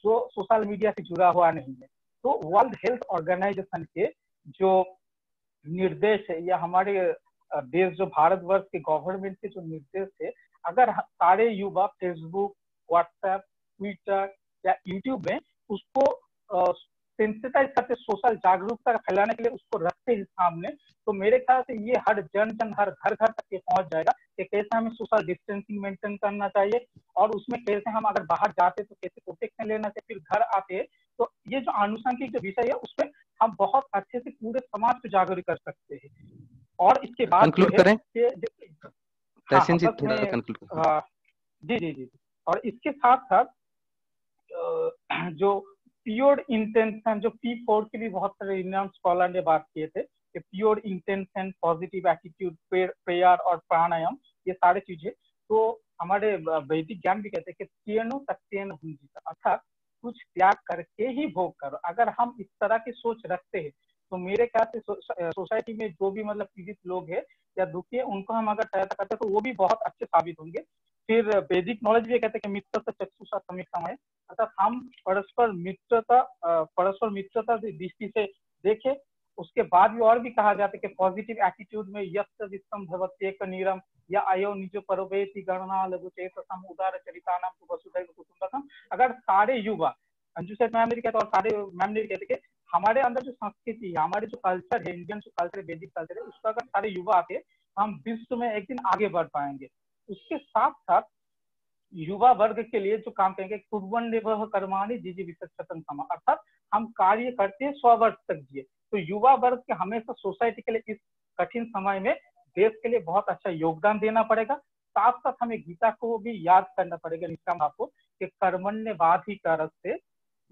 जो सोशल मीडिया से जुड़ा हुआ नहीं है, तो वर्ल्ड हेल्थ ऑर्गेनाइजेशन के जो निर्देश है या हमारे देश जो भारतवर्ष के गवर्नमेंट के जो निर्देश है, अगर सारे युवा फेसबुक, व्हाट्सएप, ट्विटर या यूट्यूब में उसको सेंसिटाइज करते, सोशल जागरूकता फैलाने के लिए उसको रखते हैं सामने, तो मेरे ख्याल से ये हर जन जन हर घर घर तक ये पहुंच जाएगा कि कैसे हमें सोशल डिस्टेंसिंग मेंटेन करना चाहिए और उसमें कैसे हम अगर बाहर जाते तो कैसे प्रोटेक्शन लेना चाहिए, फिर घर आते तो ये जो आनुषंगिक जो विषय है उसमें हम बहुत अच्छे से पूरे समाज को जागरूक कर सकते हैं। और इसके बाद जी, और इसके साथ साथ जो प्योर इंटेंशन, जो P4 के लिए बहुत सारे रिनाउंड स्कॉलर ने बात किए थे कि pure intention, positive attitude, prayer और प्राणायाम, ये सारे चीजें तो हमारे वैदिक ज्ञान भी कहते हैं कि त्यजनो तत्येन भुंजितः, अर्थात कुछ त्याग करके ही भोग करो। अगर हम इस तरह की सोच रखते हैं तो मेरे ख्याल से सोसाइटी में जो भी मतलब पीड़ित लोग हैं या दुखी है उनको हम अगर सहायता करते हैं तो वो भी बहुत अच्छे साबित होंगे। फिर वैदिक नॉलेज भी कहते हैं कि मित्रता चक्षुषा समीक्षामय, अर्थात हम परस्पर मित्रता दृष्टि से देखें। उसके बाद भी और भी कहा जाता है कि पॉजिटिव एटीट्यूड में यत्र वित्तम भवति कनीरम या आयो निजो परोपैति गणना लघुचेतसम उदार चरितानाम वसुधैव कुटुंबकम। अगर सारे युवा, अंजू सेठ मैम ने कहते और सारे मैम ने कहते कि हमारे अंदर जो संस्कृति है, हमारे जो कल्चर है, इंडियन जो कल्चर है, वैदिक कल्चर है, उसका अगर सारे युवा आते हम विश्व में एक दिन आगे बढ़ पाएंगे। उसके साथ साथ युवा वर्ग के लिए जो काम करेंगे कुर्वन्नेव कर्माणि जीजी विशेषतम समा, अर्थात हम कार्य करते हैं 100 वर्ष तक जिए। तो युवा वर्ग के हमेशा सोसाइटी के लिए इस कठिन समय में देश के लिए बहुत अच्छा योगदान देना पड़ेगा। साथ साथ हमें गीता को भी याद करना पड़ेगा निष्काम भाव को कि कर्मण्येवाधिकारस्ते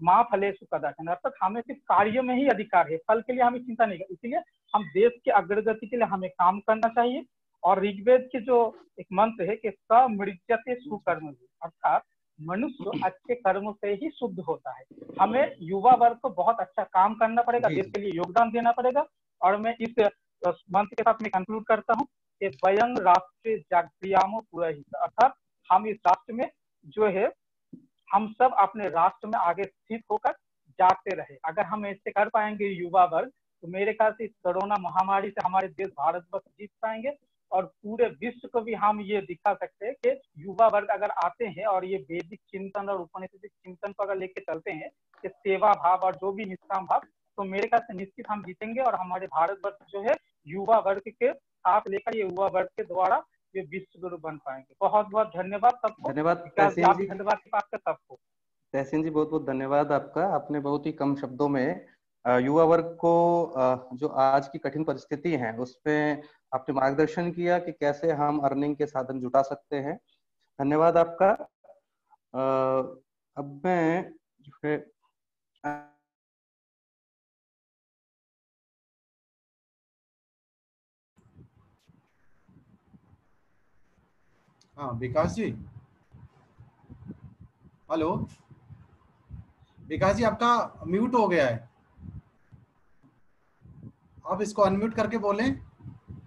मा फलेषु कदाचन, अर्थात हमें सिर्फ कार्य में ही अधिकार है, फल के लिए हमें चिंता नहीं करनी। इसीलिए हम देश की अग्रगति के लिए हमें काम करना चाहिए। और ऋग्वेद के जो एक मंत्र है कि समृज्यते सुकर्म, अर्थात मनुष्य अच्छे कर्म से ही शुद्ध होता है। हमें युवा वर्ग को बहुत अच्छा काम करना पड़ेगा, देश के लिए योगदान देना पड़ेगा। और मैं इस मंत्र के साथ मैं कंक्लूड करता हूँ कि वयं राष्ट्रे जाग्रयामो पुरोहित, अर्थात हम इस राष्ट्र में जो है हम सब अपने राष्ट्र में आगे स्थित होकर जाते रहे। अगर हम ऐसे कर पाएंगे युवा वर्ग तो मेरे ख्याल से इस कोरोना महामारी से हमारे देश भारतवर्ष जीत पाएंगे और पूरे विश्व को भी हम ये दिखा सकते हैं कि युवा वर्ग अगर आते हैं और ये वैदिक चिंतन और उपनिषदिक चिंतन को अगर लेके चलते हैं कि सेवा भाव और जो भी निष्काम भाव, तो मेरे ख्याल से निश्चित हम जीतेंगे। और हमारे भारतवर्ष जो है युवा वर्ग के साथ लेकर ये युवा वर्ग के द्वारा ये विश्व गुरु बन पाएंगे। बहुत बहुत धन्यवाद सबको, धन्यवाद सबको। तहसीन जी बहुत बहुत धन्यवाद आपका। आपने बहुत ही कम शब्दों में युवा वर्ग को जो आज की कठिन परिस्थिति है उसमें आपने मार्गदर्शन किया कि कैसे हम अर्निंग के साधन जुटा सकते हैं। धन्यवाद आपका। अब मैं जो है विकास जी, हेलो विकास जी, आपका म्यूट हो गया है, आप इसको अनम्यूट करके बोलें।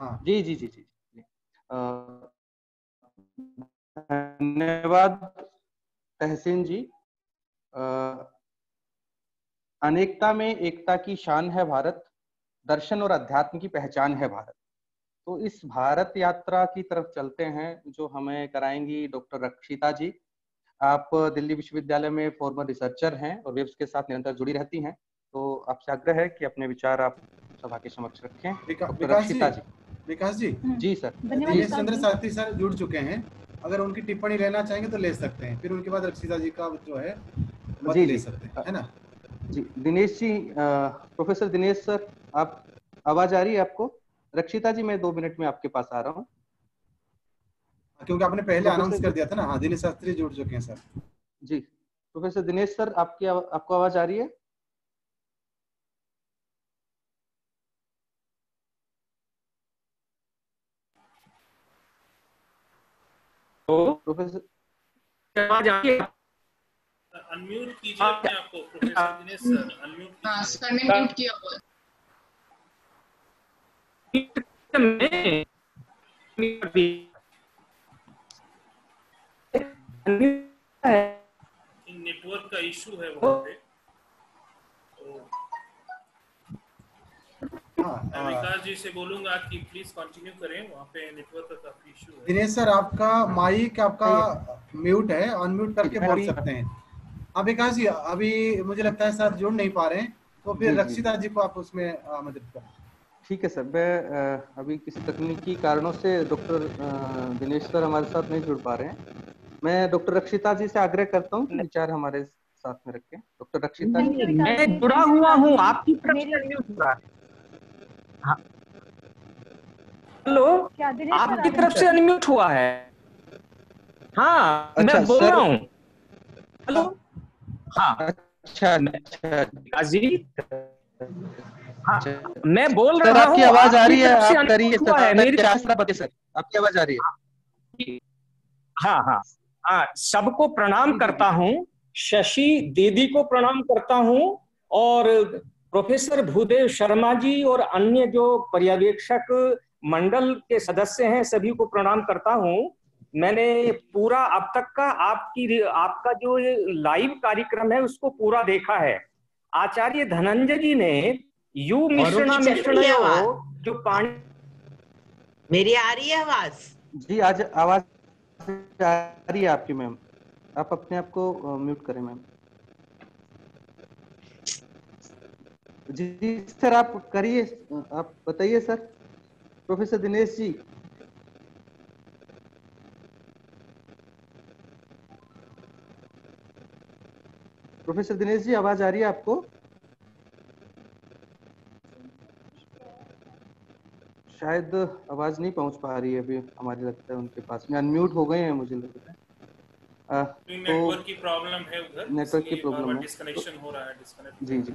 हाँ जी जी जी जी, धन्यवाद तहसीन जी। अनेकता में एकता की शान है भारत, दर्शन और अध्यात्म की पहचान है भारत। तो इस भारत यात्रा की तरफ चलते हैं जो हमें कराएंगी डॉक्टर रक्षिता जी। आप दिल्ली विश्वविद्यालय में फॉर्मर रिसर्चर हैं और वेब्स के साथ निरंतर जुड़ी रहती हैं, तो आपसे आग्रह है कि अपने विचार आप सभा के समक्ष रखें। विकास जी जी सर, दिनेश चंद्र शास्त्री सर जुड़ चुके हैं, अगर उनकी टिप्पणी लेना चाहेंगे तो ले सकते हैं, फिर उनके बाद रक्षिता जी का जो है जी ले सकते हैं, है ना जी। दिनेश जी, प्रोफेसर दिनेश सर, आप आवाज आ रही है आपको? रक्षिता जी मैं 2 मिनट में आपके पास आ रहा हूँ, क्योंकि आपने पहले अनाउंस कर दिया था ना। हाँ, दिनेश शास्त्री जुड़ चुके हैं सर जी। प्रोफेसर दिनेश सर, आपको आवाज आ रही है? प्रोफेसर आवाज आ रही है? अनम्यूट कीजिए अपने आप को प्रोफेसर दिनेश सर, अनम्यूट। हां सर ने म्यूट किया हुआ है। नेटवर्क का इशू है वहां पे। मैं विकास जी से बोलूंगा कि प्लीज कंटिन्यू करें, वहाँ पे नेटवर्क का इशू है। दिनेश सर आपका माइक आपका म्यूट है, अनम्यूट करके बोल सकते हैं। अब विकास जी अभी मुझे लगता है सर जुड़ नहीं पा रहे हैं, तो फिर रक्षिता जी को आप उसमें मदद करें। ठीक है सर, मैं अभी किसी तकनीकी कारणों से डॉक्टर दिनेश सर हमारे साथ नहीं जुड़ पा रहे हैं। मैं डॉक्टर रक्षिता जी से आग्रह करता हूँ विचार हमारे साथ में रखें। डॉक्टर रक्षिता जी, मैं जुड़ा हुआ हूँ, आपकी हेलो आपकी तरफ से अनम्यूट हुआ है। हाँ मैं बोल रहा हूँ। हेलो हाँ अच्छा हाँ मैं बोल रहा हूँ। आपकी आवाज आ रही है, आप करिए सर, मेरी रास्ता बताइए सर, आपकी आवाज आ रही है। हाँ हाँ हाँ, सबको प्रणाम करता हूँ, शशि दीदी को प्रणाम करता हूँ और प्रोफेसर भूदेव शर्मा जी और अन्य जो पर्यवेक्षक मंडल के सदस्य हैं सभी को प्रणाम करता हूं। मैंने पूरा अब तक का आपका जो ये लाइव कार्यक्रम है उसको पूरा देखा है। आचार्य धनंजय जी ने यू मिश्रणा मिश्रणयो जो पानी, मेरी आ रही है आवाज? जी आज आवाज आ रही है आपकी मैम, आप अपने आप को म्यूट करें मैम। जी सर आप करिए, आप बताइए sir. Professor Dinesh ji, professor Dinesh ji आवाज आ रही है आपको? शायद आवाज नहीं पहुंच पा रही है अभी हमारे, लगता है उनके पास में अनम्यूट हो गए हैं मुझे लगता है। नेटवर्क की प्रॉब्लम है उधर, नेटवर्क की प्रॉब्लम है, डिस्कनेक्शन हो रहा है, डिस्कनेक्ट। जी जी,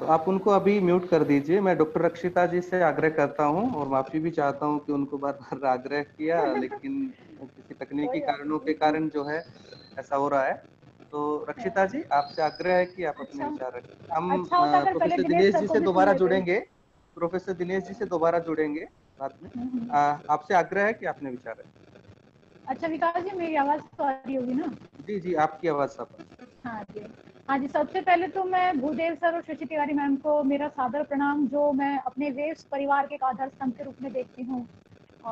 तो आप उनको अभी म्यूट कर दीजिए। मैं डॉक्टर रक्षिता जी से आग्रह करता हूं और माफी भी चाहता हूं कि उनको बार बार आग्रह किया लेकिन किसी तकनीकी कारणों के कारण जो है ऐसा हो रहा है। तो रक्षिता जी आपसे आग्रह है कि आप अपने विचार रखें। हम प्रोफेसर दिनेश जी से दोबारा जुड़ेंगे, प्रोफेसर दिनेश जी से दोबारा जुड़ेंगे बाद में। आपसे आग्रह है कि आपने विचार रखें। अच्छा विकास जी मेरी आवाज तो आ रही होगी ना? जी जी आपकी आवाज सब। हाँ जी हाँ जी, सबसे पहले तो मैं भूदेव सर और शशि तिवारी मैम को मेरा सादर प्रणाम, जो मैं अपने वेव्स परिवार के एक आधार स्तंभ के रूप में देखती हूँ।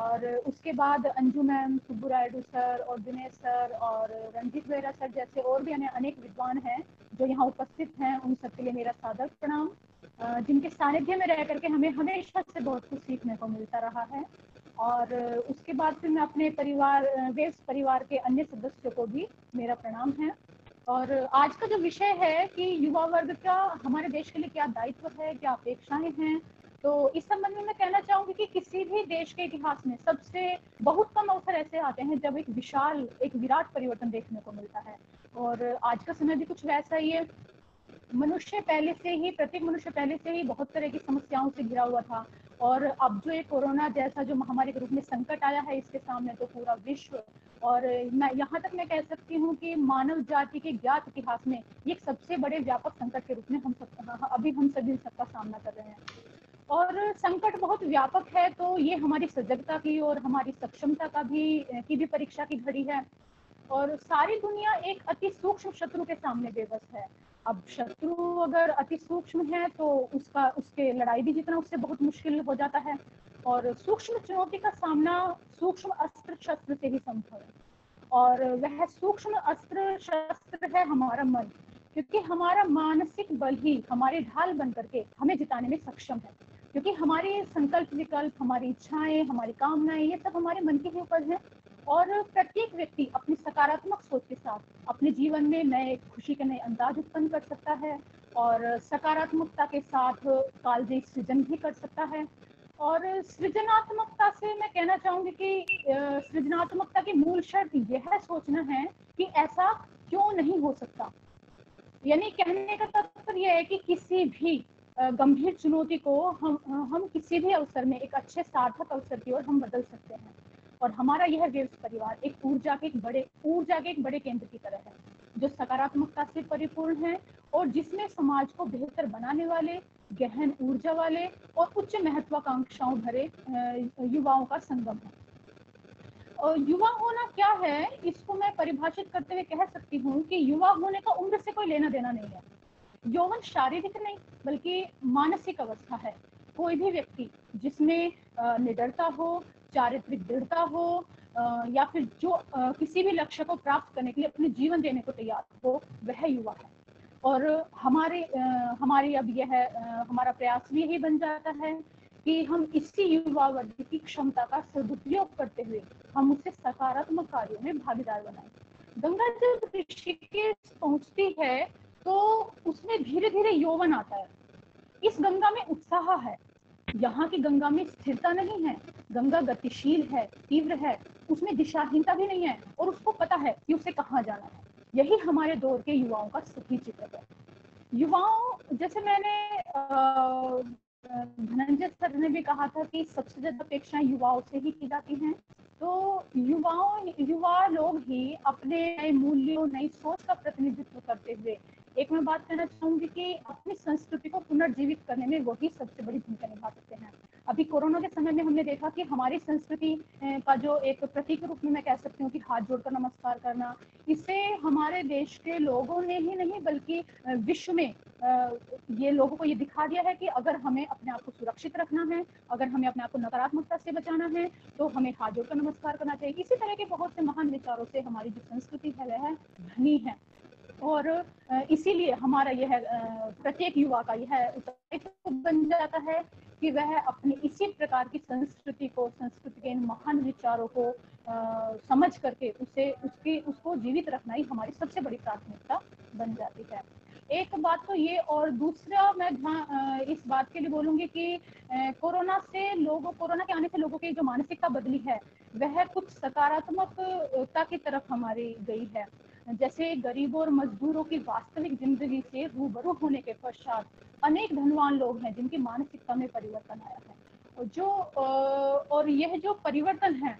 और उसके बाद अंजू मैम, सुब्बू रायडू सर और दिनेश सर और रंजीत बेहरा सर जैसे और भी अनेक विद्वान हैं जो यहाँ उपस्थित हैं, उन सबके लिए मेरा सादर प्रणाम, जिनके सानिध्य में रह करके हमें हमेशा से बहुत कुछ सीखने को मिलता रहा है। और उसके बाद फिर मैं अपने परिवार वेव्स परिवार के अन्य सदस्यों को भी मेरा प्रणाम है। और आज का जो विषय है कि युवा वर्ग का हमारे देश के लिए क्या दायित्व है, क्या अपेक्षाएं हैं, तो इस संबंध में मैं कहना चाहूँगी कि किसी भी देश के इतिहास में सबसे बहुत कम अवसर ऐसे आते हैं जब एक विशाल एक विराट परिवर्तन देखने को मिलता है। और आज का समय भी कुछ वैसा ही है। प्रत्येक मनुष्य पहले से ही बहुत तरह की समस्याओं से घिरा हुआ था। और अब जो एक कोरोना जैसा जो महामारी के रूप में संकट आया है, इसके सामने तो पूरा विश्व और यहाँ तक मैं कह सकती हूँ कि मानव जाति के ज्ञात इतिहास में ये सबसे बड़े व्यापक संकट के रूप में हम सभी सबका सामना कर रहे हैं। और संकट बहुत व्यापक है, तो ये हमारी सजगता की और हमारी सक्षमता की भी परीक्षा की घड़ी है। और सारी दुनिया एक अति सूक्ष्म शत्रु के सामने बेबस है। अब शत्रु अगर अति सूक्ष्म है तो उसके लड़ाई भी जितना उससे बहुत मुश्किल हो जाता है। और सूक्ष्म चुनौती का सामना सूक्ष्म अस्त्र शस्त्र से ही संभव है, और वह सूक्ष्म अस्त्र शस्त्र है हमारा मन, क्योंकि हमारा मानसिक बल ही हमारे ढाल बन करके हमें जिताने में सक्षम है। क्योंकि हमारे संकल्प विकल्प, हमारी इच्छाएं, हमारी कामनाएं, ये सब हमारे मन की ही उपज है। और प्रत्येक व्यक्ति अपनी सकारात्मक सोच के साथ अपने जीवन में नए खुशी के नए अंदाज उत्पन्न कर सकता है और सकारात्मकता के साथ कालजयी सृजन भी कर सकता है। और सृजनात्मकता से मैं कहना चाहूँगी कि सृजनात्मकता की मूल शर्त यह सोचना है कि ऐसा क्यों नहीं हो सकता। यानी कहने का तात्पर्य यह है कि किसी भी गंभीर चुनौती को हम किसी भी अवसर में एक अच्छे सार्थक अवसर की ओर हम बदल सकते हैं। और हमारा यह वेव्स परिवार एक ऊर्जा के एक बड़े केंद्र की तरह है, जो सकारात्मकता से परिपूर्ण है और जिसमें समाज को बेहतर बनाने वाले, गहन ऊर्जा वाले और उच्च महत्वाकांक्षाओं भरे युवाओं का संगम है। और युवा होना क्या है, इसको मैं परिभाषित करते हुए कह सकती हूँ कि युवा होने का उम्र से कोई लेना देना नहीं है। यौवन शारीरिक नहीं बल्कि मानसिक अवस्था है। कोई भी व्यक्ति जिसमें निडरता हो, चारित्रिक दृढ़ता हो, या फिर जो किसी भी लक्ष्य को प्राप्त करने के लिए अपने जीवन देने को तैयार हो, वह युवा है। और हमारी अब यह हमारा प्रयास भी यही बन जाता है कि हम इसी युवा वर्ग की क्षमता का सदुपयोग करते हुए हम उसे सकारात्मक कार्यों में भागीदार बनाएं। गंगा जब ऋषिकेश पहुंचती है तो उसमें धीरे धीरे यौवन आता है। इस गंगा में उत्साह है, यहाँ की गंगा में स्थिरता नहीं है। गंगा गतिशील है, तीव्र है, उसमें दिशाहीनता भी नहीं है और उसको पता है कि उसे कहाँ जाना है। यही हमारे दौर के युवाओं का सही चित्र है। युवाओं, जैसे मैंने धनंजय सर ने भी कहा था कि सबसे ज्यादा अपेक्षाएं युवाओं से ही की जाती हैं, तो युवा लोग ही अपने नए मूल्यों, नई सोच का प्रतिनिधित्व करते हुए, एक मैं बात कहना चाहूंगी कि अपनी संस्कृति को पुनर्जीवित करने में वही सबसे बड़ी भूमिका निभा सकते हैं। अभी कोरोना के समय में हमने देखा कि हमारी संस्कृति का जो एक प्रतीक रूप में मैं कह सकती हूँ कि हाथ जोड़कर नमस्कार करना, इससे हमारे देश के लोगों ने ही नहीं बल्कि विश्व में ये लोगों को ये दिखा दिया है कि अगर हमें अपने आप को सुरक्षित रखना है, अगर हमें अपने आप को नकारात्मकता से बचाना है, तो हमें हाथ जोड़कर नमस्कार करना चाहिए। इसी तरह के बहुत से महान विचारों से हमारी जो संस्कृति है वह धनी है, और इसीलिए हमारा यह प्रत्येक युवा का यह उत्तरदायित्व बन जाता है कि वह अपने इसी प्रकार की संस्कृति को, संस्कृति के इन महान विचारों को समझ करके उसको जीवित रखना ही हमारी सबसे बड़ी प्राथमिकता बन जाती है। एक बात तो ये, और दूसरा मैं इस बात के लिए बोलूंगी कि कोरोना के आने से लोगों की जो मानसिकता बदली है वह कुछ सकारात्मकता की तरफ हमारी गई है। जैसे गरीबों और मजदूरों की वास्तविक जिंदगी से रूबरू होने के पश्चात अनेक धनवान लोग हैं जिनकी मानसिकता में परिवर्तन आया है, और यह जो परिवर्तन है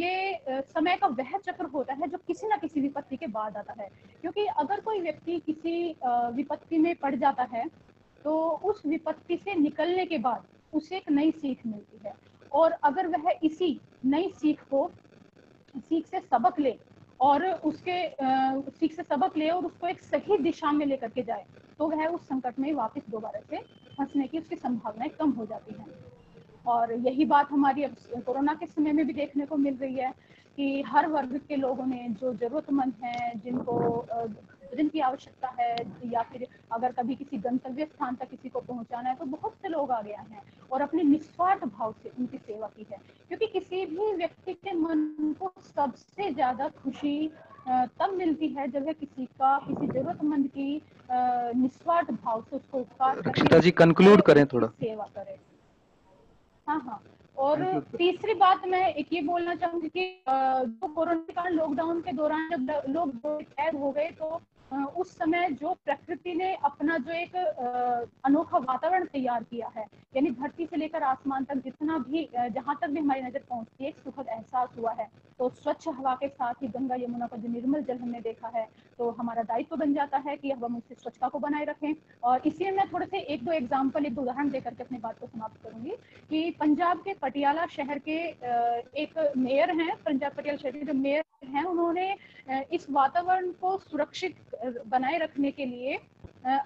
ये समय का वह चक्र होता है जो किसी ना किसी विपत्ति के बाद आता है। क्योंकि अगर कोई व्यक्ति किसी विपत्ति में पड़ जाता है तो उस विपत्ति से निकलने के बाद उसे एक नई सीख मिलती है, और अगर वह इसी नई सीख से सबक ले और उसको एक सही दिशा में लेकर के जाए तो वह उस संकट में वापस दोबारा से फंसने की उसकी संभावनाएं कम हो जाती हैं। और यही बात हमारी अब कोरोना के समय में भी देखने को मिल रही है कि हर वर्ग के लोगों ने, जो जरूरतमंद हैं, जिनको भोजन की आवश्यकता है, या फिर अगर कभी किसी गंतव्य स्थान तक किसी को पहुंचाना है, तो बहुत से लोग आ गया है और अपने निस्वार्थ भाव से उनकी सेवा की है। क्योंकि किसी भी व्यक्ति के मन को सबसे ज्यादा खुशी तब मिलती है जब वह किसी जरूरतमंद की निस्वार्थ भाव से उसको उपकार करके रक्षिता जी कंक्लूड करें, थोड़ा सेवा करें। हाँ, और तीसरी बात मैं एक ये बोलना चाहूंगी कि जो कोरोना के कारण लॉकडाउन के दौरान जब लोग कैद हो गए तो उस समय जो प्रकृति ने अपना जो एक अनोखा वातावरण तैयार किया है, यानी धरती से लेकर आसमान तक जहां तक भी हमारी नजर पहुंचती है, एक सुखद एहसास हुआ है। तो स्वच्छ हवा के साथ ही गंगा यमुना का जो निर्मल जल हमने देखा है, तो हमारा दायित्व बन जाता है कि हम उससे स्वच्छता को बनाए रखें। और इसी में थोड़े से एक दो उदाहरण देकर के अपनी बात को समाप्त करूंगी कि पंजाब के पटियाला शहर के एक मेयर हैं, उन्होंने इस वातावरण को सुरक्षित बनाए रखने के लिए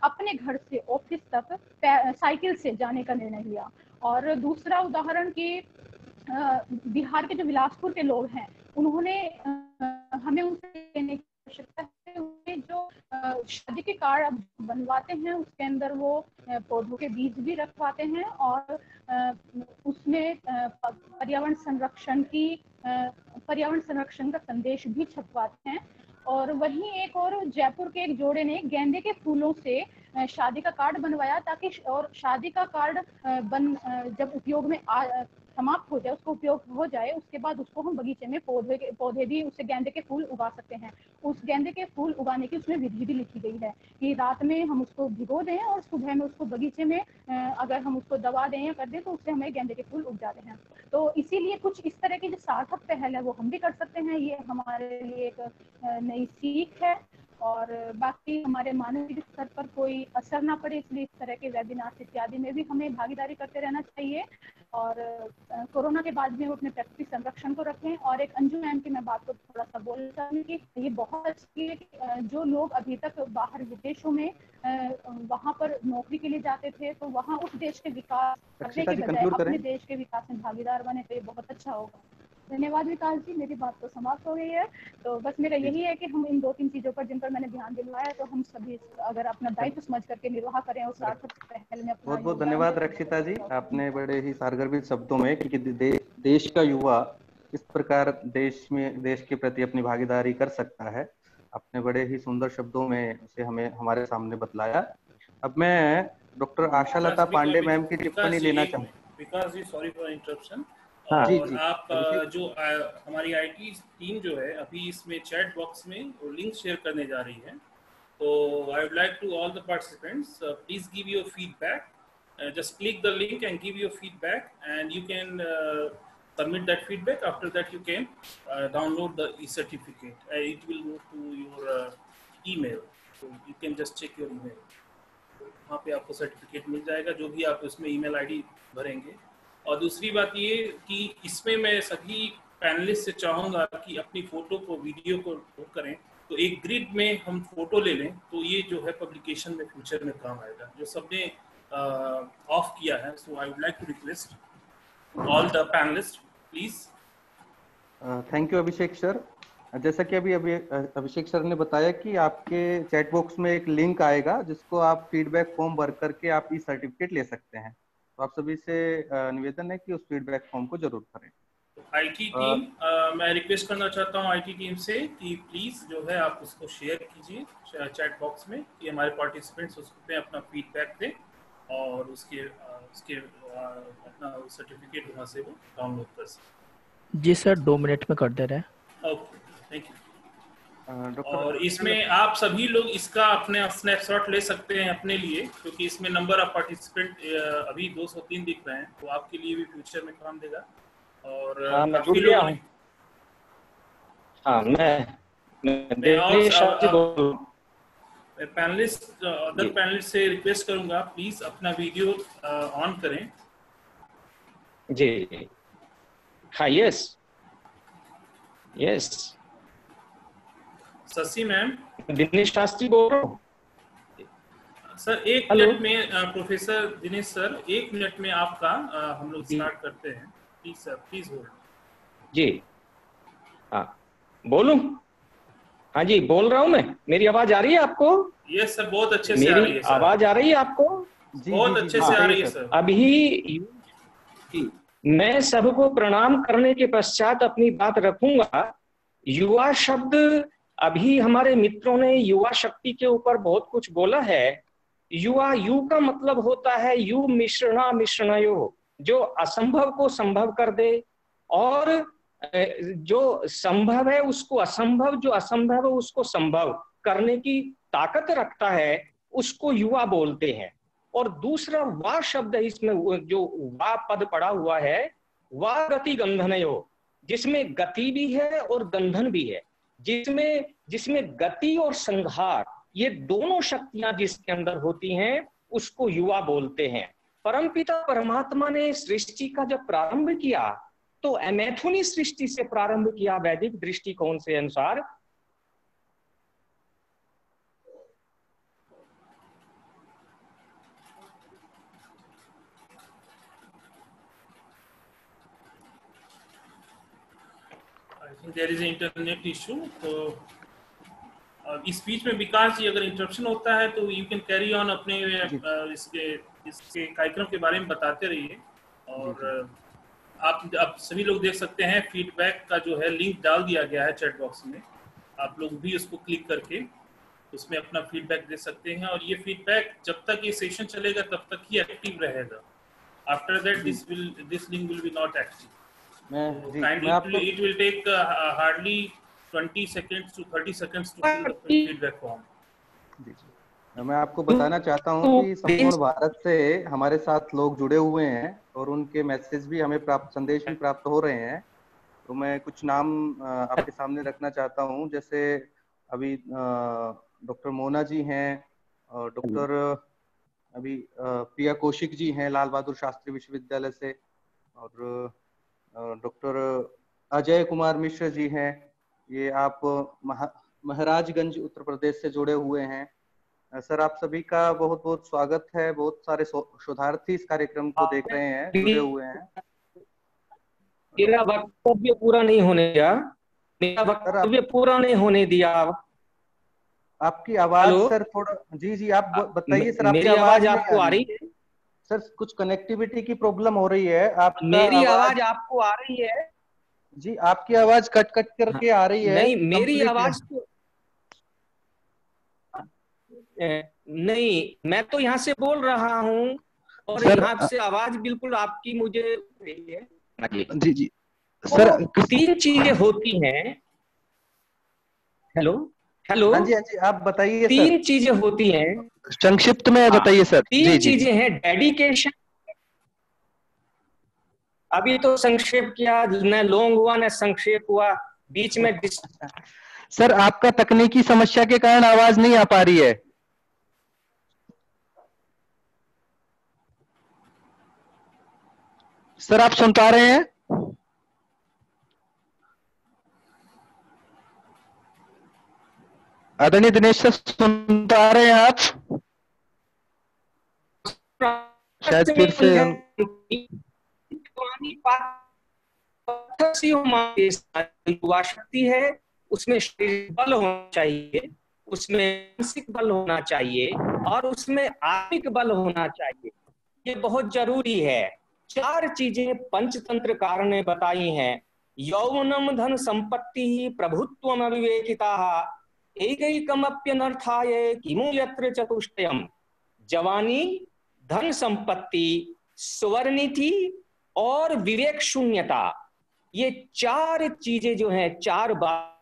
अपने घर से ऑफिस तक साइकिल से जाने का निर्णय लिया। और दूसरा उदाहरण कि बिहार के जो बिलासपुर के लोग हैं, उन्होंने हमें उनसे लेने की आवश्यकता है, जो शादी के कार्ड अब बनवाते हैं उसके अंदर वो पौधों के बीज भी रखवाते हैं और उसमें पर्यावरण संरक्षण का संदेश भी छपवाते हैं। और वहीं एक और जयपुर के एक जोड़े ने गेंदे के फूलों से शादी का कार्ड बनवाया ताकि, और शादी का कार्ड जब उपयोग में समाप्त हो जाए, उसको उपयोग हो जाए, उसके बाद उसको हम बगीचे में पौधे भी, उससे गेंदे के फूल उगा सकते हैं। उस गेंदे के फूल उगाने की उसमें विधि भी लिखी गई है कि रात में हम उसको भिगो दें और सुबह में उसको बगीचे में अगर हम उसको दवा दें या कर दें तो उससे हमें गेंदे के फूल उग जाते हैं। तो इसीलिए कुछ इस तरह की जो सार्थक पहल है वो हम भी कर सकते हैं। ये हमारे लिए एक नई सीख है, और बाकी हमारे मानसिक स्तर पर कोई असर ना पड़े इसलिए इस तरह के वेबिनार्स इत्यादि में भी हमें भागीदारी करते रहना चाहिए। और कोरोना के बाद में वो अपने प्रकृति संरक्षण को रखें। और एक अंजू मैम की मैं बात को थोड़ा सा बोल सकूँ कि ये बहुत अच्छी है कि जो लोग अभी तक बाहर विदेशों में वहाँ पर नौकरी के लिए जाते थे तो वहाँ उस देश के विकास करने के बजाय अपने देश के विकास में भागीदार बने, तो ये बहुत अच्छा होगा। धन्यवाद विकास जी, मेरी बात तो समाप्त हो गई है। तो बस मेरा यही है कि हम इन 2-3 चीजों पर जिन पर मैंने ध्यान दिलवाया, तो हम सभी अगर अपना दायित्व समझ करके निर्वाह करें उस सार्थक पहल में। बहुत बहुत धन्यवाद रक्षिता जी, आपने बड़े ही कारगर शब्दों में कि देश का युवा किस प्रकार देश के प्रति अपनी भागीदारी कर सकता है, आपने बड़े ही सुंदर शब्दों में उसे हमें हमारे सामने बतलाया। अब मैं डॉक्टर आशा लता पांडे मैम की टिप्पणी लेना चाहूँगा। Vikas ji sorry for interruption. हाँ, और आप जो हमारी आईटी टीम जो है अभी इसमें चैट बॉक्स में और लिंक शेयर करने जा रही है, तो I would like to all the participants please give your feedback, just click the link and give your feedback and you can submit that feedback, after that you can download the e-certificate, it will go to your email, so you can just check your email, वहाँ पे आपको certificate मिल जाएगा जो भी आप उसमें email ID भरेंगे। और दूसरी बात ये कि इसमें मैं सभी पैनलिस्ट से चाहूँगा कि अपनी फोटो को वीडियो को करें, तो एक ग्रिड में हम फोटो ले लें, तो ये जो है पब्लिकेशन में फ्यूचर में काम आएगा। जो सबने ऑफ किया है, so I would like to request all the panelist please. Thank you Abhishek sir. जैसा कि अभी अभिषेक सर ने बताया कि आपके चैट बॉक्स में एक लिंक आएगा जिसको आप फीडबैक फॉर्म भर करके आप ई सर्टिफिकेट ले सकते हैं, तो आप सभी से निवेदन है कि उस फीडबैक फॉर्म को जरूर करें। आईटी टीम, मैं रिक्वेस्ट करना चाहता हूं आईटी टीम से कि प्लीज जो है आप उसको शेयर कीजिए चैट बॉक्स में कि हमारे पार्टिसिपेंट्स उसमें अपना फीडबैक दें और उसके अपना सर्टिफिकेट वहां से वो डाउनलोड कर सकें। जी सर, 2 मिनट में कर दे रहे हैं। Okay, thank you. और इसमें आप सभी लोग इसका अपने स्नैपशॉट ले सकते हैं अपने लिए, क्योंकि इसमें नंबर ऑफ पार्टिसिपेंट अभी 203 दिख रहे हैं, तो आपके लिए भी फ्यूचर में काम देगा। और पैनलिस्ट अदर पैनलिस्ट से रिक्वेस्ट करूंगा प्लीज अपना वीडियो ऑन करें। जी हाँ, yes yes Shashi ma'am, Dinesh Shastri बोल रहा हूँ सर। 1 मिनट में प्रोफेसर दिनेश सर, 1 मिनट में आपका हम लोग स्टार्ट करते हैं, प्लीज सर, प्लीज होल्ड। जी हाँ, बोलूं? हाँ जी, बोल रहा हूँ मैं। मेरी आवाज आ रही है आपको? यस सर, बहुत अच्छे से आ रही है। आवाज आ रही है आपको? जी, बहुत अच्छे से आ रही है सर। अभी मैं सबको प्रणाम करने के पश्चात अपनी बात रखूंगा। युवा शब्द, अभी हमारे मित्रों ने युवा शक्ति के ऊपर बहुत कुछ बोला है। युवा, यू का मतलब होता है यू मिश्रणा मिश्रणयो, जो असंभव को संभव कर दे, और जो संभव है उसको असंभव, जो असंभव है उसको संभव करने की ताकत रखता है, उसको युवा बोलते हैं। और दूसरा वा शब्द है, इसमें जो वा पद पड़ा हुआ है, वा गति गंधनयो, जिसमें गति भी है और गंधन भी है, जिसमें गति और संहार, ये दोनों शक्तियां जिसके अंदर होती हैं उसको युवा बोलते हैं। परमपिता परमात्मा ने सृष्टि का जब प्रारंभ किया तो अमैथुनी सृष्टि से प्रारंभ किया वैदिक दृष्टिकोण से अनुसार। There is an internet issue, तो इस बीच में विकास जी अगर इंटरप्शन होता है तो यू कैन कैरी ऑन, अपने इसके कार्यक्रम के बारे में बताते रहिए। और आप सभी लोग देख सकते हैं फीडबैक का जो है लिंक डाल दिया गया है चैट बॉक्स में, आप लोग भी उसको क्लिक करके उसमें अपना फीडबैक दे सकते हैं। और ये फीडबैक जब तक ये सेशन चलेगा तब तक ही एक्टिव रहेगा, after that this link will be not active. It will take hardly 20 seconds to 30 seconds to fill the feedback form. मैं आपको बताना चाहता हूँ कि संपूर्ण भारत से हमारे साथ लोग जुड़े हुए हैं और उनके मैसेज भी हमें संदेश भी प्राप्त हो रहे हैं। तो मैं कुछ नाम आपके सामने रखना चाहता हूँ, जैसे अभी डॉक्टर मोना जी हैं, और डॉक्टर अभी प्रिया कौशिक जी हैं लाल बहादुर शास्त्री विश्वविद्यालय से, और डॉक्टर अजय कुमार मिश्र जी हैं, ये आप महाराजगंज उत्तर प्रदेश से जुड़े हुए हैं। सर आप सभी का बहुत बहुत स्वागत है। बहुत सारे शोधार्थी इस कार्यक्रम को देख रहे हैं, जुड़े हुए हैं। मेरा वक्तव्य पूरा नहीं होने दिया, मेरा वक्तव्य पूरा नहीं होने दिया। आपकी आवाज सर थोड़ा, जी जी आप बताइए सर, आपकी आवाज आपको आ रही है सर? कुछ कनेक्टिविटी की प्रॉब्लम हो रही है। आप मेरी आवाज आपको आ रही है? जी आपकी आवाज कट कट करके आ रही है। नहीं मेरी आवाज नहीं, मैं तो यहाँ से बोल रहा हूँ और यहाँ से आवाज बिल्कुल आपकी मुझे रही है। जी जी सर तो तीन चीजें होती हैं। हेलो हेलो जी जी आप बताइए। तीन चीजें होती हैं, संक्षिप्त में बताइए सर। तीन चीजें हैं, डेडिकेशन, अभी तो संक्षेप किया, न लॉन्ग हुआ न संक्षेप हुआ, बीच में। सर आपका तकनीकी समस्या के कारण आवाज नहीं आ पा रही है। सर आप सुन पा रहे हैं? आदरणीय दिनेश सर सुन पा रहे हैं आप? शायद फिर से युवा शक्ति है, उसमें शरीर बल होना चाहिए, उसमें मानसिक बल होना चाहिए और उसमें आर्थिक बल होना चाहिए, ये बहुत जरूरी है। चार चीजें पंचतंत्रकार ने बताई हैं। यौवनम धन संपत्ति ही प्रभुत्वम अविवेकिता एकैकमप्यनर्थाय किमु यत्र चतुष्टयम्। जवानी, धन संपत्ति, सुवर्णिति और विवेक शून्यता, ये चार चीजें जो हैं, चार बात।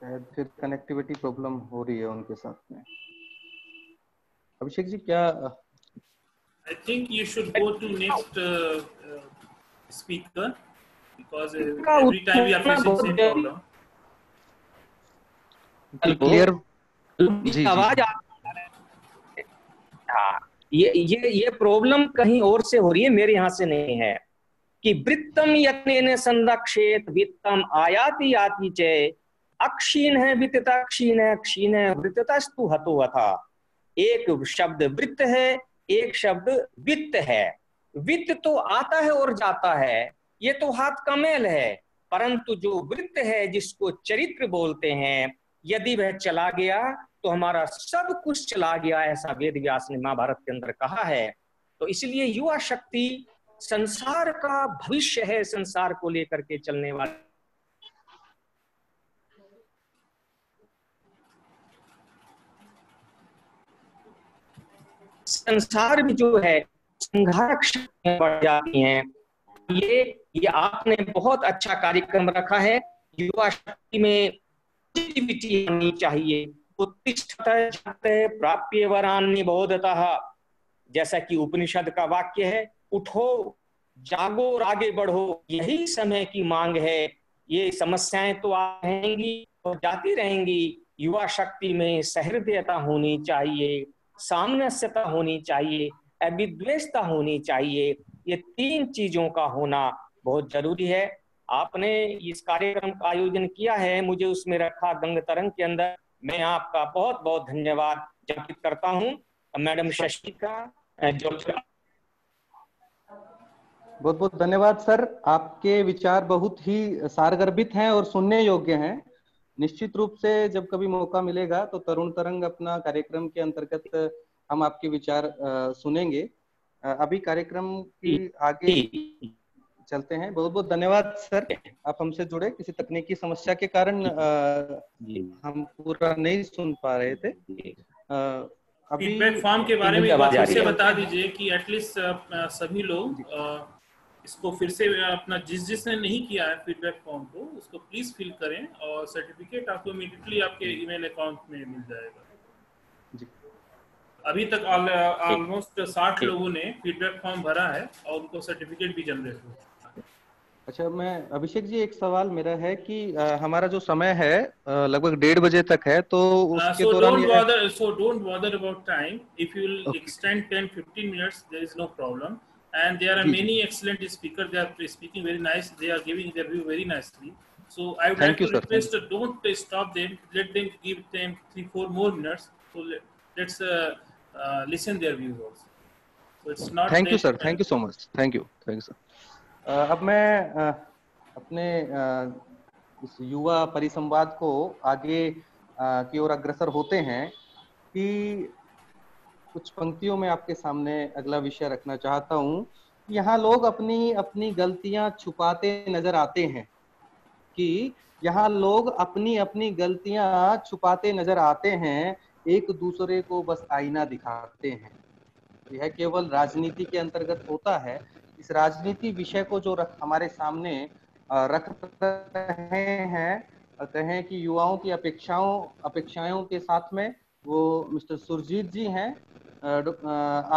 शायद फिर कनेक्टिविटी प्रॉब्लम हो रही है उनके साथ में। अभिषेक जी क्या I think you should go to next speaker. आवाज ये प्रॉब्लम कहीं और से हो रही है, मेरे यहाँ से नहीं है। कि वृत्तम यत्नेन संरक्षेत वित्तम आयाति याति चे अक्षीण है वित्तता क्षीण है वृत्तस्तु हतो हता। एक शब्द वृत्त है, एक शब्द वित्त है। वित्त तो आता है और जाता है, ये तो हाथ का मेल है, परंतु जो वृत्त है, जिसको चरित्र बोलते हैं, यदि वह चला गया तो हमारा सब कुछ चला गया, ऐसा वेद व्यास ने महाभारत के अंदर कहा है। तो इसलिए युवा शक्ति संसार का भविष्य है, संसार को लेकर के चलने वाले। संसार भी जो है संघारक शक्तियां बढ़ जाती हैं। ये आपने बहुत अच्छा कार्यक्रम रखा है। युवा शक्ति में पॉजिटिविटी होनी चाहिए। प्राप्य वरान निबोधतः, जैसा कि उपनिषद का वाक्य है, उठो जागो और आगे बढ़ो, यही समय की मांग है। ये समस्याएं तो आएंगी और जाती रहेंगी। युवा शक्ति में सहृदयता होनी चाहिए, सामंजस्यता होनी चाहिए, अविद्वेषता होनी चाहिए। ये तीन चीजों का होना बहुत जरूरी है। आपने इस कार्यक्रम का आयोजन किया है, मुझे उसमें रखा गंग तरंग के अंदर। मैं आपका बहुत बहुत धन्यवाद ज्ञापित करता हूं, मैडम शशि का। बहुत बहुत धन्यवाद सर, आपके विचार बहुत ही सारगर्भित हैं और सुनने योग्य हैं। निश्चित रूप से जब कभी मौका मिलेगा तो तरुण तरंग अपना कार्यक्रम के अंतर्गत हम आपके विचार सुनेंगे। अभी कार्यक्रम की आगे चलते हैं। बहुत बहुत धन्यवाद सर, आप हमसे जुड़े। किसी तकनीकी समस्या के कारण हम पूरा नहीं सुन पा रहे थे। फीडबैक फॉर्म के बारे में बात से बता दीजिए कि एटलीस्ट सभी लोग इसको फिर से अपना जिसने नहीं किया है फीडबैक फॉर्म को, उसको प्लीज फिल करें और सर्टिफिकेट आपको इमीडिएटली आपके ईमेल अकाउंट में मिल जाएगा। जी अभी तक ऑलमोस्ट 60 लोगों ने फीडबैक फॉर्म भरा है और उनको सर्टिफिकेट भी जनरेट हुआ। अच्छा, मैं अभिषेक जी एक सवाल मेरा है कि हमारा जो समय है लगभग 1:30 बजे तक है, तो उसके दौरान so don't bother about time, if you will extend 10-15 minutes there is no problem, and there are many excellent speaker, they are speaking very nice, they are giving their view very nicely, so I would like to request don't stop them, let them give them 3-4 more minutes, so let's listen their views also, so it's not. Thank you sir, thank you so much, thank you sir. अब मैं अपने इस युवा परिसंवाद को आगे की ओर अग्रसर होते हैं कि कुछ पंक्तियों में आपके सामने अगला विषय रखना चाहता हूँ। यहाँ लोग अपनी अपनी गलतियाँ छुपाते नजर आते हैं, कि यहाँ लोग अपनी अपनी गलतियाँ छुपाते नजर आते हैं, एक दूसरे को बस आईना दिखाते हैं। यह केवल राजनीति के अंतर्गत होता है। इस राजनीति विषय को जो हमारे सामने रख रहे हैं, कहें कि युवाओं की अपेक्षाओं के साथ में, वो मिस्टर सुरजीत जी हैं।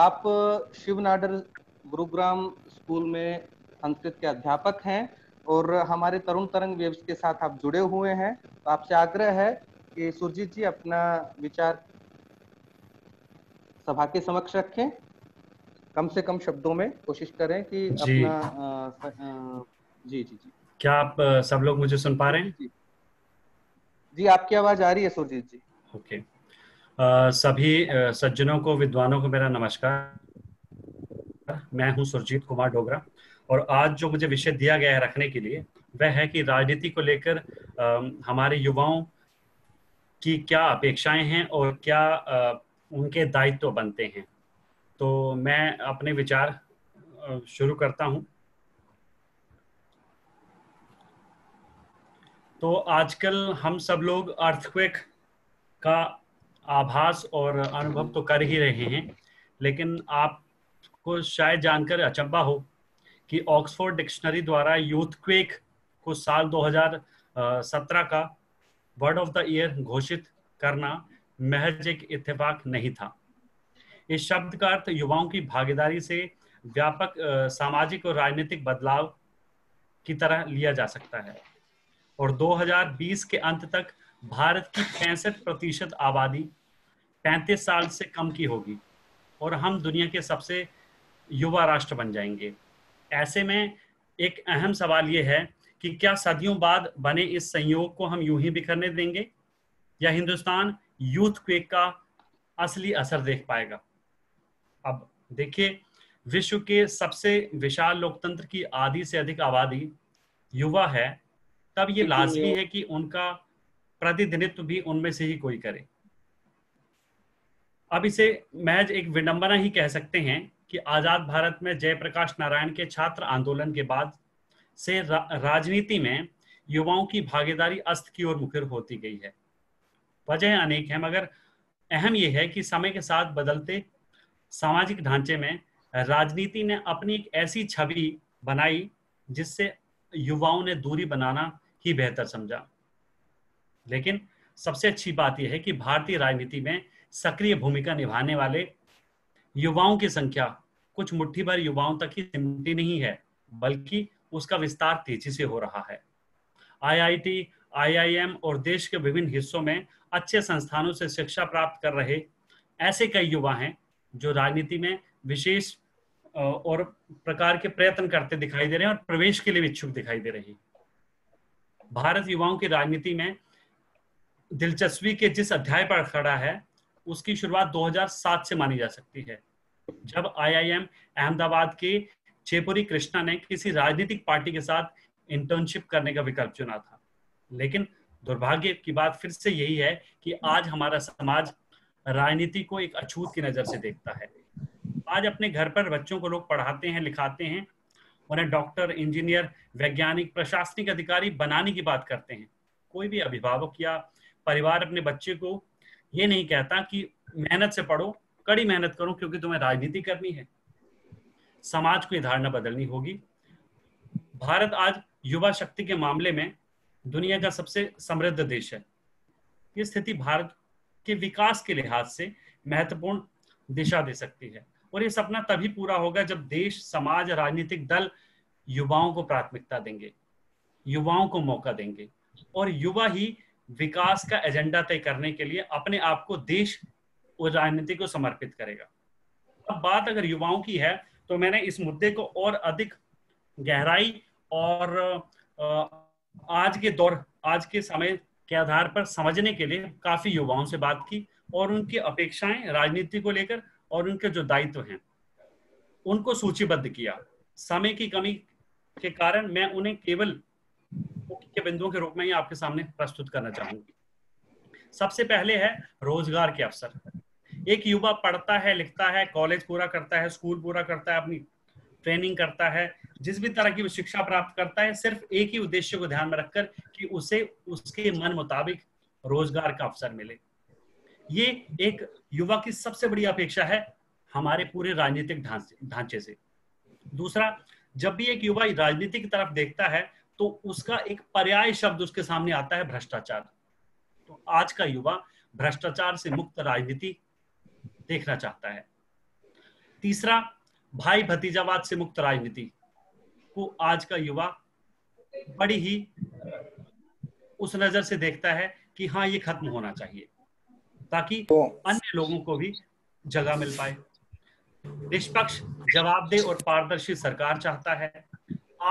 आप शिवनाडर गुरुग्राम स्कूल में संस्कृत के अध्यापक हैं और हमारे तरुण तरंग वेव्स के साथ आप जुड़े हुए हैं, तो आपसे आग्रह है कि सुरजीत जी अपना विचार सभा के समक्ष रखें, कम से कम शब्दों में कोशिश करें कि जी। अपना जी जी जी, क्या आप सब लोग मुझे सुन पा रहे हैं? जी, जी आपकी आवाज आ रही है सुरजीत जी। ओके सभी सज्जनों को, विद्वानों को मेरा नमस्कार। मैं हूं सुरजीत कुमार डोगरा और आज जो मुझे विषय दिया गया है रखने के लिए वह है कि राजनीति को लेकर हमारे युवाओं की क्या अपेक्षाएं हैं और क्या उनके दायित्व बनते हैं। तो मैं अपने विचार शुरू करता हूं। तो आजकल हम सब लोग अर्थक्वेक का आभास और अनुभव तो कर ही रहे हैं, लेकिन आपको शायद जानकर अचंभा हो कि ऑक्सफोर्ड डिक्शनरी द्वारा यूथक्वेक को साल 2017 का वर्ड ऑफ द ईयर घोषित करना महज एक इत्तेफाक नहीं था। इस शब्द का अर्थ युवाओं की भागीदारी से व्यापक सामाजिक और राजनीतिक बदलाव की तरह लिया जा सकता है और 2020 के अंत तक भारत की 65% आबादी 35 साल से कम की होगी और हम दुनिया के सबसे युवा राष्ट्र बन जाएंगे। ऐसे में एक अहम सवाल ये है कि क्या सदियों बाद बने इस संयोग को हम यूं ही बिखरने देंगे या हिंदुस्तान यूथ क्वेक का असली असर देख पाएगा। अब देखिए, विश्व के सबसे विशाल लोकतंत्र की आधी से अधिक आबादी युवा है, तब ये लाजमी है कि उनका प्रतिनिधित्व भी उनमें से ही कोई करे। अब इसे महज एक विडंबना ही कह सकते हैं कि आजाद भारत में जयप्रकाश नारायण के छात्र आंदोलन के बाद से राजनीति में युवाओं की भागीदारी अस्त की ओर मुखर होती गई है। वजह अनेक है, मगर अहम यह है कि समय के साथ बदलते सामाजिक ढांचे में राजनीति ने अपनी एक ऐसी छवि बनाई जिससे युवाओं ने दूरी बनाना ही बेहतर समझा। लेकिन सबसे अच्छी बात यह है कि भारतीय राजनीति में सक्रिय भूमिका निभाने वाले युवाओं की संख्या कुछ मुट्ठी भर युवाओं तक ही सीमित नहीं है, बल्कि उसका विस्तार तेजी से हो रहा है। IIT, IIM और देश के विभिन्न हिस्सों में अच्छे संस्थानों से शिक्षा प्राप्त कर रहे ऐसे कई युवा हैं जो राजनीति में विशेष और प्रकार के प्रयत्न करते दिखाई दे रहे हैं और प्रवेश के लिए इच्छुक दिखाई दे रहे हैं। भारत युवाओं की राजनीति में दिलचस्पी के जिस अध्याय पर खड़ा है उसकी शुरुआत 2007 से मानी जा सकती है, जब IIM अहमदाबाद के चेपुरी कृष्णा ने किसी राजनीतिक पार्टी के साथ इंटर्नशिप करने का विकल्प चुना था। लेकिन दुर्भाग्य की बात फिर से यही है कि आज हमारा समाज राजनीति को एक अछूत की नजर से देखता है। आज अपने घर पर बच्चों को लोग पढ़ाते हैं, लिखाते हैं, उन्हें डॉक्टर, इंजीनियर, वैज्ञानिक, प्रशासनिक अधिकारी बनाने की बात करते हैं। कोई भी अभिभावक या परिवार अपने बच्चे को ये नहीं कहता कि मेहनत से पढ़ो, कड़ी मेहनत करो, क्योंकि तुम्हें राजनीति करनी है। समाज को ये धारणा बदलनी होगी। भारत आज युवा शक्ति के मामले में दुनिया का सबसे समृद्ध देश है। ये स्थिति भारत के विकास के लिहाज से महत्वपूर्ण दिशा दे सकती है और ये सपना तभी पूरा होगा जब देश, समाज, राजनीतिक दल युवाओं को प्राथमिकता देंगे, युवाओं को मौका देंगे और युवा ही विकास का एजेंडा तय करने के लिए अपने आप को देश और राजनीति को समर्पित करेगा। अब बात अगर युवाओं की है तो मैंने इस मुद्दे को और अधिक गहराई और आज के समय के आधार पर समझने के लिए काफी युवाओं से बात की और उनकी अपेक्षाएं राजनीति को लेकर और उनके जो दायित्व हैं उनको सूचीबद्ध किया। समय की कमी के कारण मैं उन्हें केवल मुख्य बिंदुओं के रूप में ही आपके सामने प्रस्तुत करना चाहूंगी। सबसे पहले है रोजगार के अवसर। एक युवा पढ़ता है, लिखता है, कॉलेज पूरा करता है, स्कूल पूरा करता है, अपनी ट्रेनिंग करता है, जिस भी तरह की शिक्षा प्राप्त करता है, सिर्फ एक ही उद्देश्य को ध्यान में रखकर कि उसे उसके मन मुताबिक रोजगार का अवसर मिले। ये एक युवा की सबसे बड़ी अपेक्षा है हमारे पूरे राजनीतिक ढांचे से। दूसरा, जब भी एक युवा राजनीति की तरफ देखता है तो उसका एक पर्याय शब्द उसके सामने आता है, भ्रष्टाचार। तो आज का युवा भ्रष्टाचार से मुक्त राजनीति देखना चाहता है। तीसरा, भाई भतीजावाद से मुक्त राजनीति को आज का युवा बड़ी ही उस नजर से देखता है कि हाँ, ये खत्म होना चाहिए ताकि अन्य लोगों को भी जगह मिल पाए। निष्पक्ष, जवाबदेह और पारदर्शी सरकार चाहता है।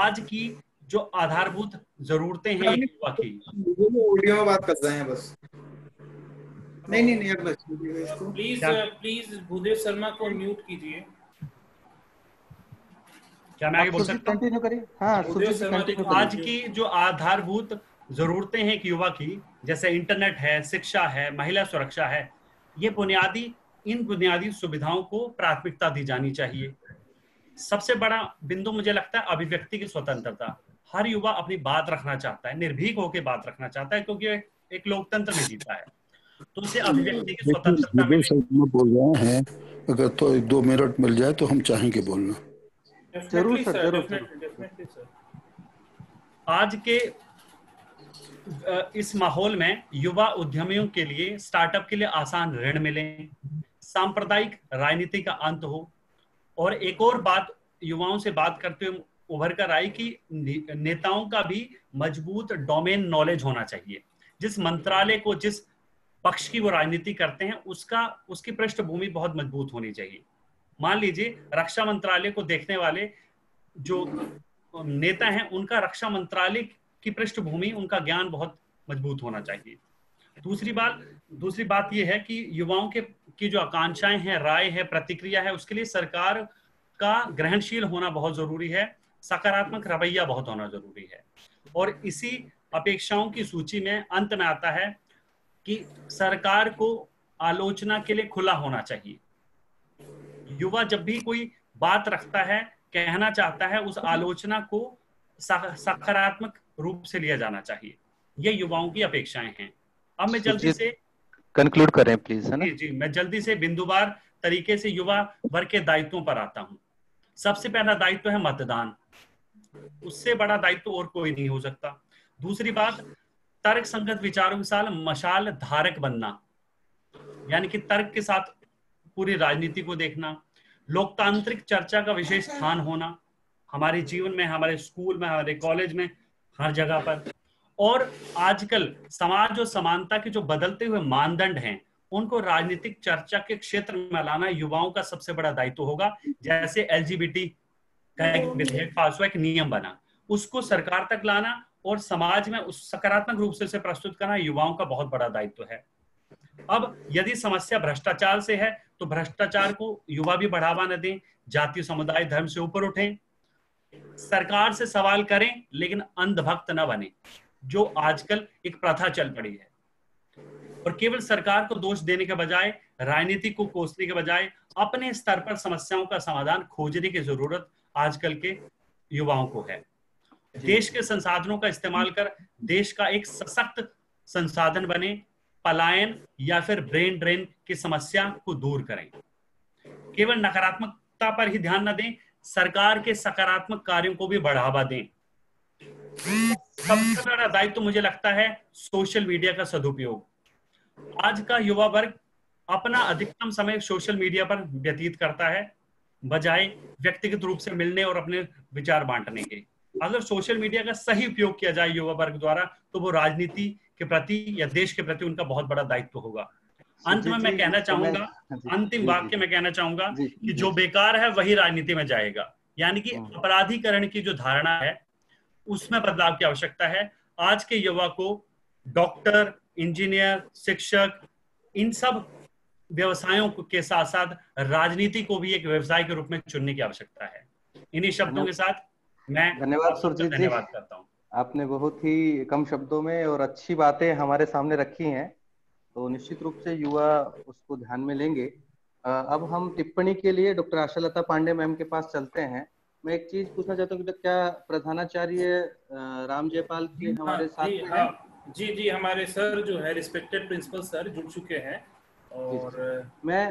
आज की जो आधारभूत जरूरतें हैं युवा की, ऑडियो बात कर रहे हैं बस। नहीं, प्लीज भूदेव शर्मा को म्यूट कीजिए। क्या मैं आगे बोल सकता हूँ? हाँ, आज की जो आधारभूत जरूरतें हैं एक युवा की, जैसे इंटरनेट है, शिक्षा है, महिला सुरक्षा है, ये इन बुनियादी सुविधाओं को प्राथमिकता दी जानी चाहिए। सबसे बड़ा बिंदु मुझे लगता है अभिव्यक्ति की स्वतंत्रता। हर युवा अपनी बात रखना चाहता है, निर्भीक होकर बात रखना चाहता है, क्योंकि एक लोकतंत्र में जीता है, तो उसे अभिव्यक्ति की स्वतंत्रता बोल रहे हैं। अगर तो 2 मिनट मिल जाए तो हम चाहेंगे बोलना। जरूर सर, जरूर। आज के इस माहौल में युवा उद्यमियों के लिए, स्टार्टअप के लिए आसान ऋण मिले, सांप्रदायिक राजनीति का अंत हो। और एक और बात युवाओं से बात करते हुए उभर कर आई कि नेताओं का भी मजबूत डोमेन नॉलेज होना चाहिए। जिस मंत्रालय को, जिस पक्ष की वो राजनीति करते हैं, उसकी पृष्ठभूमि बहुत मजबूत होनी चाहिए। मान लीजिए रक्षा मंत्रालय को देखने वाले जो नेता हैं, उनका रक्षा मंत्रालय की पृष्ठभूमि, उनका ज्ञान बहुत मजबूत होना चाहिए। दूसरी बात यह है कि युवाओं की जो आकांक्षाएं हैं, राय है, प्रतिक्रिया है, उसके लिए सरकार का ग्रहणशील होना बहुत जरूरी है, सकारात्मक रवैया बहुत होना जरूरी है। और इसी अपेक्षाओं की सूची में अंत में आता है कि सरकार को आलोचना के लिए खुला होना चाहिए। युवा जब भी कोई बात रखता है, कहना चाहता है, उस आलोचना को सकारात्मक रूप से लिया जाना चाहिए। ये युवाओं की अपेक्षाएं हैं। अब मैं जल्दी से कंक्लूड करें प्लीज, है ना? जी, मैं जल्दी से बिंदुवार तरीके से युवा वर्ग के दायित्वों पर आता हूं। सबसे पहला दायित्व है मतदान, उससे बड़ा दायित्व और कोई नहीं हो सकता। दूसरी बात, तर्क संगत विचारों के साथ मशाल धारक बनना, यानी कि तर्क के साथ पूरी राजनीति को देखना। लोकतांत्रिक चर्चा का विशेष स्थान होना हमारे जीवन में, हमारे स्कूल में, हमारे कॉलेज में, हर जगह पर। और आजकल समाज और समानता के जो बदलते हुए मानदंड हैं, उनको राजनीतिक चर्चा के क्षेत्र में लाना युवाओं का सबसे बड़ा दायित्व होगा। जैसे LGBT का एक विधेयक पास हुआ, एक नियम बना, उसको सरकार तक लाना और समाज में उस सकारात्मक रूप से उसे प्रस्तुत करना युवाओं का बहुत बड़ा दायित्व है। अब यदि समस्या भ्रष्टाचार से है तो भ्रष्टाचार को युवा भी बढ़ावा न दें, जाति, समुदाय, धर्म से ऊपर उठें, सरकार से सवाल करें, लेकिन अंधभक्त न बने, जो आजकल एक प्रथा चल पड़ी है। और केवल सरकार को दोष देने के बजाय, राजनीति को कोसने के बजाय, अपने स्तर पर समस्याओं का समाधान खोजने की जरूरत आजकल के युवाओं को है। देश के संसाधनों का इस्तेमाल कर देश का एक सशक्त संसाधन बने, पलायन या फिर ब्रेन ड्रेन की समस्या को दूर करें। केवल नकारात्मकता पर ही ध्यान न दें, सरकार के सकारात्मक कार्यों को भी बढ़ावा दें। सबसे बड़ा दायित्व तो मुझे लगता है सोशल मीडिया का सदुपयोग। आज का युवा वर्ग अपना अधिकतम समय सोशल मीडिया पर व्यतीत करता है। बजाय व्यक्तिगत रूप से मिलने और अपने विचार बांटने के। अगर सोशल मीडिया का सही उपयोग किया जाए युवा वर्ग द्वारा तो वो राजनीति के प्रति या देश के प्रति उनका बहुत बड़ा दायित्व होगा। अंत में मैं कहना चाहूंगा, अंतिम वाक्य में कहना चाहूंगा कि जो बेकार है वही राजनीति में जाएगा, यानी कि अपराधीकरण की जो धारणा है उसमें बदलाव की आवश्यकता है। आज के युवा को डॉक्टर, इंजीनियर, शिक्षक, इन सब व्यवसायों के साथ साथ राजनीति को भी एक व्यवसाय के रूप में चुनने की आवश्यकता है। इन्हीं शब्दों के साथ मैं धन्यवाद सुरजीत जी, धन्यवाद करता हूं। आपने बहुत ही कम शब्दों में और अच्छी बातें हमारे सामने रखी हैं, तो निश्चित रूप से युवा उसको ध्यान में लेंगे। अब हम टिप्पणी के लिए डॉक्टर आशा लता पांडे मैम के पास चलते हैं। मैं एक चीज पूछना चाहता हूँ, क्या प्रधानाचार्य राम जयपाल जी हमारे साथ हैं? जी जी, हमारे सर जो है रिस्पेक्टेड प्रिंसिपल सर जुड़ चुके हैं। और मैं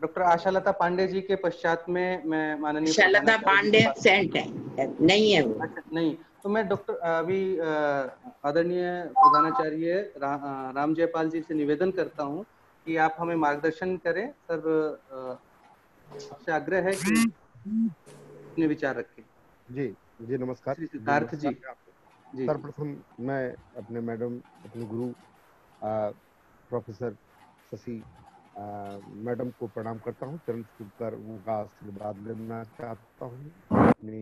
डॉक्टर आशा लता पांडे जी के पश्चात में मैं माननीय आशा लता पांडे एब्सेंट है, नहीं है वो, नहीं तो मैं डॉक्टर अभी आदरणीय प्रधानाचार्य राम जयपाल जी से निवेदन करता हूं कि आप हमें मार्गदर्शन करें। सर आपसे आग्रह है कि अपने विचार रखें। जी जी नमस्कार सिद्धार्थ जी। सर्वप्रथम मैं अपने मैडम, अपने गुरु प्रोफेसर शशि मैडम को प्रणाम करता हूँ, चरण छू कर उनका आशीर्वाद लेना चाहता हूँ। अपनी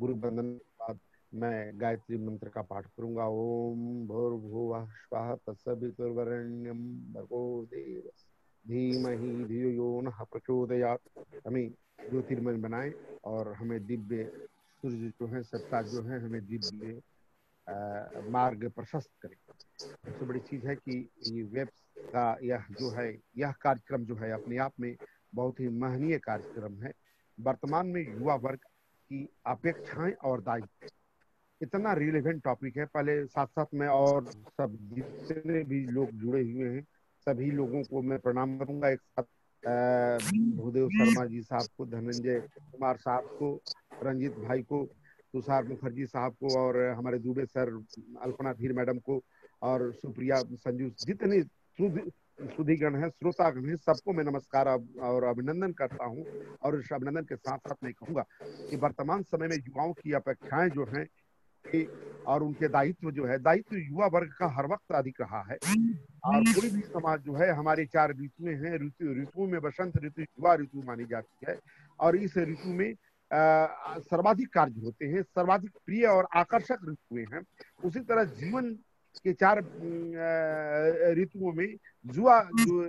गुरु वंदन के बाद मैं गायत्री मंत्र का पाठ करूंगा। ओम भूर्भुवः स्वः तत्सवितुर्वरेण्यं भर्गो देवस्य धीमहि धियो यो नः प्रचोदयात्। हमें ज्योतिर्मय बनाए और हमें दिव्य सूर्य जो है, सत्ता जो है, हमें दिव्य मार्ग प्रशस्त करें। सबसे बड़ी चीज है कि ये वेब्स का यह जो है, यह कार्यक्रम जो है अपने आप में बहुत ही महनीय कार्यक्रम है। वर्तमान में युवा वर्ग की अपेक्षाएं और दायित्व इतना रिलेवेंट टॉपिक है। पहले साथ साथ में और सब जितने भी लोग जुड़े हुए हैं सभी लोगों को मैं प्रणाम करूंगा। एक साथ भूदेव शर्मा जी साहब को, धनंजय कुमार साहब को, रंजीत भाई को, तुषार मुखर्जी साहब को और हमारे दुबे सर, अल्पना भीर मैडम को और सुप्रिया, संजू, जितने सुधीगण हैं, श्रोतागण हैं, सबको मैं नमस्कार और अभिनंदन करता हूं। और इस अभिनंदन के साथ साथ मैं कहूंगा कि वर्तमान समय में युवाओं की अपेक्षाएं जो हैं और उनके दायित्व जो है, दायित्व युवा वर्ग का हर वक्त अधिक रहा है। और कोई भी समाज जो है, हमारे 4 ऋतुएं हैं। ऋतु में बसंत ऋतु युवा ऋतु मानी जाती है और इस ऋतु में सर्वाधिक कार्य होते हैं, सर्वाधिक प्रिय और आकर्षक ऋतुएं हैं। उसी तरह जीवन के 4 ऋतुओं में युवा जो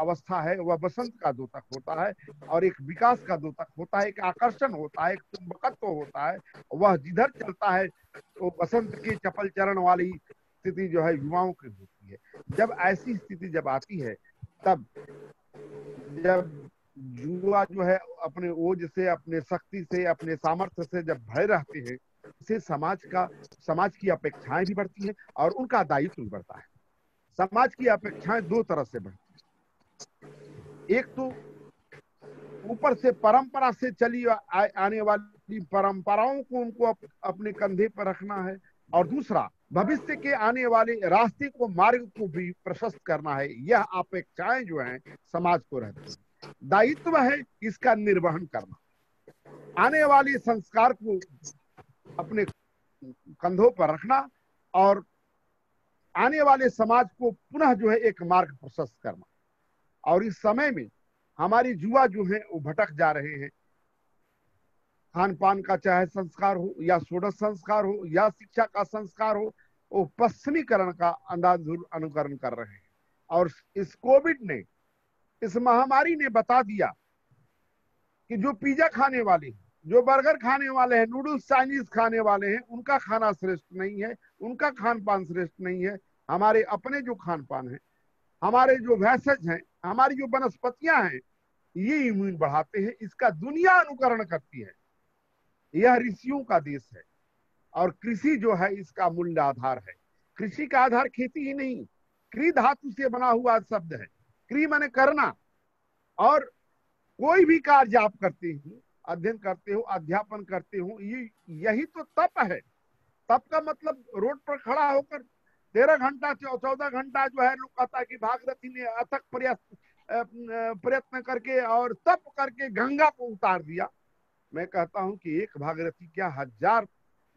अवस्था है वह बसंत का द्योतक होता है और एक विकास का द्योतक होता है, एक आकर्षण होता है, एक चुंबकत्व होता है। वह जिधर चलता है तो बसंत के चपल चरण वाली स्थिति जो है युवाओं की होती है। जब ऐसी स्थिति जब आती है तब जब युवा जो है अपने ओज से, अपने शक्ति से, अपने सामर्थ्य से जब भरे रहते हैं, इससे समाज की अपेक्षाएं भी बढ़ती हैं और उनका दायित्व भी बढ़ता है। समाज की अपेक्षाएं 2 तरह से बढ़ती हैं। एक तो ऊपर से परंपरा से चली आने वाली परंपराओं को उनको अपने कंधे पर रखना है और दूसरा भविष्य के आने वाले रास्ते को, मार्ग को भी प्रशस्त करना है। यह अपेक्षाएं जो है समाज को रहती है। दायित्व है इसका निर्वहन करना, आने वाले संस्कार को अपने कंधों पर रखना और आने वाले समाज को पुनः जो है एक मार्ग प्रशस्त करना। और इस समय में हमारी युवा जो है वो भटक जा रहे हैं। खान पान का चाहे संस्कार हो या षोडश संस्कार हो या शिक्षा का संस्कार हो, वो पश्चिमीकरण का अंदाज अनुकरण कर रहे हैं। और इस कोविड ने, इस महामारी ने बता दिया कि जो पिज्जा खाने वाले हैं, जो बर्गर खाने वाले हैं, नूडल्स चाइनीज खाने वाले हैं, उनका खाना श्रेष्ठ नहीं है, उनका खान पान श्रेष्ठ नहीं है। हमारे अपने जो खान पान है, हमारे जो भैंसज हैं, हमारी जो वनस्पतियां हैं, ये इम्यून बढ़ाते हैं, इसका दुनिया अनुकरण करती है। यह ऋषियों का देश है और कृषि जो है इसका मूल आधार है। कृषि का आधार खेती ही नहीं, क्री धातु से बना हुआ शब्द है। क्री माने करना, और कोई भी कार्य आप करते हैं, अध्ययन करते हो, अध्यापन करते हो, यही तो तप है। तप का मतलब रोड पर खड़ा होकर 13 घंटा 14 घंटा जो है, लोग कहता है कि भागीरथी ने अथक प्रयास प्रयत्न करके और तप करके गंगा को उतार दिया। मैं कहता हूं कि एक भागीरथी क्या हजार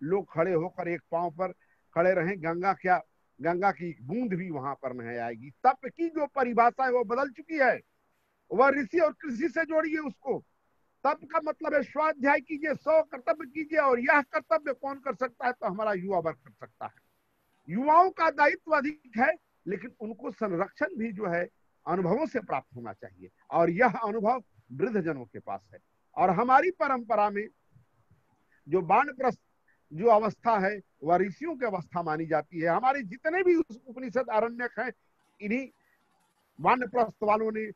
लोग खड़े होकर एक पांव पर खड़े रहें, गंगा क्या, गंगा की बूंद भी वहां पर नहीं आएगी। तप की जो परिभाषा है वो बदल चुकी है, वह ऋषि और कृषि से जोड़िए उसको। तप का मतलब है स्वाध्याय कीजिए, 100 कर्तव्य कीजिए, और यह कर्तव्य कौन कर सकता है तो हमारा युवा वर्ग कर सकता है। युवाओं का दायित्व अधिक है, लेकिन उनको संरक्षण भी जो है अनुभवों से प्राप्त होना चाहिए, और यह अनुभव वृद्धजनों के पास है। और हमारी परंपरा में जो बाणप्रस्थ जो अवस्था है वह ऋषियों की अवस्था मानी जाती है। हमारे जितने भी उपनिषद आरण्यक हैं, इन्हीं वानप्रस्थ वालों ने,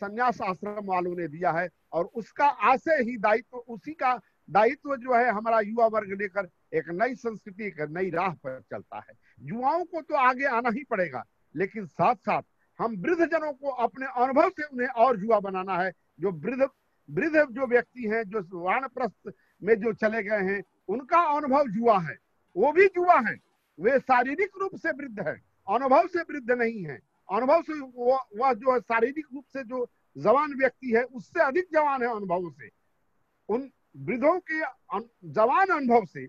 संन्यास आश्रम वालों ने दिया है, और उसका आशय ही दायित्व, उसी का दायित्व जो है हमारा युवा वर्ग लेकर एक नई संस्कृति, एक नई राह पर चलता है। युवाओं को तो आगे आना ही पड़ेगा, लेकिन साथ साथ हम वृद्धजनों को अपने अनुभव से उन्हें और युवा बनाना है। जो वृद्ध जो व्यक्ति हैं, जो वानप्रस्थ में जो चले गए हैं, उनका अनुभव युवा है, वो भी युवा है, वे शारीरिक रूप से वृद्ध है, अनुभव से वृद्ध नहीं है। अनुभव से वह जो है शारीरिक रूप से जो जवान व्यक्ति है उससे अधिक जवान है अनुभवों से। उन वृद्धों के जवान अनुभव से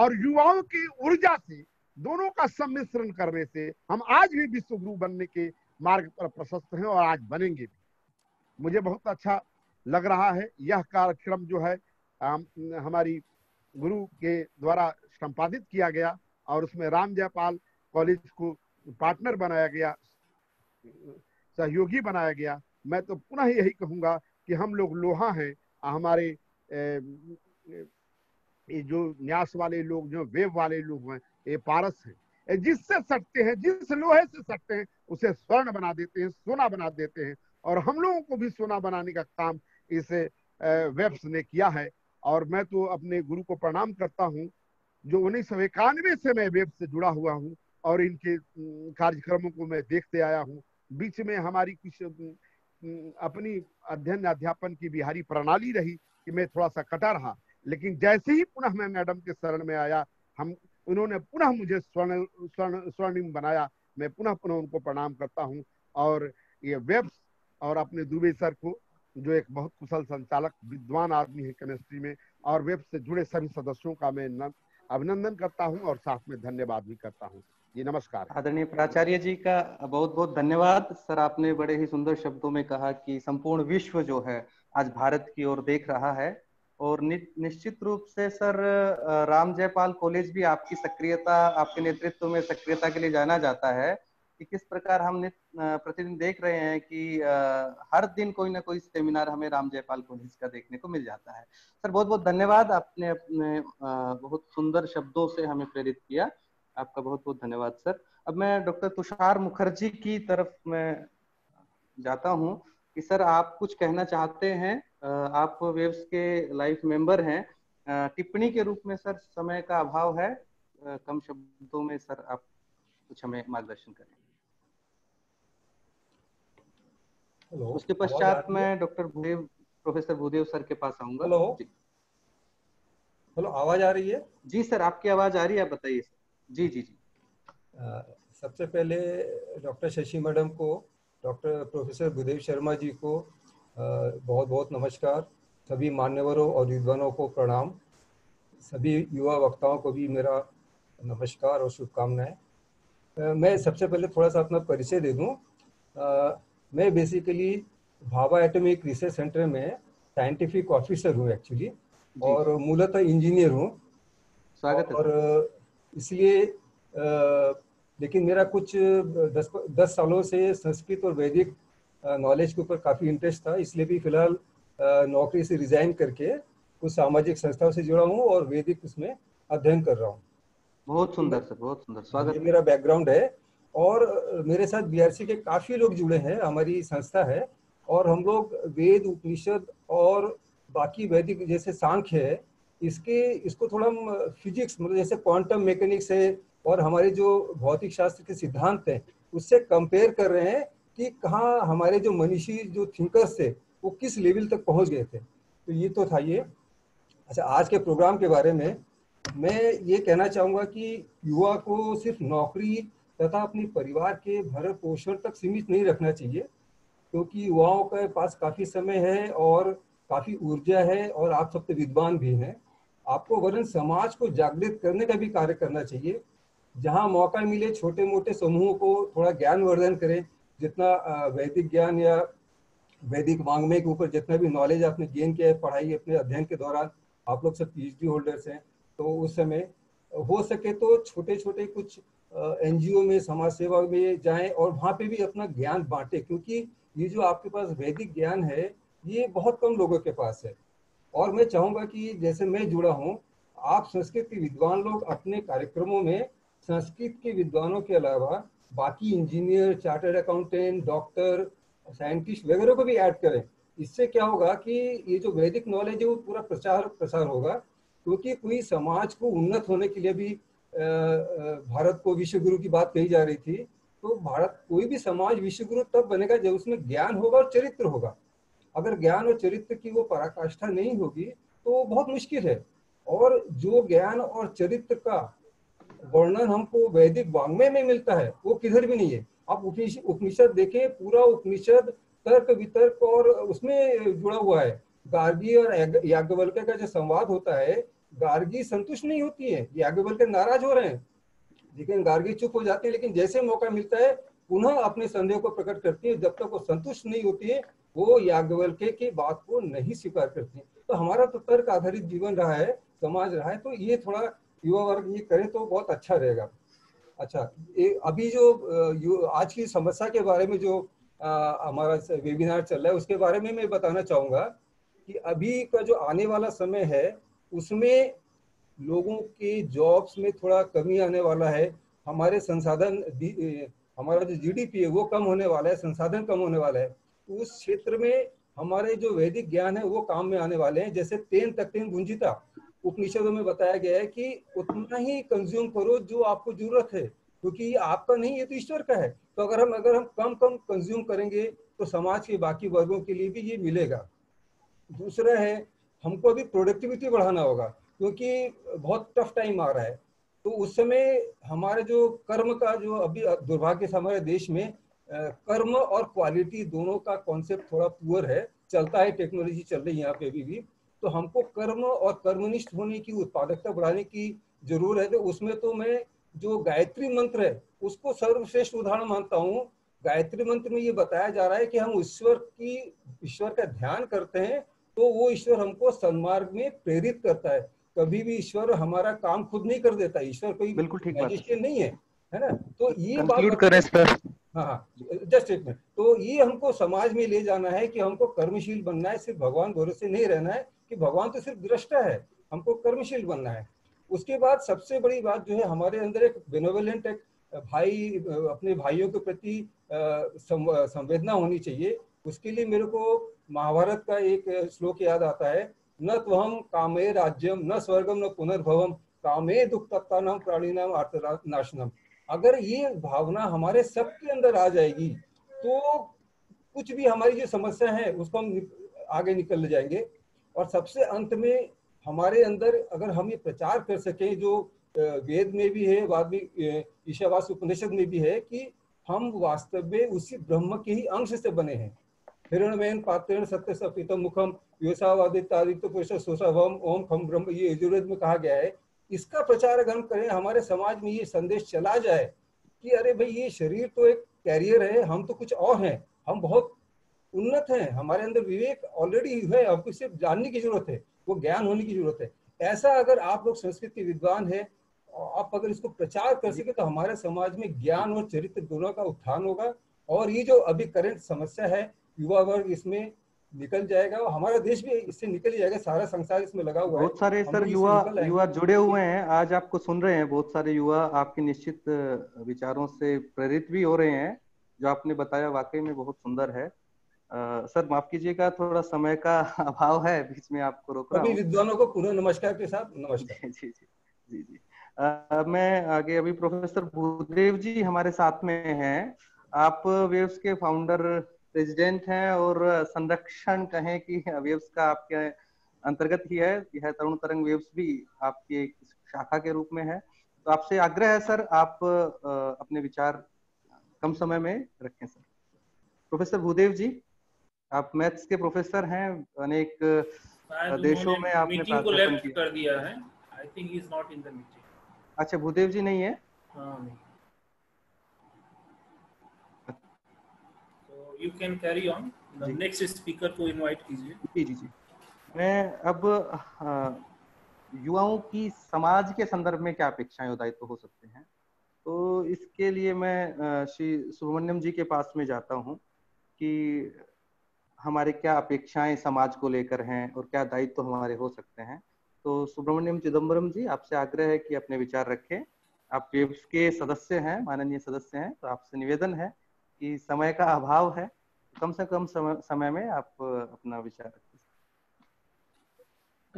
और युवाओं की ऊर्जा से, दोनों का सम्मिश्रण करने से हम आज भी विश्व गुरु बनने के मार्ग पर प्रशस्त हैं, और आज बनेंगे भी। मुझे बहुत अच्छा लग रहा है। यह कार्यक्रम जो है हमारी गुरु के द्वारा संपादित किया गया, और उसमें राम जयपाल कॉलेज को पार्टनर बनाया गया, सहयोगी बनाया गया। मैं तो पुनः यही कहूंगा कि हम लोग लोहा हैं, हमारे जो न्यास वाले लोग, जो वेव वाले लोग हैं, ये पारस हैं। जिससे सटते हैं, जिस लोहे से सटते हैं उसे स्वर्ण बना देते हैं, सोना बना देते हैं, और हम लोगों को भी सोना बनाने का काम इस वेब्स ने किया है। और मैं तो अपने गुरु को प्रणाम करता हूँ, जो 1991 से मैं वेब्स से जुड़ा हुआ हूँ, और इनके कार्यक्रमों को मैं देखते आया हूँ। बीच में हमारी कुछ अपनी अध्ययन अध्यापन की बिहारी प्रणाली रही कि मैं थोड़ा सा कटा रहा, लेकिन जैसे ही पुनः मैं मैडम के शरण में आया, हम उन्होंने पुनः मुझे स्वर्णिम बनाया। मैं पुनः उनको प्रणाम करता हूँ। और ये वेब्स और अपने दुबे सर को, जो एक बहुत कुशल संचालक विद्वान आदमी है केमिस्ट्री में, और वेब्स से जुड़े सभी सदस्यों का मैं अभिनंदन करता हूँ और साथ में धन्यवाद भी करता हूँ। जी नमस्कार। आदरणीय प्राचार्य जी का बहुत बहुत धन्यवाद। सर, आपने बड़े ही सुंदर शब्दों में कहा कि संपूर्ण विश्व जो है आज भारत की ओर देख रहा है, और निश्चित रूप से सर राम जयपाल कॉलेज भी आपकी सक्रियता, आपके नेतृत्व में सक्रियता के लिए जाना जाता है कि किस प्रकार हम प्रतिदिन देख रहे हैं कि हर दिन कोई ना कोई सेमिनार हमें राम जयपाल कॉलेज का देखने को मिल जाता है। सर बहुत बहुत धन्यवाद, आपने अपने बहुत सुंदर शब्दों से हमें प्रेरित किया। आपका बहुत बहुत धन्यवाद सर। अब मैं डॉक्टर तुषार मुखर्जी की तरफ में जाता हूं कि सर आप कुछ कहना चाहते हैं, आप वेव्स के लाइफ मेंबर हैं। टिप्पणी के रूप में सर समय का अभाव है, कम शब्दों में सर आप कुछ हमें मार्गदर्शन करें। हेलो, उसके पश्चात मैं डॉक्टर प्रोफेसर भूदेव सर के पास आऊंगा। हेलो, आवाज आ रही है? जी सर, आपकी आवाज आ रही है, आप बताइए सर। जी जी जी, सबसे पहले डॉक्टर शशि मैडम को, डॉक्टर प्रोफेसर भूदेव शर्मा जी को बहुत बहुत नमस्कार। सभी मान्यवरों और विद्वानों को प्रणाम। सभी युवा वक्ताओं को भी मेरा नमस्कार और शुभकामनाएं। मैं सबसे पहले थोड़ा सा अपना परिचय दे दूं। मैं basically Bhabha atomic research centre में साइंटिफिक ऑफिसर हूं एक्चुअली, और मूलतः इंजीनियर हूं। स्वागत है। और इसलिए लेकिन मेरा कुछ 10 सालों से संस्कृत और वैदिक नॉलेज के ऊपर काफ़ी इंटरेस्ट था, इसलिए भी फिलहाल नौकरी से रिजाइन करके कुछ सामाजिक संस्थाओं से जुड़ा हूँ और वैदिक उसमें अध्ययन कर रहा हूँ। बहुत सुंदर सर, बहुत सुंदर, स्वागत। मेरा बैकग्राउंड है, और मेरे साथ बीआरसी के काफ़ी लोग जुड़े हैं। हमारी संस्था है और हम लोग वेद, उपनिषद और बाकी वैदिक, जैसे सांख्य है, इसको थोड़ा हम फिजिक्स, मतलब जैसे क्वांटम मैकेनिक्स है और हमारे जो भौतिक शास्त्र के सिद्धांत हैं उससे कंपेयर कर रहे हैं कि कहाँ हमारे जो मनीषी, जो थिंकर्स थे, वो किस लेवल तक पहुँच गए थे। तो ये तो था ये। अच्छा, आज के प्रोग्राम के बारे में मैं ये कहना चाहूँगा कि युवा को सिर्फ नौकरी तथा अपने परिवार के भरण पोषण तक सीमित नहीं रखना चाहिए। क्योंकि युवाओं के पास काफ़ी समय है और काफ़ी ऊर्जा है और आप सबसे विद्वान भी हैं। आपको वरन समाज को जागृत करने का भी कार्य करना चाहिए। जहाँ मौका मिले छोटे मोटे समूहों को थोड़ा ज्ञानवर्धन करें, जितना वैदिक ज्ञान या वैदिक वांग्मय के ऊपर जितना भी नॉलेज आपने गेन किया है पढ़ाई अपने अध्ययन के दौरान, आप लोग सब PhD होल्डर्स हैं, तो उस समय हो सके तो छोटे छोटे कुछ NGO में, समाज सेवा में जाएं और वहाँ पे भी अपना ज्ञान बांटें, क्योंकि ये जो आपके पास वैदिक ज्ञान है ये बहुत कम लोगों के पास है। और मैं चाहूँगा कि जैसे मैं जुड़ा हूँ, आप संस्कृत के विद्वान लोग अपने कार्यक्रमों में संस्कृत के विद्वानों के अलावा बाकी engineer, chartered accountant, doctor, scientist वगैरह को भी ऐड करें। इससे क्या होगा कि ये जो वैदिक नॉलेज है वो पूरा प्रसार होगा, क्योंकि कोई समाज को उन्नत होने के लिए भी भारत को विश्वगुरु की बात कही जा रही थी, तो भारत कोई भी समाज विश्वगुरु तब बनेगा जब उसमें ज्ञान होगा और चरित्र होगा। अगर ज्ञान और चरित्र की वो पराकाष्ठा नहीं होगी तो बहुत मुश्किल है। और जो ज्ञान और चरित्र का वर्णन हमको वैदिक वांग्मय में मिलता है वो किधर भी नहीं है। आप उपनिषद देखें, पूरा उपनिषद तर्क वितर्क और उसमें जुड़ा हुआ है। गार्गी और याज्ञवल्क्य का जो संवाद होता है, गार्गी संतुष्ट नहीं होती है, याज्ञवल्क्य नाराज हो रहे हैं, लेकिन गार्गी चुप हो जाती है, लेकिन जैसे मौका मिलता है पुनः अपने संदेह को प्रकट करती है। जब तक वो संतुष्ट नहीं होती है वो याज्ञवल्क्य की बात को नहीं स्वीकार करती। तो हमारा तो तर्क आधारित जीवन रहा है, समाज रहा है, तो ये थोड़ा युवा वर्ग ये करे तो बहुत अच्छा रहेगा। अच्छा, अभी जो आज की समस्या के बारे में जो हमारा वेबिनार चल रहा है उसके बारे में मैं बताना चाहूँगा कि अभी का जो आने वाला समय है उसमें लोगों के जॉब्स में थोड़ा कमी आने वाला है। हमारे संसाधन, हमारा जो GDP है वो कम होने वाला है, संसाधन कम होने वाला है। उस क्षेत्र में हमारे जो वैदिक ज्ञान है वो काम में आने वाले हैं। जैसे तेन तत्तेन भुंजिता, उपनिषदों में बताया गया है कि उतना ही कंज्यूम करो जो आपको जरूरत है, क्योंकि ये आपका नहीं है तो ईश्वर का है। तो अगर हम कम कंज्यूम करेंगे तो समाज के बाकी वर्गों के लिए भी ये मिलेगा। दूसरा है, हमको अभी प्रोडक्टिविटी बढ़ाना होगा, क्योंकि बहुत टफ टाइम आ रहा है। तो उस समय हमारे जो कर्म का, जो अभी दुर्भाग्य से हमारे देश में कर्म और क्वालिटी दोनों का कॉन्सेप्ट थोड़ा पुअर है, चलता है, टेक्नोलॉजी चल रही है यहाँ पे अभी भी। तो हमको कर्म और कर्मनिष्ठ होने की, उत्पादकता बढ़ाने की जरूरत है। उसमें तो मैं जो गायत्री मंत्र है उसको सर्वश्रेष्ठ उदाहरण मानता हूँ। गायत्री मंत्र में ये बताया जा रहा है कि हम ईश्वर का ध्यान करते हैं तो वो ईश्वर हमको सन्मार्ग में प्रेरित करता है। कभी भी ईश्वर हमारा काम खुद नहीं कर देता, ईश्वर कोई मैजिस्ट्रेट नहीं है, है ना। तो ये बात, हाँ, जस्ट एक मिनट। तो ये हमको समाज में ले जाना है कि हमको कर्मशील बनना है, सिर्फ भगवान भरोसे नहीं रहना है कि भगवान तो सिर्फ दृष्टा है, हमको कर्मशील बनना है। उसके बाद सबसे बड़ी बात जो है, हमारे अंदर एक बेनोवेलेंट, एक भाई, अपने भाइयों के प्रति संवेदना होनी चाहिए। उसके लिए मेरे को महाभारत का एक श्लोक याद आता है, न त्वहम कामे राज्यम न स्वर्गम न पुनर्भवम कामे दुःखतप्तानां प्राणिनां आर्तनाशनम। अगर ये भावना हमारे सबके अंदर आ जाएगी तो कुछ भी हमारी जो समस्या है उसको हम आगे निकल जाएंगे। और सबसे अंत में हमारे अंदर अगर हम ये प्रचार कर सकें, जो वेद में भी है, बाद में ईशावास उपनिषद में भी है, कि हम वास्तव में उसी ब्रह्म के ही अंश से बने हैं। हिरण्मयेन पात्रेण सत्य सपितम मुखम योषावादित्यादित्य पुरुष सोषावम ओम खम ब्रह्म, ये यजुर्वेद में कहा गया है। इसका प्रचार अगर हम करें, हमारे समाज में ये संदेश चला जाए कि अरे भाई, ये शरीर तो एक कैरियर है, हम तो कुछ और हैं, हम बहुत उन्नत हैं, हमारे अंदर विवेक ऑलरेडी है, हमको सिर्फ जानने की जरूरत है, वो ज्ञान होने की जरूरत है। ऐसा अगर आप लोग संस्कृत के विद्वान हैं, आप अगर इसको प्रचार कर सके तो हमारे समाज में ज्ञान और चरित्र दोनों का उत्थान होगा। और ये जो अभी करंट समस्या है, युवा वर्ग इसमें निकल जाएगा और हमारा देश भी इससे निकल जाएगा। सारा संसार इसमें लगा हुआ है। बहुत सारे सर युवा जुड़े हुए हैं, आज आपको सुन रहे हैं। बहुत सारे युवा आपके निश्चित विचारों से प्रेरित भी हो रहे हैं। जो आपने बताया वाकई में बहुत सुंदर है। सर माफ कीजिएगा, थोड़ा समय का अभाव है, बीच में आपको रोक रहा हूं। विद्वानों को पुनः नमस्कार के साथ नमस्कार। जी। मैं आगे, अभी प्रोफेसर भूदेव जी हमारे साथ में हैं। आप वेव्स के फाउंडर, प्रेसिडेंट हैं और संरक्षण कहें कि वेव्स का आपके अंतर्गत ही है। यह तरुण तरंग वेव्स भी आपकी एक शाखा के रूप में है। तो आपसे आग्रह है सर, आप अपने विचार कम समय में रखें सर। प्रोफेसर भूदेव जी, आप मैथ्स के प्रोफेसर हैं, अनेक देशों में आपने मीटिंग को लेफ्ट कर दिया है। I think he is not in the meeting. अच्छा, भूदेव जी नहीं है। हाँ, तो you can carry on, next speaker को इनवाइट कीजिए। जी जी, मैं अब युवाओं की समाज के संदर्भ में क्या अपेक्षाएं और दायित्व हो सकते हैं, तो इसके लिए मैं श्री सुब्रमण्यम जी के पास में जाता हूं कि हमारे क्या अपेक्षाएं समाज को लेकर हैं और क्या दायित्व हमारे हो सकते हैं। तो सुब्रमण्यम चिदम्बरम जी, आपसे आग्रह है कि अपने विचार रखें। आप वेब्स के सदस्य हैं, माननीय सदस्य हैं, तो आपसे निवेदन है कि समय का अभाव है, कम से कम समय में आप अपना विचार रखें।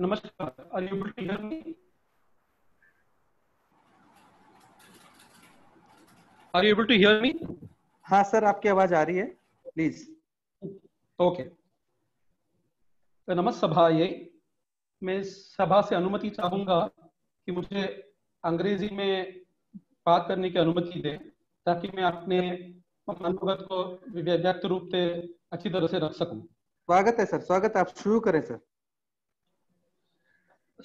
नमस्कार, are you able to hear me? Are you able to hear me? हाँ सर, आपकी आवाज आ रही है, प्लीज। ओके, तो नमस्कार सभाये, मैं सभा से अनुमति चाहूंगा कि मुझे अंग्रेजी में बात करने की अनुमति दे, ताकि मैं अपने मनोगत को व्यक्त रूप से अच्छी तरह से रख सकूं। स्वागत है सर, स्वागत है, आप शुरू करें sir.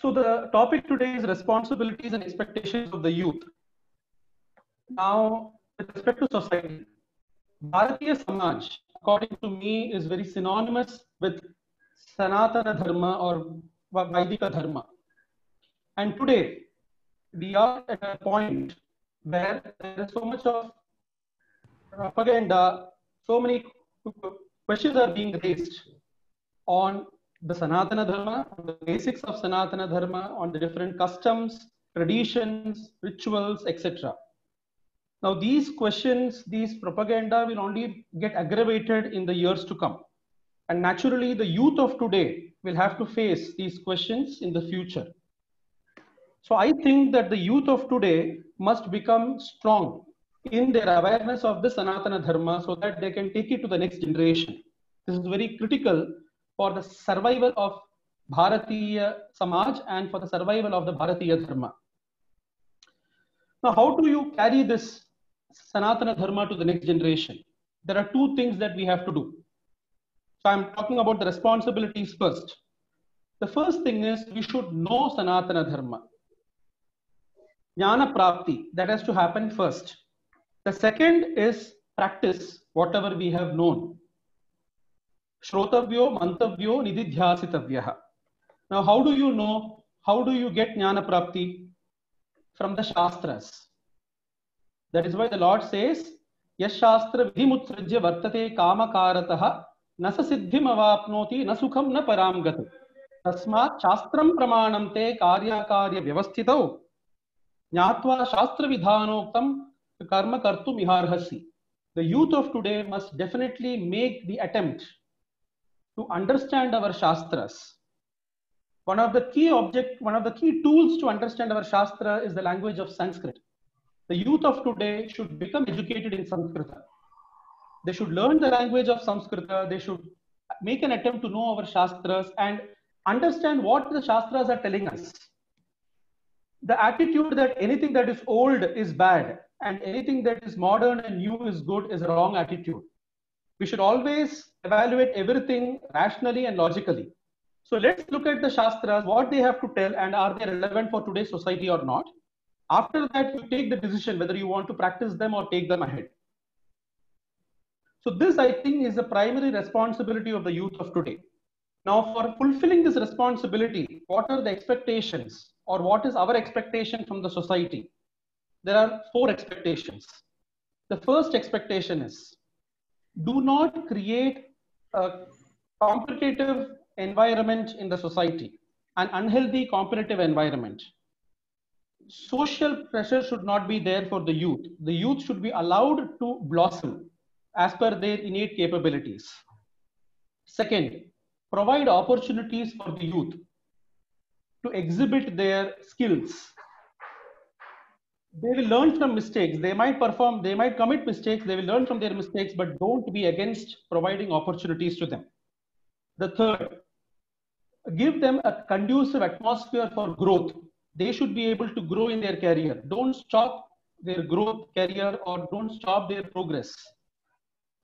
So the topic today is responsibilities and expectations of the youth. Now, with respect to society, Bharatiya Samaj, according to me, is very synonymous with Sanatana Dharma or Vaidika Dharma. And today, we are at a point where there is so much of propaganda, so many questions are being raised on the Sanatana Dharma, the basics of Sanatana Dharma, on the different customs, traditions, rituals, etc. Now these questions, these propaganda will only get aggravated in the years to come, and naturally the youth of today will have to face these questions in the future. So I think that the youth of today must become strong in their awareness of the Sanatana Dharma, so that they can take it to the next generation. This is very critical for the survival of Bharatiya Samaj and for the survival of the Bharatiya Dharma. Now, how do you carry this Sanatana Dharma to the next generation? There are two things that we have to do. So, I am talking about the responsibilities first. The first thing is we should know Sanatana Dharma. Jnana Prapti, that has to happen first. The second is practice whatever we have known. Shrotavyo, mantavyo, nididhyasitavyaha. Now, how do you know? How do you get jnana prapti? From the shastras. That is why the Lord says, "Yas shastra vidimutsrajya vartate kama karataha na sa siddhim avapnoti na sukham na param gatu. Tasmat shastram pramanam te karya karya vyavasthitau jnatva shastra vidhanoktam karma kartu miharhasi." The youth of today must definitely make the attempt to understand our shastras. One of the key tools to understand our shastra is the language of Sanskrit. The youth of today should become educated in Sanskrit. They should learn the language of Sanskrit. They should make an attempt to know our shastras and understand what the shastras are telling us. The attitude that anything that is old is bad and anything that is modern and new is good is a wrong attitude. We should always evaluate everything rationally and logically. So let's look at the shastras, what they have to tell, and are they relevant for today's society or not. After that, you take the decision whether you want to practice them or take them ahead. So this, I think, is the primary responsibility of the youth of today. Now, for fulfilling this responsibility, what are the expectations, or what is our expectation from the society? There are four expectations. The first expectation is, do not create a competitive environment in the society, an unhealthy competitive environment. Social pressure should not be there for the youth. The youth should be allowed to blossom as per their innate capabilities. Second, provide opportunities for the youth to exhibit their skills. They will learn from mistakes. They might commit mistakes. They will learn from their mistakes, but don't be against providing opportunities to them. The third, give them a conducive atmosphere for growth. They should be able to grow in their career. Don't stop their growth career or don't stop their progress.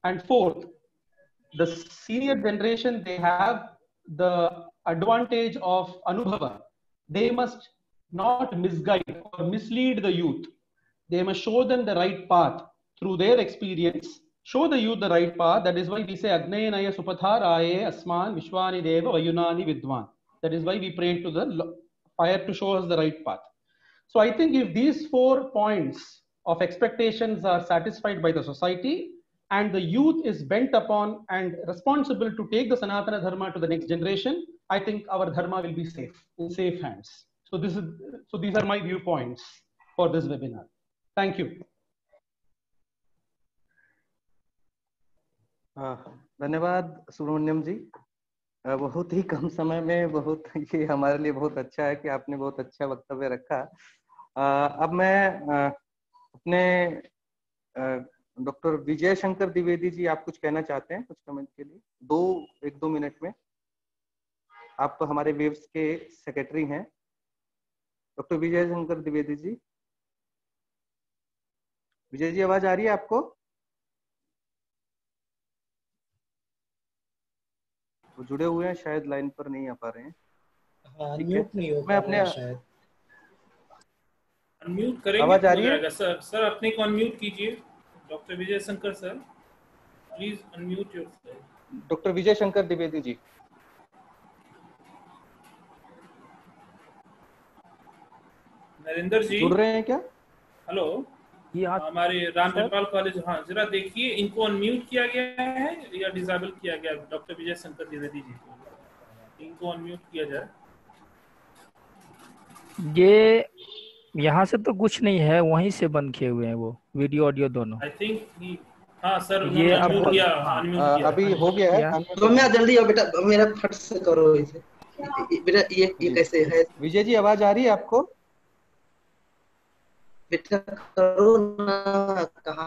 And fourth, the senior generation, they have the advantage of anubhava. They must not misguide or mislead the youth. They must show them the right path through their experience. Show the youth the right path. That is why we say Agnenaya Supatharaaye Asman Vishwani Deva Vayunani Vidwan. That is why we pray to the fire to show us the right path. So I think if these 4 points of expectations are satisfied by the society and the youth is bent upon and responsible to take the Sanatana Dharma to the next generation, I think our Dharma will be safe, in safe hands. So this is, so these are my viewpoints for this webinar. Thank you. धन्यवाद सुब्रमण्यम जी, बहुत ही कम समय में बहुत, ये हमारे लिए बहुत अच्छा है कि आपने बहुत अच्छा वक्तव्य रखा। अब मैं अपने डॉक्टर विजय शंकर द्विवेदी जी, आप कुछ कहना चाहते हैं कुछ कमेंट के लिए, एक दो मिनट में। आप तो हमारे वेव्स के सेक्रेटरी हैं डॉक्टर विजय शंकर द्विवेदी जी। विजय जी, आवाज आ रही है आपको? वो जुड़े हुए हैं, शायद लाइन पर नहीं आ पा रहे हैं। अनम्यूट नहीं हो पा रहा है शायद। अनम्यूट करेंगे, आवाज आ रही है सर? सर अपने को अनम्यूट कीजिए doctor Vijay Shankar sir, please unmute yourself. Doctor Vijay Shankar Dwivedi ji, Narendra ji जुड़ रहे हैं क्या? हेलो, हमारे राम जयपाल कॉलेज। हाँ, जरा देखिए इनको अनम्यूट किया गया है या डिसेबल किया गया? डॉक्टर विजय शंकर द्विवेदी जी, इनको अनम्यूट किया जाए। ये यहाँ से तो कुछ नहीं है, वहीं से बंद किए हुए हैं वो, वीडियो ऑडियो दोनों। आई थिंक हाँ सर, ये अनम्यूट किया, अभी हो गया है। रम्या जल्दी आओ बेटा, मेरा फट से करो इसे बेटा, ये कैसे है? विजय जी, आवाज आ रही है आपको? बेटा करो ना, कहा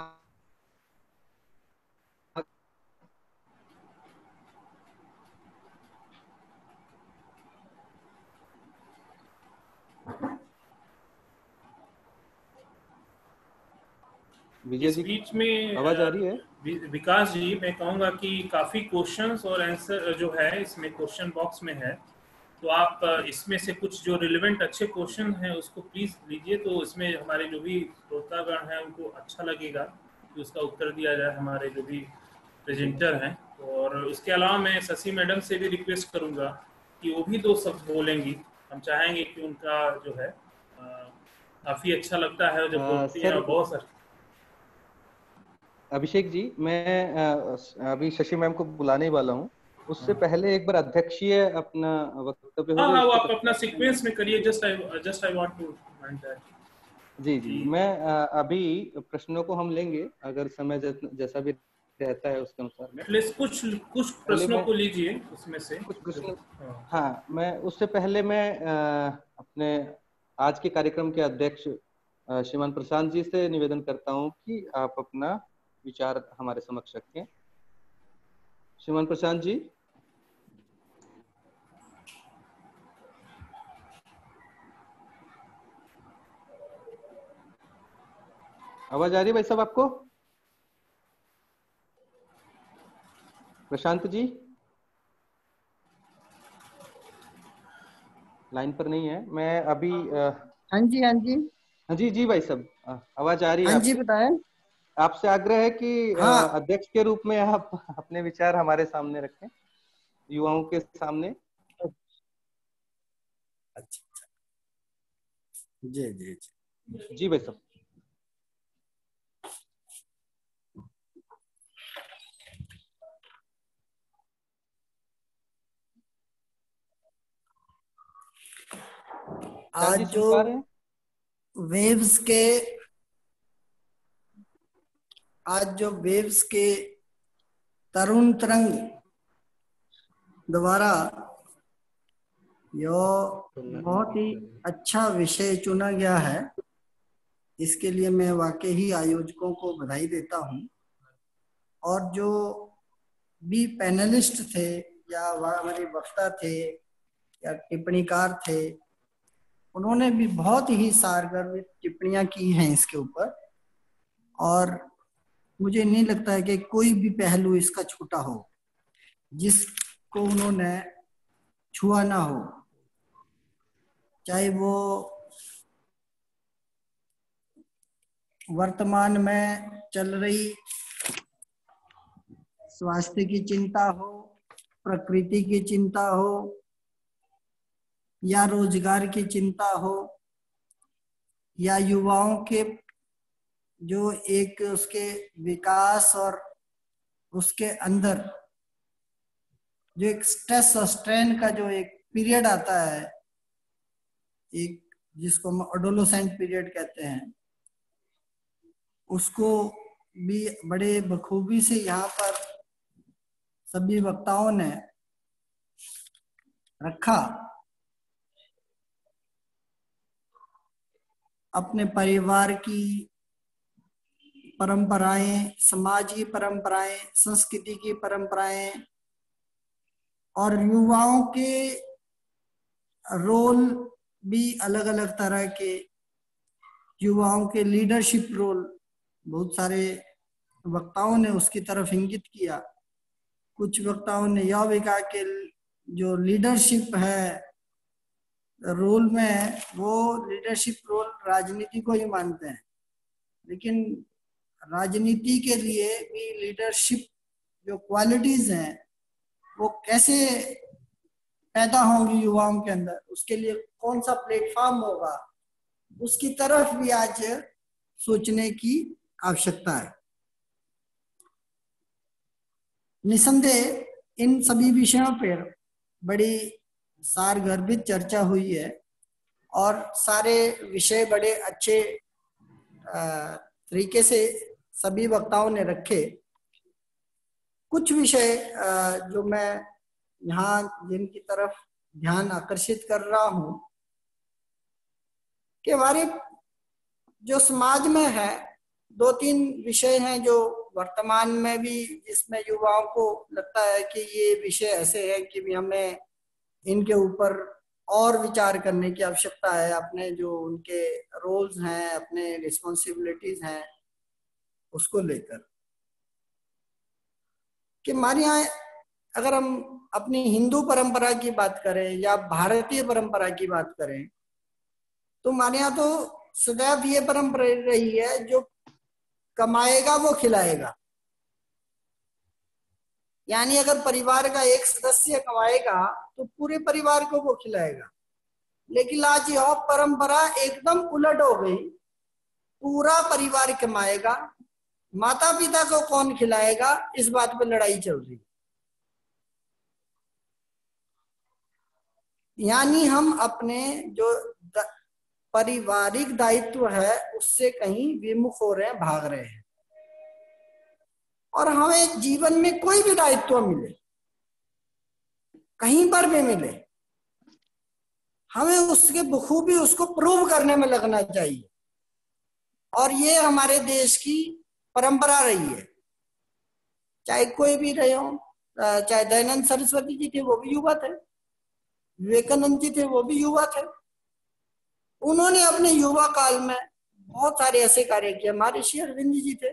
विजय जी। बीच में आवाज आ रही है? विकास जी, मैं कहूंगा कि काफी क्वेश्चंस और आंसर जो है इसमें क्वेश्चन बॉक्स में है, तो आप इसमें से कुछ जो रिलेवेंट अच्छे क्वेश्चन हैं उसको प्लीज लीजिए, तो इसमें हमारे जो भी श्रोतागण हैं उनको अच्छा लगेगा कि उसका उत्तर दिया जाए, हमारे जो भी प्रेजेंटर हैं। और उसके अलावा मैं शशि मैडम से भी रिक्वेस्ट करूंगा कि वो भी 2 शब्द बोलेंगी, हम चाहेंगे कि उनका जो है काफ़ी अच्छा लगता है जब बोलती है। बहुत सर। अभिषेक जी, मैं अभी शशि मैम को बुलाने वाला हूँ, उससे पहले एक बार अध्यक्षीय अपना वक्तव्य हो। हाँ, आप अपना सीक्वेंस में करिए। Just I want to remind that. जी जी, मैं अभी प्रश्नों को हम लेंगे, अगर समय जैसा भी रहता है उसके अनुसार में कुछ प्रश्नों को लीजिए उसमें से कुछ प्रश्न। हाँ, मैं उससे पहले मैं अपने आज के कार्यक्रम के अध्यक्ष श्रीमान प्रशांत जी से निवेदन करता हूँ कि आप अपना विचार हमारे समक्ष रखें। श्रीमान प्रशांत जी, आवाज आ रही है भाई साहब आपको? प्रशांत जी लाइन पर नहीं है। मैं अभी हाँ जी भाई साहब, आवाज आ रही है? हाँ जी, बताएं। आपसे आग्रह है कि हाँ, अध्यक्ष के रूप में आप अपने विचार हमारे सामने रखें, युवाओं के सामने। अच्छा जी जी जी जी भाई साहब। आज जो वेव्स के तरुण तरंग द्वारा यो बहुत ही अच्छा विषय चुना गया है, इसके लिए मैं वाकई ही आयोजकों को बधाई देता हूं। और जो भी पैनलिस्ट थे या हमारे वक्ता थे या टिप्पणीकार थे, उन्होंने भी बहुत ही सारगर्भित टिप्पणियां की हैं इसके ऊपर, और मुझे नहीं लगता है कि कोई भी पहलू इसका छूटा हो। जिसको उन्होंने छुआ ना हो, चाहे वो वर्तमान में चल रही स्वास्थ्य की चिंता हो, प्रकृति की चिंता हो या रोजगार की चिंता हो या युवाओं के जो एक उसके विकास और उसके अंदर जो एक स्ट्रेस और स्ट्रेन का जो एक पीरियड आता है, एक जिसको हम एडोलेसेंट पीरियड कहते हैं, उसको भी बड़े बखूबी से यहाँ पर सभी वक्ताओं ने रखा। अपने परिवार की परंपराएं, समाज की परंपराएं, संस्कृति की परंपराएं और युवाओं के रोल भी अलग अलग तरह के, युवाओं के लीडरशिप रोल, बहुत सारे वक्ताओं ने उसकी तरफ इंगित किया। कुछ वक्ताओं ने यह भी कहा कि जो लीडरशिप है रोल में, वो लीडरशिप रोल राजनीति को ही मानते हैं, लेकिन राजनीति के लिए भी लीडरशिप जो क्वालिटीज हैं वो कैसे पैदा होंगी युवाओं के अंदर, उसके लिए कौन सा प्लेटफॉर्म होगा, उसकी तरफ भी आज सोचने की आवश्यकता है। निसंदेह इन सभी विषयों पर बड़ी सारगर्भित चर्चा हुई है और सारे विषय बड़े अच्छे तरीके से सभी वक्ताओं ने रखे। कुछ विषय जो मैं यहाँ जिनकी तरफ ध्यान आकर्षित कर रहा हूँ कि हमारे जो समाज में है, दो तीन विषय हैं जो वर्तमान में भी, जिसमें युवाओं को लगता है कि ये विषय ऐसे हैं कि भी हमें इनके ऊपर और विचार करने की आवश्यकता है, अपने जो उनके रोल्स हैं, अपने रिस्पॉन्सिबिलिटीज हैं उसको लेकर। कि हमारे यहाँ अगर हम अपनी हिंदू परंपरा की बात करें या भारतीय परंपरा की बात करें, तो हमारे यहाँ तो सदैव ये परंपरा रही है जो कमाएगा वो खिलाएगा, यानी अगर परिवार का एक सदस्य कमाएगा तो पूरे परिवार को वो खिलाएगा। लेकिन आज यह परंपरा एकदम उलट हो गई, पूरा परिवार कमाएगा, माता पिता को कौन खिलाएगा इस बात पर लड़ाई चल रही है। यानी हम अपने जो पारिवारिक दायित्व है उससे कहीं विमुख हो रहे हैं, भाग रहे हैं। और हमें जीवन में कोई भी दायित्व मिले, कहीं पर भी मिले, हमें उसके बखूबी उसको प्रूव करने में लगना चाहिए, और ये हमारे देश की परंपरा रही है। चाहे कोई भी रहे हो, चाहे दयानंद सरस्वती जी थे वो भी युवा थे, विवेकानंद जी थे वो भी युवा थे, उन्होंने अपने युवा काल में बहुत सारे ऐसे कार्य किए। हमारे ऋषि अरविंद जी थे,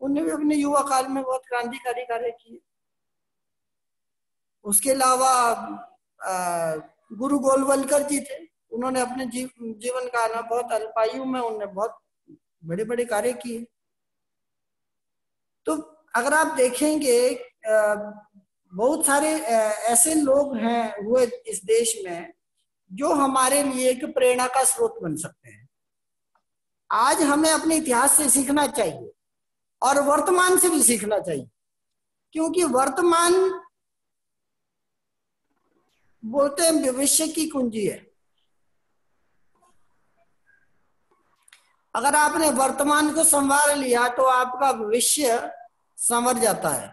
उन्होंने भी अपने युवा काल में बहुत क्रांतिकारी कार्य किए। उसके अलावा गुरु गोलवलकर जी थे, उन्होंने अपने जीवन काल में बहुत अल्पायु में उन्होंने बहुत बड़े बड़े कार्य किए। तो अगर आप देखेंगे बहुत सारे ऐसे लोग हैं हुए इस देश में जो हमारे लिए एक प्रेरणा का स्रोत बन सकते हैं। आज हमें अपने इतिहास से सीखना चाहिए और वर्तमान से भी सीखना चाहिए, क्योंकि वर्तमान बोलते हैं भविष्य की कुंजी है। अगर आपने वर्तमान को संवार लिया तो आपका भविष्य संवर जाता है।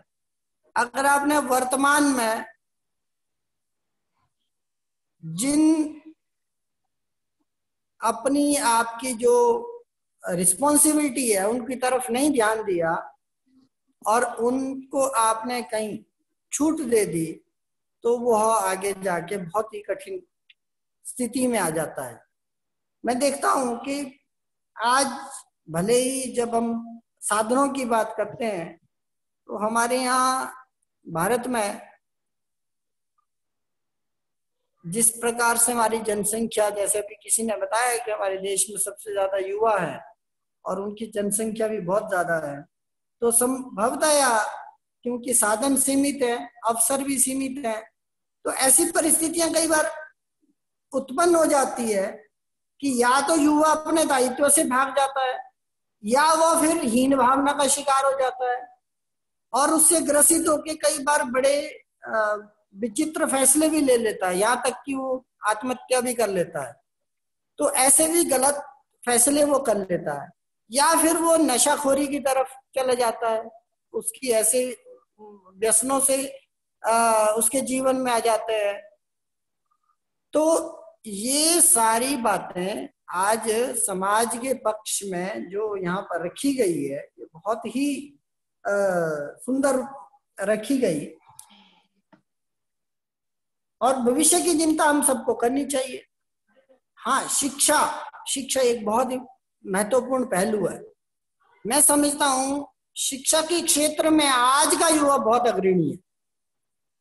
अगर आपने वर्तमान में जिन अपनी आपकी जो रिस्पॉन्सिबिलिटी है उनकी तरफ नहीं ध्यान दिया और उनको आपने कहीं छूट दे दी, तो वह आगे जाके बहुत ही कठिन स्थिति में आ जाता है। मैं देखता हूं कि आज भले ही जब हम साधनों की बात करते हैं तो हमारे यहाँ भारत में जिस प्रकार से हमारी जनसंख्या, जैसे भी किसी ने बताया कि हमारे देश में सबसे ज्यादा युवा है और उनकी जनसंख्या भी बहुत ज्यादा है, तो संभवतया क्योंकि साधन सीमित है, अवसर भी सीमित है, तो ऐसी परिस्थितियां कई बार उत्पन्न हो जाती है कि या तो युवा अपने दायित्व से भाग जाता है या वह फिर हीन भावना का शिकार हो जाता है और उससे ग्रसित होकर कई बार बड़े विचित्र फैसले भी ले लेता है, यहाँ तक कि वो आत्महत्या भी कर लेता है। तो ऐसे भी गलत फैसले वो कर लेता है या फिर वो नशाखोरी की तरफ चला जाता है, उसकी ऐसे व्यसनों से उसके जीवन में आ जाते हैं। तो ये सारी बातें आज समाज के पक्ष में जो यहाँ पर रखी गई है, ये बहुत ही सुंदर रखी गई और भविष्य की चिंता हम सबको करनी चाहिए। हाँ, शिक्षा, शिक्षा एक बहुत ही महत्वपूर्ण पहलू है। मैं समझता हूँ शिक्षा के क्षेत्र में आज का युवा बहुत अग्रणी है।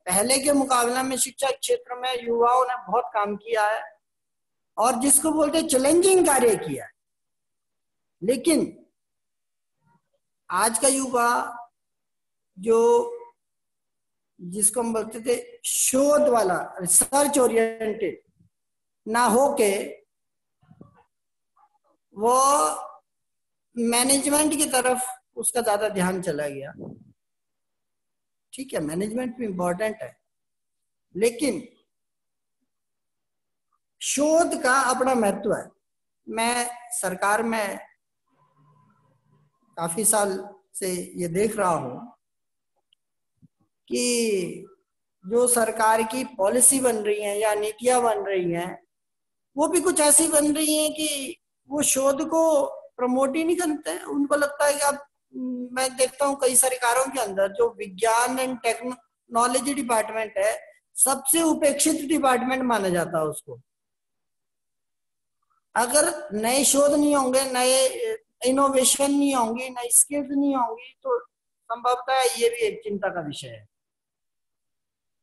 पहले के मुकाबला में शिक्षा क्षेत्र में युवाओं ने बहुत काम किया है और जिसको बोलते चैलेंजिंग कार्य किया है। लेकिन आज का युवा जो, जिसको हम बोलते थे शोध वाला, रिसर्च ओरिएंटेड ना होके वो मैनेजमेंट की तरफ उसका ज्यादा ध्यान चला गया। ठीक है, मैनेजमेंट भी इम्पोर्टेंट है, लेकिन शोध का अपना महत्व है। मैं सरकार में काफी साल से ये देख रहा हूं कि जो सरकार की पॉलिसी बन रही है या नीतियां बन रही हैं, वो भी कुछ ऐसी बन रही हैं कि वो शोध को प्रमोट ही नहीं करते। उनको लगता है कि आप, मैं देखता हूँ कई सरकारों के अंदर जो विज्ञान एंड टेक्नोलॉजी डिपार्टमेंट है, सबसे उपेक्षित डिपार्टमेंट माना जाता है उसको। अगर नए शोध नहीं होंगे, नए इनोवेशन नहीं होंगी, नई स्किल्स नहीं होंगी, तो संभवतः ये भी एक चिंता का विषय है।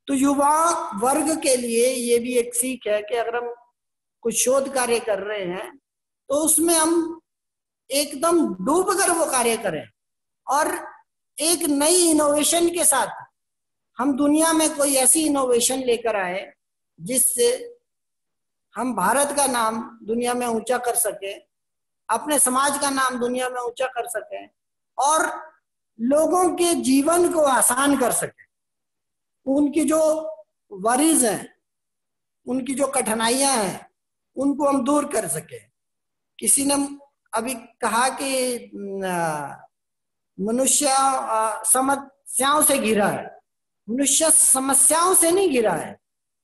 तो युवा वर्ग के लिए ये भी एक सीख है कि अगर हम कुछ शोध कार्य कर रहे हैं तो उसमें हम एकदम डूब कर वो कार्य करें और एक नई इनोवेशन के साथ हम दुनिया में कोई ऐसी इनोवेशन लेकर आए जिससे हम भारत का नाम दुनिया में ऊंचा कर सके, अपने समाज का नाम दुनिया में ऊंचा कर सके और लोगों के जीवन को आसान कर सके। उनकी जो वरीज हैं, उनकी जो कठिनाइयां हैं, उनको हम दूर कर सके। किसी ने अभी कहा कि मनुष्य समस्याओं से घिरा है। मनुष्य समस्याओं से नहीं घिरा है,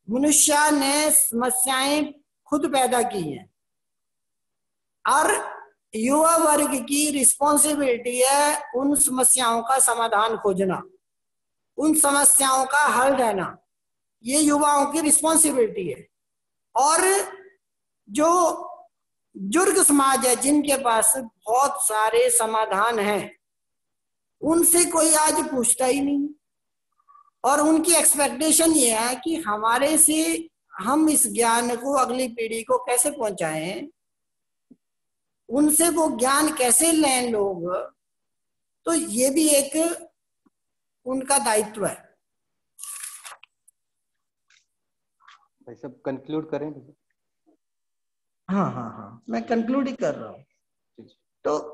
मनुष्य ने समस्याएं खुद पैदा की हैं और युवा वर्ग की रिस्पॉन्सिबिलिटी है उन समस्याओं का समाधान खोजना, उन समस्याओं का हल देना। ये युवाओं की रिस्पॉन्सिबिलिटी है। और जो बुजुर्ग समाज है, जिनके पास बहुत सारे समाधान हैं, उनसे कोई आज पूछता ही नहीं और उनकी एक्सपेक्टेशन ये है कि हमारे से हम इस ज्ञान को अगली पीढ़ी को कैसे पहुंचाएं, उनसे वो ज्ञान कैसे लें लोग। तो ये भी एक उनका दायित्व है। भाई सब कंक्लूड करें। हाँ, मैं कंक्लूड ही कर रहा हूँ। तो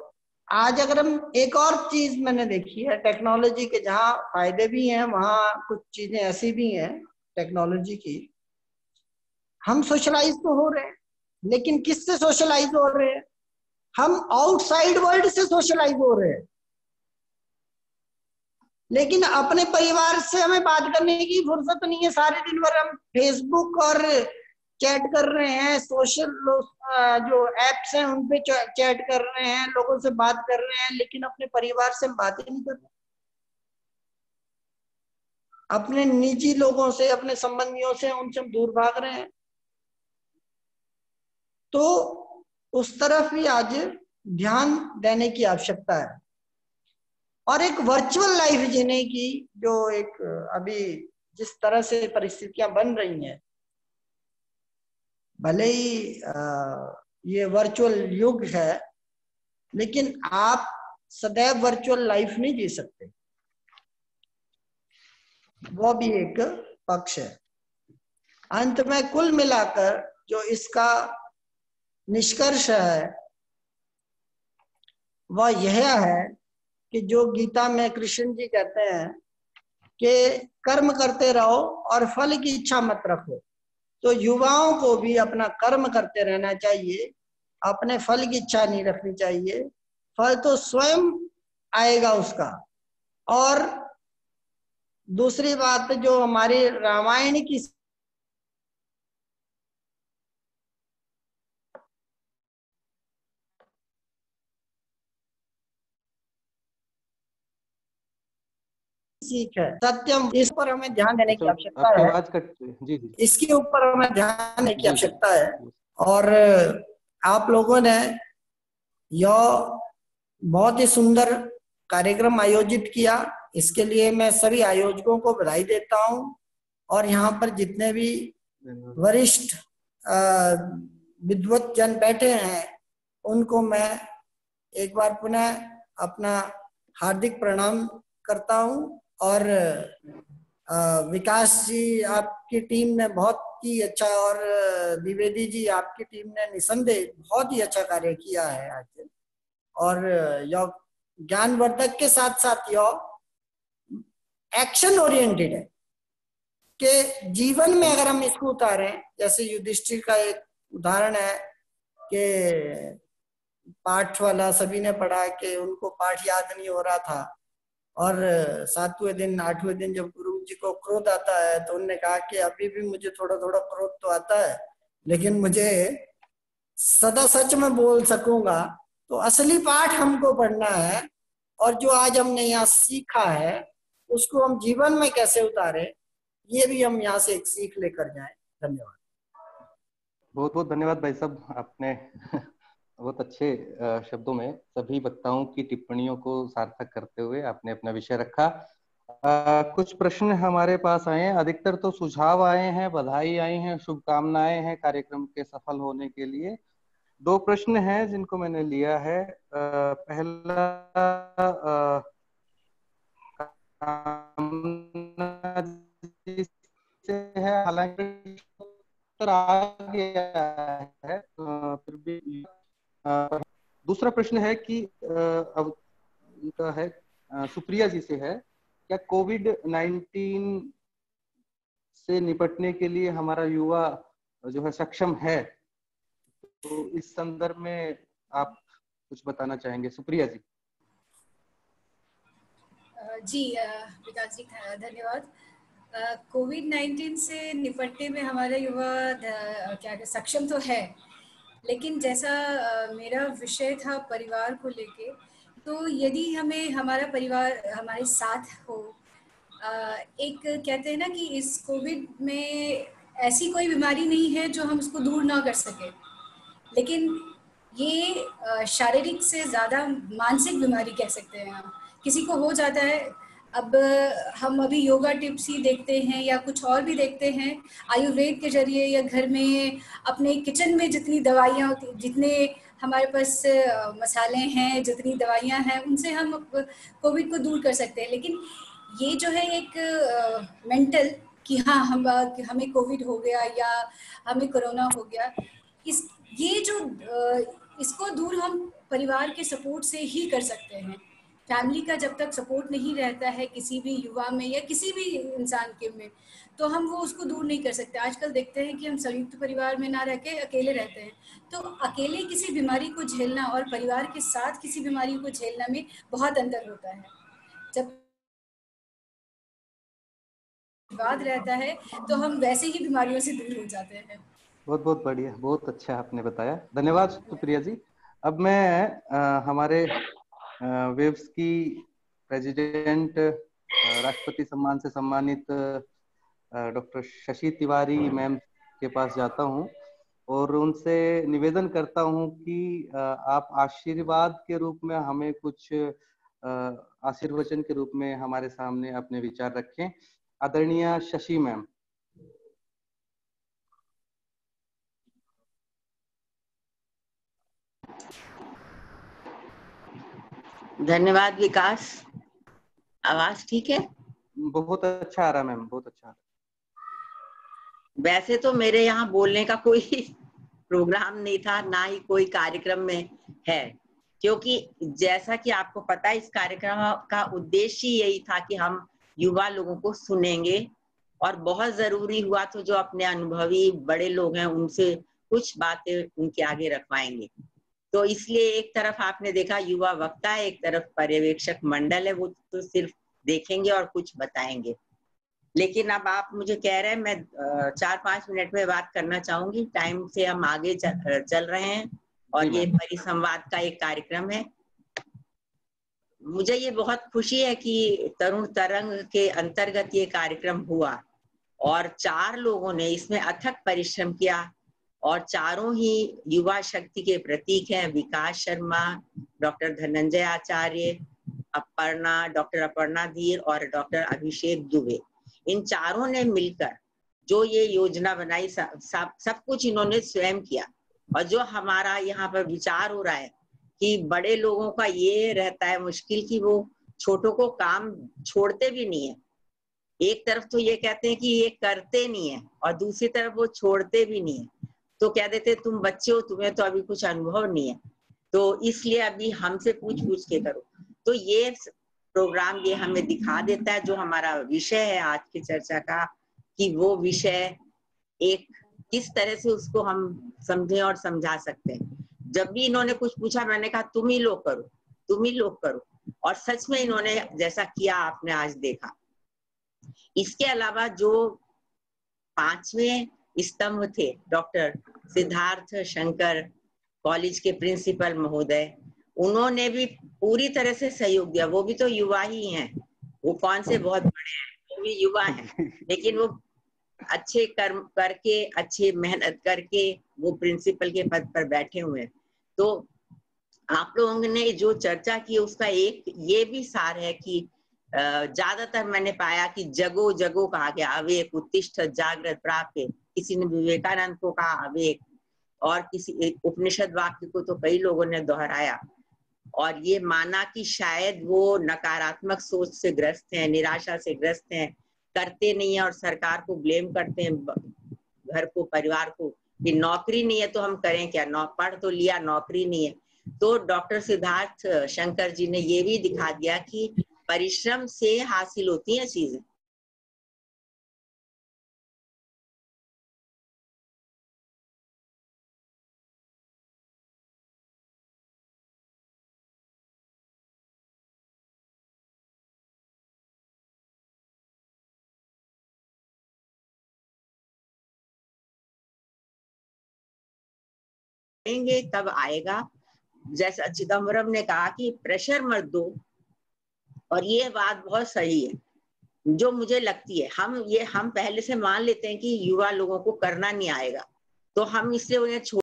आज अगर हम एक और चीज मैंने देखी है, टेक्नोलॉजी के जहाँ फायदे भी हैं वहाँ कुछ चीजें ऐसी भी हैं टेक्नोलॉजी की। हम सोशलाइज तो हो रहे हैं, लेकिन किससे सोशलाइज हो रहे हैं? हम आउटसाइड वर्ल्ड से सोशलाइज हो रहे हैं, लेकिन अपने परिवार से हमें बात करने की फुर्सत नहीं है। सारे दिन भर हम फेसबुक और चैट कर रहे हैं, सोशल जो एप्स हैं उन पे चैट कर रहे हैं, लोगों से बात कर रहे हैं, लेकिन अपने परिवार से हम बातें नहीं कर रहे। अपने निजी लोगों से, अपने संबंधियों से, उनसे हम दूर भाग रहे हैं। तो उस तरफ भी आज ध्यान देने की आवश्यकता है। और एक वर्चुअल लाइफ जीने की जो एक अभी जिस तरह से परिस्थितियां बन रही हैं, भले ही ये वर्चुअल युग है, लेकिन आप सदैव वर्चुअल लाइफ नहीं जी सकते, वो भी एक पक्ष है। अंत में कुल मिलाकर जो इसका निष्कर्ष है वह यह है कि जो गीता में कृष्ण जी कहते हैं कि कर्म करते रहो और फल की इच्छा मत रखो, तो युवाओं को भी अपना कर्म करते रहना चाहिए, अपने फल की इच्छा नहीं रखनी चाहिए। फल तो स्वयं आएगा उसका। और दूसरी बात, जो हमारी रामायण की सीख है सत्यम, इस पर हमें ध्यान देने की आवश्यकता है, इसके ऊपर हमें ध्यान देने की आवश्यकता है। और आप लोगों ने यह बहुत ही सुंदर कार्यक्रम आयोजित किया, इसके लिए मैं सभी आयोजकों को बधाई देता हूं। और यहाँ पर जितने भी वरिष्ठ विद्वत जन बैठे हैं उनको मैं एक बार पुनः अपना हार्दिक प्रणाम करता हूं। और विकास जी आपकी टीम ने बहुत ही अच्छा, और द्विवेदी जी आपकी टीम ने निसंदेह बहुत ही अच्छा कार्य किया है आज। और यह ज्ञानवर्धक के साथ साथ यह एक्शन ओरिएंटेड है कि जीवन में अगर हम इसको उतारें, जैसे युधिष्ठिर का एक उदाहरण है कि पाठ वाला सभी ने पढ़ा कि उनको पाठ याद नहीं हो रहा था, और सातवें दिन आठवें दिन जब गुरु जी को क्रोध आता है तो उन्होंने कहा कि अभी भी मुझे थोड़ा थोड़ा क्रोध तो आता है, लेकिन मुझे सदा सच में बोल सकूंगा। तो असली पाठ हमको पढ़ना है, और जो आज हमने यहाँ सीखा है उसको हम जीवन में कैसे उतारें, ये भी हम यहाँ से एक सीख लेकर जाएं। धन्यवाद, बहुत बहुत धन्यवाद भाई साहब। आपने बहुत अच्छे शब्दों में सभी वक्ताओं की टिप्पणियों को सार्थक करते हुए आपने अपना विषय रखा। कुछ प्रश्न हमारे पास आए हैं, अधिकतर तो सुझाव आए हैं, बधाई आई है, शुभकामनाएं हैं कार्यक्रम के सफल होने के लिए। दो प्रश्न हैं जिनको मैंने लिया है। पहला है, हालांकि है फिर भी। दूसरा प्रश्न है कि उनका है सुप्रिया जी से है, क्या कोविड-19 से निपटने के लिए हमारा युवा जो है सक्षम है? तो इस संदर्भ में आप कुछ बताना चाहेंगे सुप्रिया जी? जी विकास जी धन्यवाद। कोविड-19 से निपटने में हमारा युवा क्या सक्षम तो है, लेकिन जैसा मेरा विषय था परिवार को लेके, तो यदि हमें हमारा परिवार हमारे साथ हो, एक कहते हैं ना कि इस कोविड में ऐसी कोई बीमारी नहीं है जो हम उसको दूर ना कर सके, लेकिन ये शारीरिक से ज़्यादा मानसिक बीमारी कह सकते हैं हम। किसी को हो जाता है, अब हम अभी योगा टिप्स ही देखते हैं या कुछ और भी देखते हैं आयुर्वेद के जरिए, या घर में अपने किचन में जितनी दवाइयाँ होती, जितने हमारे पास मसाले हैं, जितनी दवाइयाँ हैं, उनसे हम कोविड को दूर कर सकते हैं। लेकिन ये जो है एक मेंटल कि हाँ हम हमें कोविड हो गया या हमें कोरोना हो गया, इस ये जो इसको दूर हम परिवार के सपोर्ट से ही कर सकते हैं। फैमिली का जब तक सपोर्ट नहीं रहता है किसी भी युवा में या किसी भी इंसान के में, तो हम वो उसको दूर नहीं कर सकते। आजकल देखते हैं कि हम संयुक्त परिवार में ना रह के अकेले रहते हैं, तो अकेले किसी बीमारी को झेलना और परिवार के साथ किसी बीमारी को झेलना में बहुत अंतर होता है। जब बात रहता है तो हम वैसे ही बीमारियों से दूर हो जाते हैं। बहुत बहुत बढ़िया, बहुत अच्छा आपने बताया, धन्यवाद सुप्रिया जी। अब मैं हमारे वेव्स की प्रेसिडेंट, राष्ट्रपति सम्मान से सम्मानित डॉक्टर शशि तिवारी मैम के पास जाता हूं और उनसे निवेदन करता हूं कि आप आशीर्वाद के रूप में हमें कुछ आशीर्वचन के रूप में हमारे सामने अपने विचार रखें आदरणीय शशि मैम। धन्यवाद विकास। आवाज ठीक है? बहुत अच्छा आ रहा मैम, बहुत अच्छा आ रहा। वैसे तो मेरे यहाँ बोलने का कोई प्रोग्राम नहीं था, ना ही कोई कार्यक्रम में है, क्योंकि जैसा कि आपको पता है इस कार्यक्रम का उद्देश्य यही था कि हम युवा लोगों को सुनेंगे और बहुत जरूरी हुआ तो जो अपने अनुभवी बड़े लोग हैं उनसे कुछ बातें उनके आगे रखवाएंगे। तो इसलिए एक तरफ आपने देखा युवा वक्ता है, एक तरफ पर्यवेक्षक मंडल है, वो तो सिर्फ देखेंगे और कुछ बताएंगे। लेकिन अब आप मुझे कह रहे हैं, मैं 4-5 मिनट में बात करना चाहूंगी, टाइम से हम आगे चल रहे हैं और ये परिसंवाद का एक कार्यक्रम है। मुझे ये बहुत खुशी है कि तरुण तरंग के अंतर्गत ये कार्यक्रम हुआ और 4 लोगों ने इसमें अथक परिश्रम किया और 4 ही युवा शक्ति के प्रतीक हैं। विकास शर्मा, डॉक्टर धनंजय आचार्य, अपर्णा, डॉक्टर अपर्णा धीर और डॉक्टर अभिषेक दुबे। इन 4 ने मिलकर जो ये योजना बनाई सब कुछ इन्होंने स्वयं किया। और जो हमारा यहाँ पर विचार हो रहा है कि बड़े लोगों का ये रहता है मुश्किल कि वो छोटों को काम छोड़ते भी नहीं है। एक तरफ तो ये कहते हैं कि ये करते नहीं है और दूसरी तरफ वो छोड़ते भी नहीं है, तो कह देते तुम बच्चे हो, तुम्हें तो अभी कुछ अनुभव नहीं है, तो इसलिए अभी हमसे पूछ के करो। तो ये प्रोग्राम ये हमें दिखा देता है जो हमारा विषय है आज की चर्चा का, कि वो विषय एक किस तरह से उसको हम समझें और समझा सकते हैं। जब भी इन्होंने कुछ पूछा मैंने कहा तुम ही लोग करो और सच में इन्होंने जैसा किया आपने आज देखा। इसके अलावा जो 5वें स्तंभ थे, डॉक्टर सिद्धार्थ शंकर कॉलेज के प्रिंसिपल महोदय, उन्होंने भी पूरी तरह से सहयोग दिया। वो भी तो युवा ही हैं, वो कौन से बहुत बड़े हैं, वो भी युवा हैं, लेकिन वो अच्छे कर्म करके, अच्छे मेहनत करके वो प्रिंसिपल के पद पर बैठे हुए हैं। तो आप लोगों ने जो चर्चा की उसका एक ये भी सार है कि ज्यादातर मैंने पाया कि जगो जगो कहा गया, अवेक उत्तिष्ठ जागृत प्राप्य। किसी ने विवेकानंद को कहा अवेक, और किसी उपनिषद वाक्य को तो कई लोगों ने दोहराया और ये माना कि शायद वो नकारात्मक सोच से ग्रस्त हैं, निराशा से ग्रस्त हैं, करते नहीं है और सरकार को ब्लेम करते हैं, घर को, परिवार को, कि नौकरी नहीं है तो हम करें क्या, पढ़ तो लिया नौकरी नहीं है। तो डॉक्टर सिद्धार्थ शंकर जी ने ये भी दिखा दिया कि परिश्रम से हासिल होती है चीजें। तब आएगा, जैसा चिदम्बरम ने कहा कि प्रेशर मत दो, और ये बात बहुत सही है जो मुझे लगती है। हम पहले से मान लेते हैं कि युवा लोगों को करना नहीं आएगा, तो हम इसलिए उन्हें